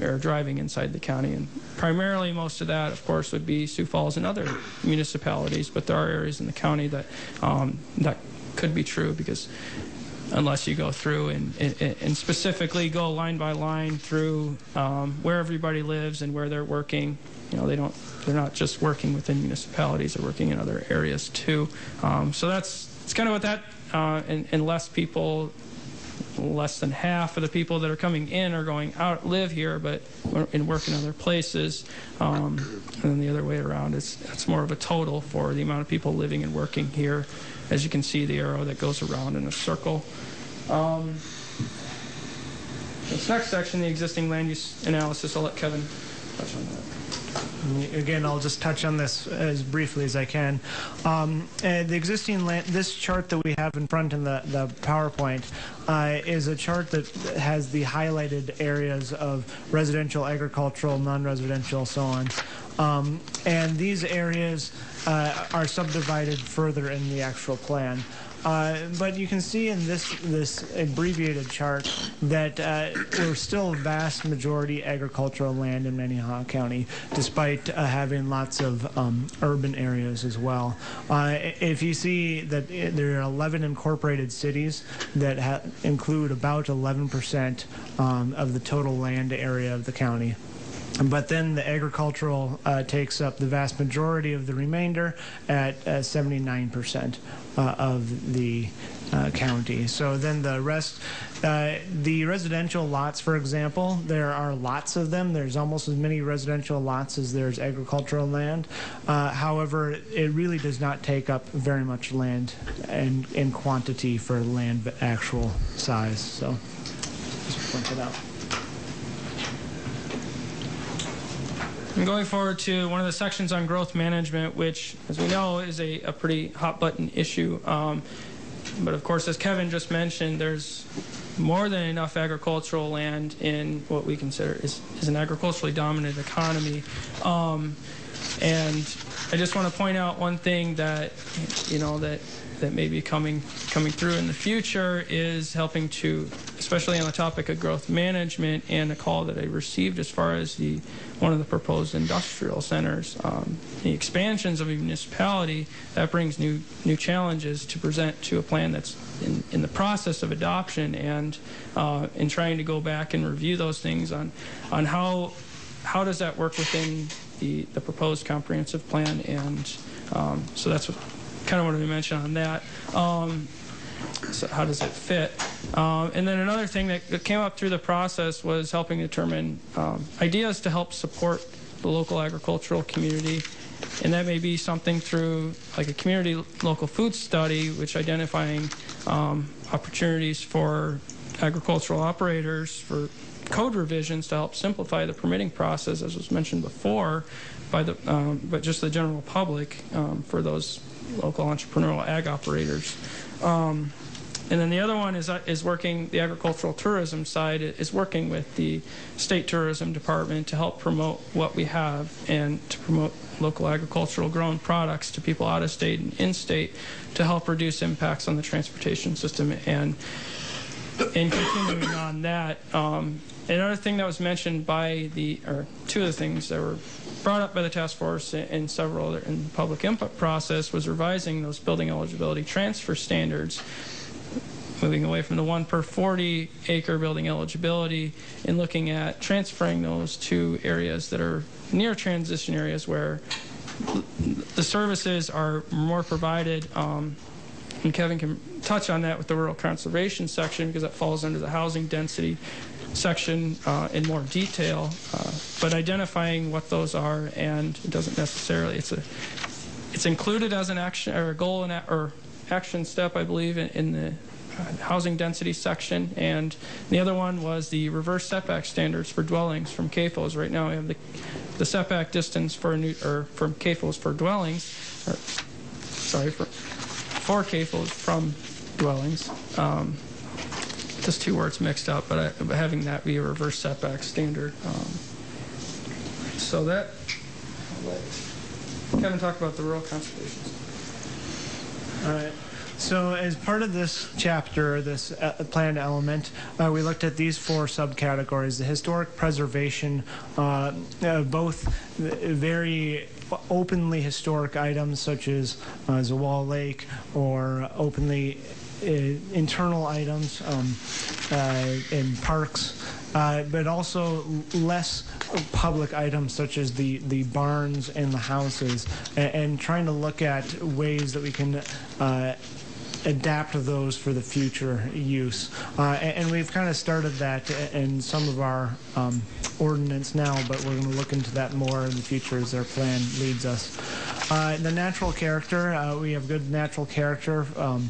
are driving inside the county. And primarily most of that, of course, would be Sioux Falls and other municipalities, but there are areas in the county that um, that could be true because unless you go through and, and, and specifically go line by line through um, where everybody lives and where they're working. You know, they don't, they're not just working within municipalities, they're working in other areas too. Um, so that's, it's kind of what that, uh, and, and less people, less than half of the people that are coming in or going out live here, but and work in other places. Um, and then the other way around, it's, it's more of a total for the amount of people living and working here. As you can see, the arrow that goes around in a circle. Um, this next section, the existing land use analysis, I'll let Kevin touch on that. Again, I'll just touch on this as briefly as I can. Um, uh, the existing land, this chart that we have in front in the, the PowerPoint uh, is a chart that has the highlighted areas of residential, agricultural, non-residential, so on. Um, and these areas uh, are subdivided further in the actual plan. Uh, but you can see in this this abbreviated chart that uh, we're still a vast majority agricultural land in Minnehaha County, despite uh, having lots of um, urban areas as well. Uh, if you see that there are eleven incorporated cities that ha include about eleven percent um, of the total land area of the county. But then the agricultural uh, takes up the vast majority of the remainder at uh, seventy-nine percent uh, of the uh, county. So then the rest, uh, the residential lots, for example, there are lots of them. There's almost as many residential lots as there's agricultural land. Uh, however, it really does not take up very much land in, in quantity for land actual size. So just point it out. I'm going forward to one of the sections on growth management, which, as we know, is a, a pretty hot-button issue. Um, but, of course, as Kevin just mentioned, there's more than enough agricultural land in what we consider is, is an agriculturally dominant economy. Um, and I just want to point out one thing that, you know, that that may be coming, coming through in the future is helping to, especially on the topic of growth management and a call that I received as far as the one of the proposed industrial centers, um, the expansions of a municipality, that brings new new challenges to present to a plan that's in, in the process of adoption and uh, in trying to go back and review those things on, on how, how does that work within the, the proposed comprehensive plan. And um, so that's what kind of wanted to mention on that. Um, so how does it fit? Um, and then another thing that came up through the process was helping determine um, ideas to help support the local agricultural community. And that may be something through like a community local food study, which identifying um, opportunities for agricultural operators for code revisions to help simplify the permitting process, as was mentioned before, by the um, but just the general public um, for those local entrepreneurial ag operators. Um, and then the other one is uh, is working, the agricultural tourism side is working with the state tourism department to help promote what we have and to promote local agricultural grown products to people out of state and in state to help reduce impacts on the transportation system. And And continuing on that, um, another thing that was mentioned by the, or two of the things that were brought up by the task force and several other in the public input process was revising those building eligibility transfer standards, moving away from the one per forty acre building eligibility and looking at transferring those to areas that are near transition areas where the services are more provided. Um, And Kevin can touch on that with the rural conservation section because that falls under the housing density section uh, in more detail. Uh, but identifying what those are, and it doesn't necessarily, it's a, it's included as an action or a goal and or action step, I believe, in, in the housing density section. And the other one was the reverse setback standards for dwellings from C A F Os. Right now, we have the the setback distance for a new or from C A F Os for dwellings. Or, sorry for. For C A F Os from dwellings, um, just two words mixed up, but I, having that be a reverse setback standard. Um, so that, I'll let Kevin talk about the rural conservation. All right. So as part of this chapter, this uh, planned element, uh, we looked at these four subcategories: the historic preservation, uh, uh, both very openly historic items such as uh, the Wall Lake, or openly uh, internal items um, uh, in parks, uh, but also less public items such as the the barns and the houses, and, and trying to look at ways that we can uh, adapt those for the future use. Uh, and, and we've kind of started that in some of our um, ordinance now, but we're going to look into that more in the future as their plan leads us. Uh, the natural character, uh, we have good natural character um,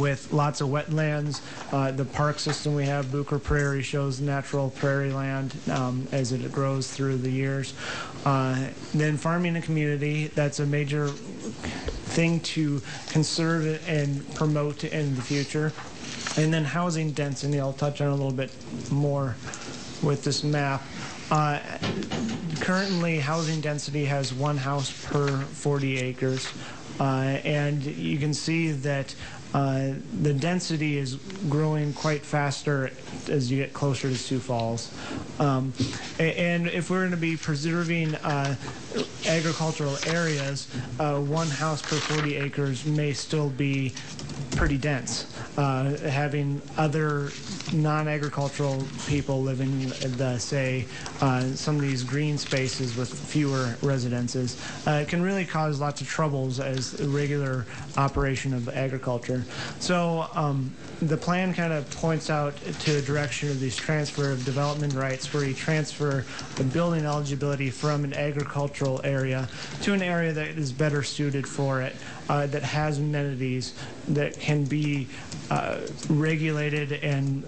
with lots of wetlands. Uh, the park system we have, Booker Prairie, shows natural prairie land um, as it grows through the years. Uh, then farming and community, that's a major thing to conserve and promote in the future. And then housing density, I'll touch on a little bit more with this map. Uh, currently, housing density has one house per forty acres. Uh, and you can see that uh, the density is growing quite faster as you get closer to Sioux Falls. Um, and if we're going to be preserving uh, agricultural areas, uh, one house per forty acres may still be pretty dense. Uh, having other non-agricultural people living in the, say, uh, some of these green spaces with fewer residences uh, can really cause lots of troubles as a regular operation of agriculture. So um, the plan kind of points out to a direction of these transfer of development rights, where you transfer the building eligibility from an agricultural area to an area that is better suited for it, uh, that has amenities that can be Uh, regulated and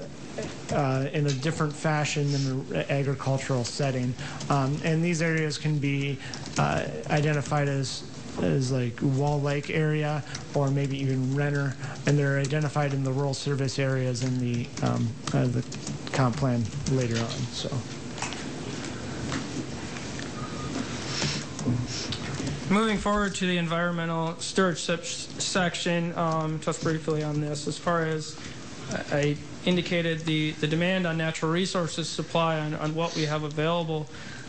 uh, in a different fashion than the agricultural setting, um, and these areas can be uh, identified as as like Wall Lake area, or maybe even Renner, and they're identified in the rural service areas in the um, uh, the comp plan later on. So. Moving forward to the environmental stewardship section, um, touch briefly on this. As far as I indicated, the, the demand on natural resources supply, on, on what we have available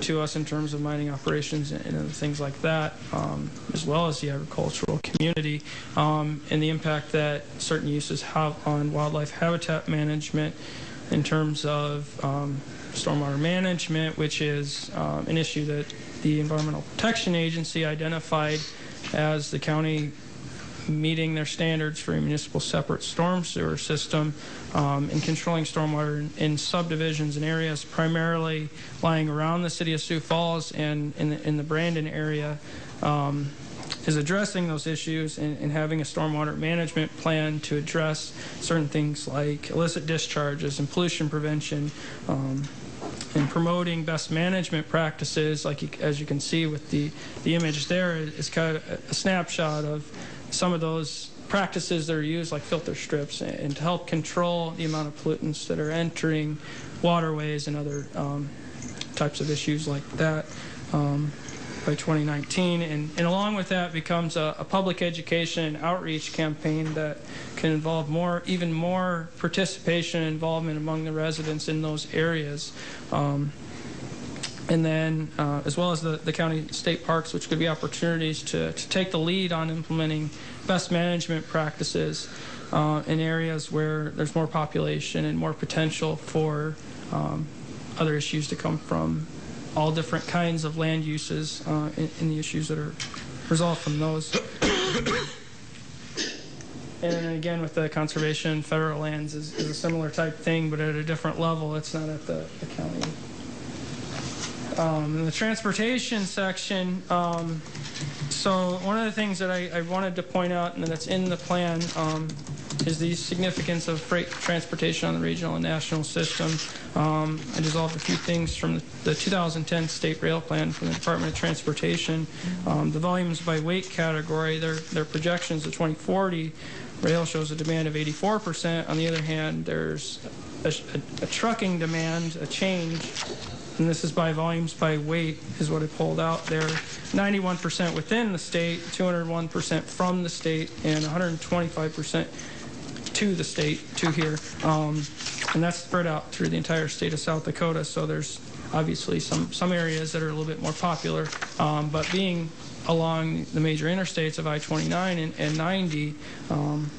to us in terms of mining operations and, and things like that, um, as well as the agricultural community, um, and the impact that certain uses have on wildlife habitat management in terms of um, stormwater management, which is um, an issue that the Environmental Protection Agency identified as the county meeting their standards for a municipal separate storm sewer system um, and controlling stormwater in, in subdivisions and areas primarily lying around the city of Sioux Falls and in the, in the Brandon area. Um, is addressing those issues and, and having a stormwater management plan to address certain things like illicit discharges and pollution prevention, um, and promoting best management practices. Like you, as you can see with the, the image there, is kind of a snapshot of some of those practices that are used, like filter strips, and, and to help control the amount of pollutants that are entering waterways and other um, types of issues like that um, by twenty nineteen. And, and along with that becomes a, a public education and outreach campaign that can involve more, even more participation and involvement among the residents in those areas. Um, And then, uh, as well as the, the county state parks, which could be opportunities to, to take the lead on implementing best management practices uh, in areas where there's more population and more potential for um, other issues to come from all different kinds of land uses uh, in, in the issues that are resolved from those. And then again, with the conservation, federal lands is, is a similar type thing, but at a different level. It's not at the, the county. Um, in the transportation section, um, so one of the things that I, I wanted to point out, and that's in the plan, um, is the significance of freight transportation on the regional and national system. Um, I dissolved a few things from the, the two thousand ten State Rail Plan from the Department of Transportation. Um, the volumes by weight category, their, their projections of twenty forty, rail shows a demand of eighty-four percent. On the other hand, there's a, a, a trucking demand, a change, and this is by volumes by weight is what I pulled out there. ninety-one percent within the state, two hundred one percent from the state, and one hundred twenty-five percent to the state, to here. Um, and that's spread out through the entire state of South Dakota, so there's obviously some, some areas that are a little bit more popular, um, but being along the major interstates of I twenty-nine and, and ninety um,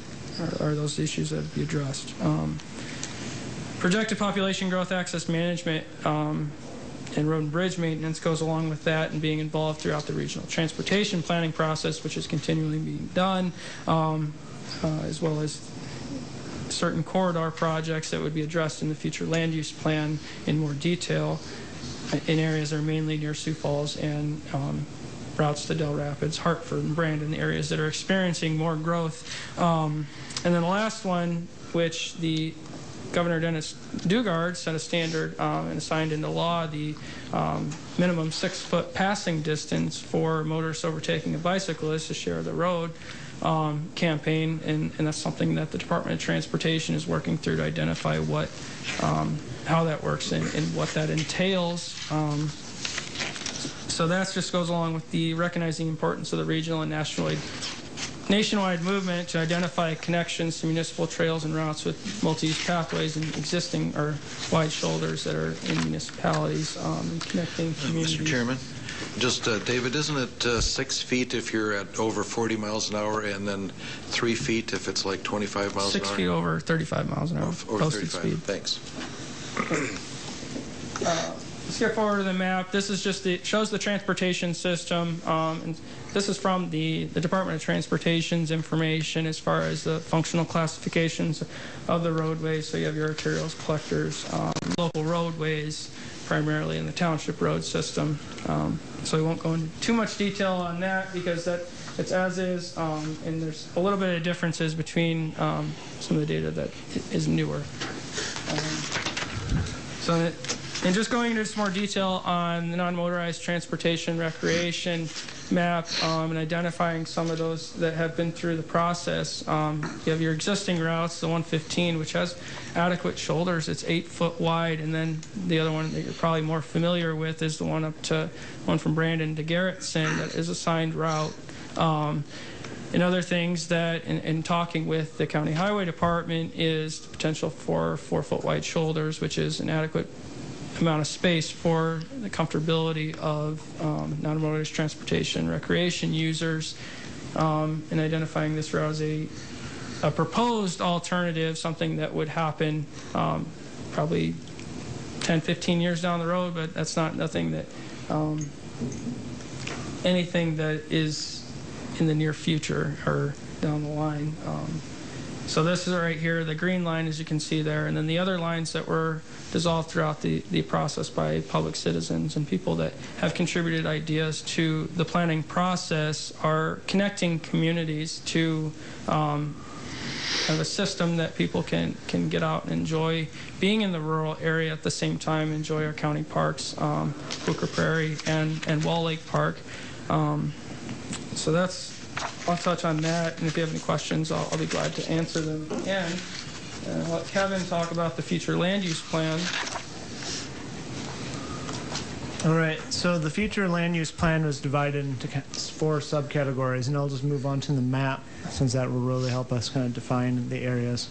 are, are those issues that have been addressed. Um, projected population growth, access management, um, and road and bridge maintenance goes along with that, and being involved throughout the regional transportation planning process, which is continually being done, um, uh, as well as certain corridor projects that would be addressed in the future land use plan in more detail in areas that are mainly near Sioux Falls and um, routes to Del Rapids, Hartford, and Brandon, the areas that are experiencing more growth. Um, and then the last one, which the Governor Dennis Dugard set a standard um, and signed into law the um, minimum six-foot passing distance for motorists overtaking a bicyclist to share the road um, campaign, and, and that's something that the Department of Transportation is working through to identify what, um, how that works and, and what that entails. Um, so that just goes along with the recognizing importance of the regional and national aid nationwide movement to identify connections to municipal trails and routes with multi-use pathways and existing or wide shoulders that are in municipalities um, and connecting communities. Uh, Mister Chairman, just uh, David, isn't it uh, six feet if you're at over forty miles an hour, and then three feet if it's like twenty-five miles an hour? Six feet over thirty-five miles an hour. Or, or posted thirty-five. Speed. Thanks. uh, Let's get forward to the map. This is just the, shows the transportation system. Um, and this is from the, the Department of Transportation's information as far as the functional classifications of the roadways. So you have your arterials, collectors, um, local roadways, primarily in the township road system. Um, so we won't go into too much detail on that because that it's as is, um, and there's a little bit of differences between um, some of the data that is newer. Um, so. It, And just going into some more detail on the non-motorized transportation recreation map um, and identifying some of those that have been through the process. Um, you have your existing routes, the one fifteen, which has adequate shoulders. It's eight foot wide. And then the other one that you're probably more familiar with is the one up to one from Brandon to Garrettson that is a signed route. Um, And other things that, in, in talking with the county highway department, is the potential for four foot wide shoulders, which is an adequate amount of space for the comfortability of um, non-motorized transportation recreation users, um, and identifying this route as a, a proposed alternative, something that would happen um, probably ten, fifteen years down the road, but that's not nothing that um, anything that is in the near future or down the line. Um, So this is right here, the green line, as you can see there, and then the other lines that were dissolved throughout the, the process by public citizens and people that have contributed ideas to the planning process are connecting communities to um, kind of a system that people can, can get out and enjoy being in the rural area at the same time, enjoy our county parks, um, Booker Prairie and, and Wall Lake Park. Um, so that's, I'll touch on that, and if you have any questions, I'll, I'll be glad to answer them. And uh, let Kevin talk about the future land use plan. All right, so the future land use plan was divided into four subcategories, and I'll just move on to the map since that will really help us kind of define the areas.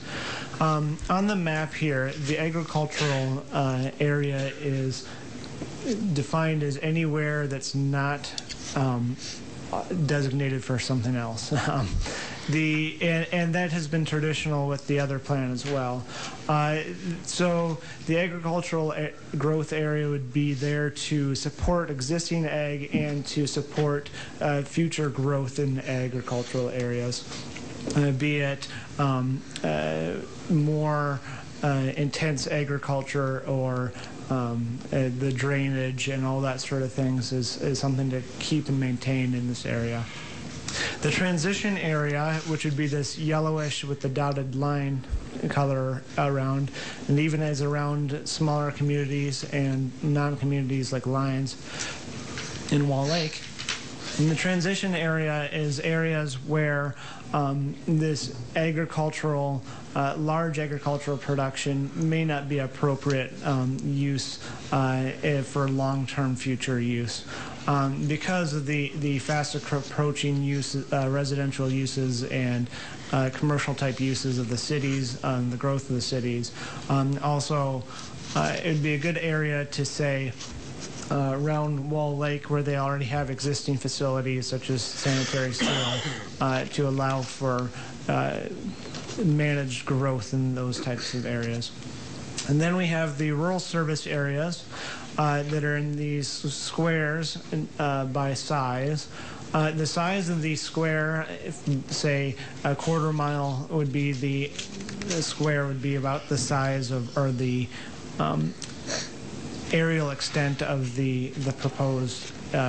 Um, on the map here, the agricultural uh, area is defined as anywhere that's not um, designated for something else. Um, the and, and that has been traditional with the other plan as well. Uh, so the agricultural a growth area would be there to support existing ag and to support uh, future growth in agricultural areas, uh, be it um, uh, more uh, intense agriculture or Um, uh, the drainage and all that sort of things is, is something to keep and maintain in this area. The transition area, which would be this yellowish with the dotted line color around, and even as around smaller communities and non-communities like Lyons in Wall Lake. And the transition area is areas where um, this agricultural Uh, large agricultural production may not be appropriate um, use uh, for long-term future use. Um, because of the, the fast approaching use, uh, residential uses and uh, commercial type uses of the cities, um, the growth of the cities. Um, also, uh, it would be a good area to say Uh, around Wall Lake where they already have existing facilities such as sanitary sewer uh, to allow for uh, managed growth in those types of areas. And then we have the rural service areas uh, that are in these squares uh, by size. Uh, the size of the square, if, say a quarter mile would be the, the square would be about the size of, or the um, aerial extent of the, the proposed, uh,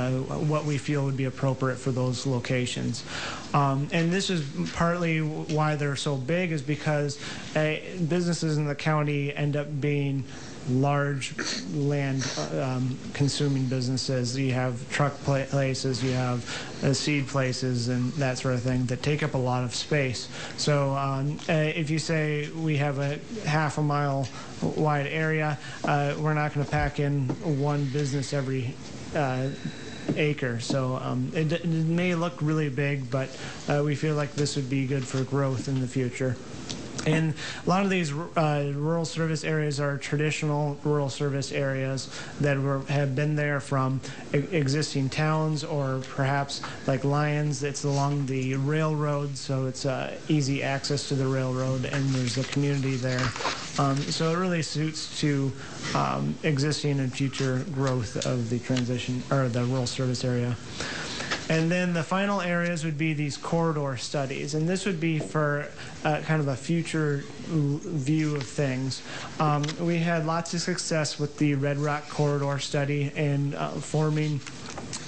what we feel would be appropriate for those locations. Um, and this is partly why they're so big is because uh, businesses in the county end up being large land um, consuming businesses. You have truck places, you have uh, seed places and that sort of thing that take up a lot of space. So um, uh, if you say we have a half a mile wide area, uh, we're not going to pack in one business every uh, acre. So um, it, it may look really big, but uh, we feel like this would be good for growth in the future. And a lot of these uh, rural service areas are traditional rural service areas that were, have been there from e existing towns or perhaps like Lyons. It's along the railroad, so it's uh, easy access to the railroad, and there's a community there. Um, so it really suits to um, existing and future growth of the transition or the rural service area. And then the final areas would be these corridor studies, and this would be for uh, kind of a future view of things. Um, we had lots of success with the Red Rock Corridor study and uh, forming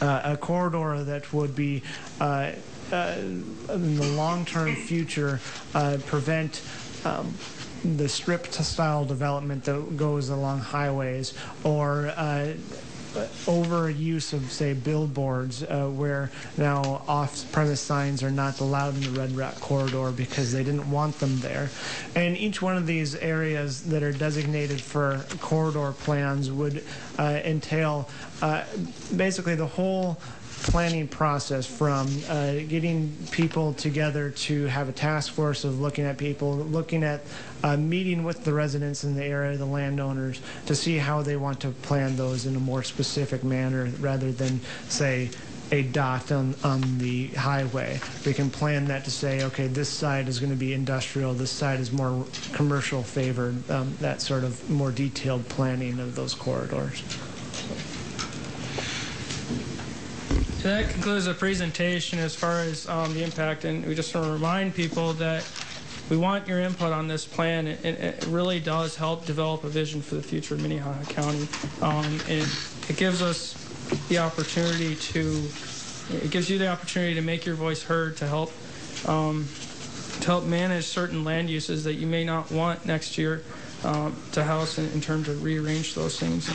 uh, a corridor that would be uh, uh, in the long-term future uh, prevent um, the strip-style development that goes along highways or uh, overuse of, say, billboards uh, where now off-premise signs are not allowed in the Red Rock Corridor because they didn't want them there. And each one of these areas that are designated for corridor plans would uh, entail uh, basically the whole planning process from uh, getting people together to have a task force of looking at people, looking at uh, meeting with the residents in the area, the landowners, to see how they want to plan those in a more specific manner rather than, say, a dot on, on the highway. We can plan that to say, okay, this side is going to be industrial, this side is more commercial favored, um, that sort of more detailed planning of those corridors. So that concludes the presentation as far as um, the impact, and we just want to remind people that We want your input on this plan. It, it really does help develop a vision for the future of Minnehaha County. Um, it, it gives us the opportunity to, it gives you the opportunity to make your voice heard, to help, um, to help manage certain land uses that you may not want next year um, to house in, in terms of rearrange those things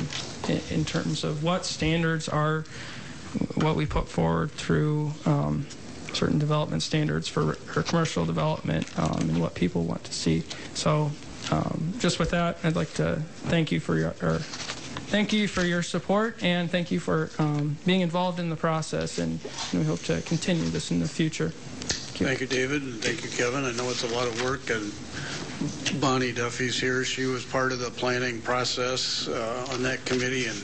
in, in, in terms of what standards are what we put forward through um, certain development standards for, for commercial development um, and what people want to see. So um, just with that, I'd like to thank you for your or thank you for your support, and thank you for um, being involved in the process, and, and we hope to continue this in the future. Thank you, David, and thank you, Kevin. I know it's a lot of work, and Bonnie Duffy's here. She was part of the planning process uh, on that committee and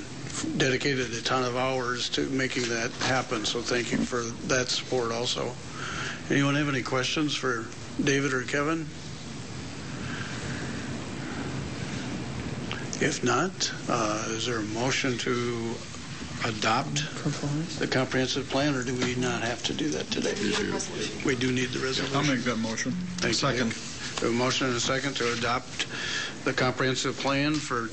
dedicated a ton of hours to making that happen, so thank you for that support also. Anyone have any questions for David or Kevin? If not, uh, is there a motion to adopt the comprehensive plan, or do we not have to do that today? We do, we do need the resolution. I'll make that motion. Thank second. You. A motion and a second to adopt the comprehensive plan for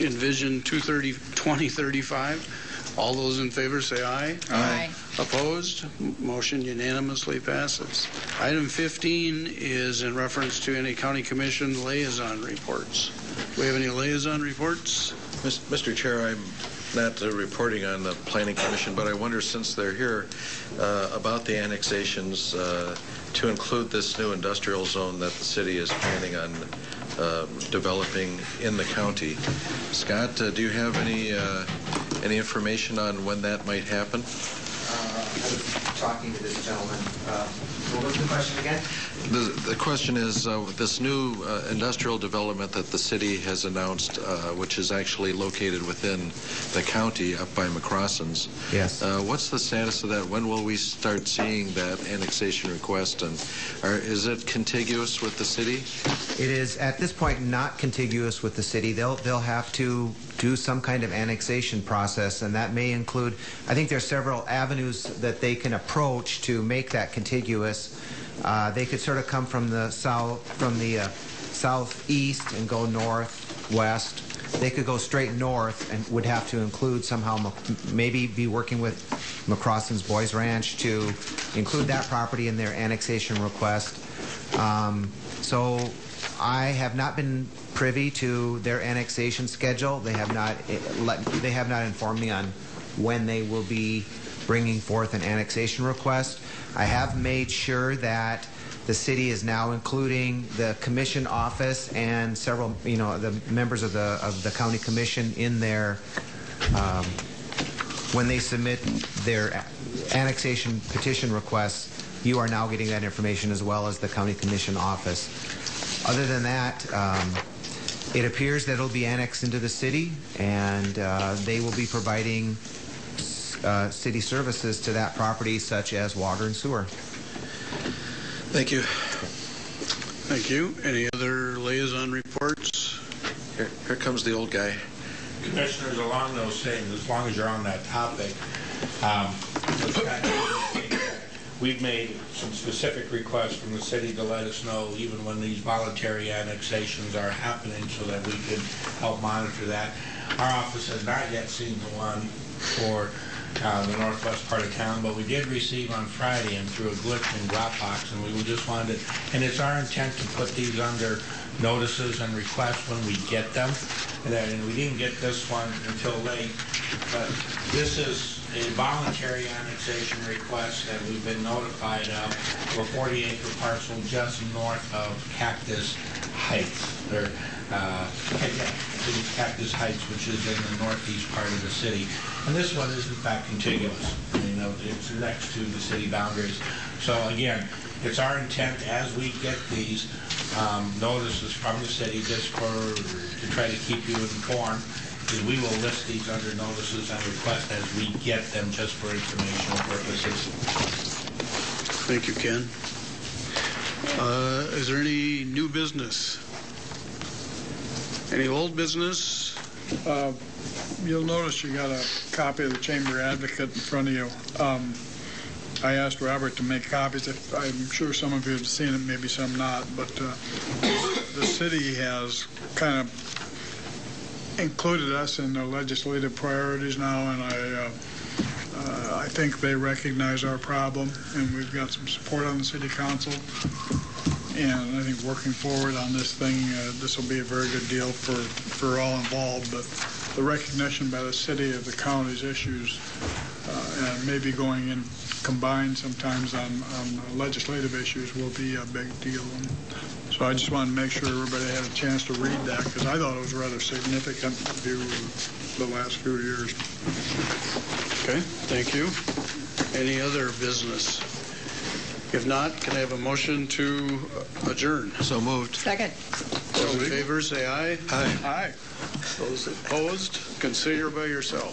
Envision twenty thirty-five. All those in favor say aye. Aye. Aye. Opposed? Motion unanimously passes. Item fifteen is in reference to any county commission liaison reports. Do we have any liaison reports? Mister Chair, I'm not uh, reporting on the Planning Commission, but I wonder, since they're here, uh, about the annexations uh, to include this new industrial zone that the city is planning on uh, developing in the county. Scott, uh, do you have any uh, any information on when that might happen? Uh, I was talking to this gentleman. Uh, what was the question again? The, the question is, uh, this new uh, industrial development that the city has announced, uh, which is actually located within the county up by McCrossins. Yes. Uh, what's the status of that? When will we start seeing that annexation request? And are, is it contiguous with the city? It is at this point not contiguous with the city. They'll they'll have to do some kind of annexation process, and that may include, I think there's several avenues that they can approach to make that contiguous. Uh, they could sort of come from the south, from the uh, southeast and go north, west. They could go straight north and would have to include somehow, maybe be working with McCrossin's Boys Ranch to include that property in their annexation request. Um, so I have not been privy to their annexation schedule. They have not let, they have not informed me on when they will be bringing forth an annexation request. I have made sure that the city is now including the commission office and several, you know, the members of the of the county commission in their um, when they submit their annexation petition requests. You are now getting that information as well as the county commission office. Other than that, um, it appears that it'll be annexed into the city, and uh, they will be providing Uh, city services to that property, such as water and sewer. Thank you. Thank you. Any other liaison reports? Here, here comes the old guy. Commissioners, along those things, as long as you're on that topic, um, we've made some specific requests from the city to let us know even when these voluntary annexations are happening so that we can help monitor that. Our office has not yet seen the one for Uh, the northwest part of town, but we did receive on Friday and through a glitch in Dropbox, and we were just wanted, and it's our intent to put these under notices and requests when we get them, and, then, and we didn't get this one until late, but this is a voluntary annexation request that we've been notified of for forty acre parcel just north of Cactus Heights, or uh, Cactus Heights, which is in the northeast part of the city. And this one is in fact contiguous. You know, it's next to the city boundaries. So again, it's our intent as we get these um, notices from the city, just for to try to keep you informed, is we will list these under notices and requests as we get them, just for informational purposes. Thank you, Ken. Uh, is there any new business? Any old business? Uh, you'll notice you got a copy of the Chamber Advocate in front of you. Um, I asked Robert to make copies. I'm sure some of you have seen it, maybe some not, but uh, the city has kind of included us in their legislative priorities now, and I uh, uh, I think they recognize our problem, and we've got some support on the city council. And I think working forward on this thing, uh, this will be a very good deal for, for all involved. But the recognition by the city of the county's issues, uh, and maybe going in combined sometimes on, on legislative issues, will be a big deal. And so I just wanted to make sure everybody had a chance to read that, because I thought it was rather significant due to the last few years. Okay, thank you. Any other business? If not, can I have a motion to adjourn? So moved. Second. Those in favor say aye. Aye. Aye. Those opposed, consider by yourself.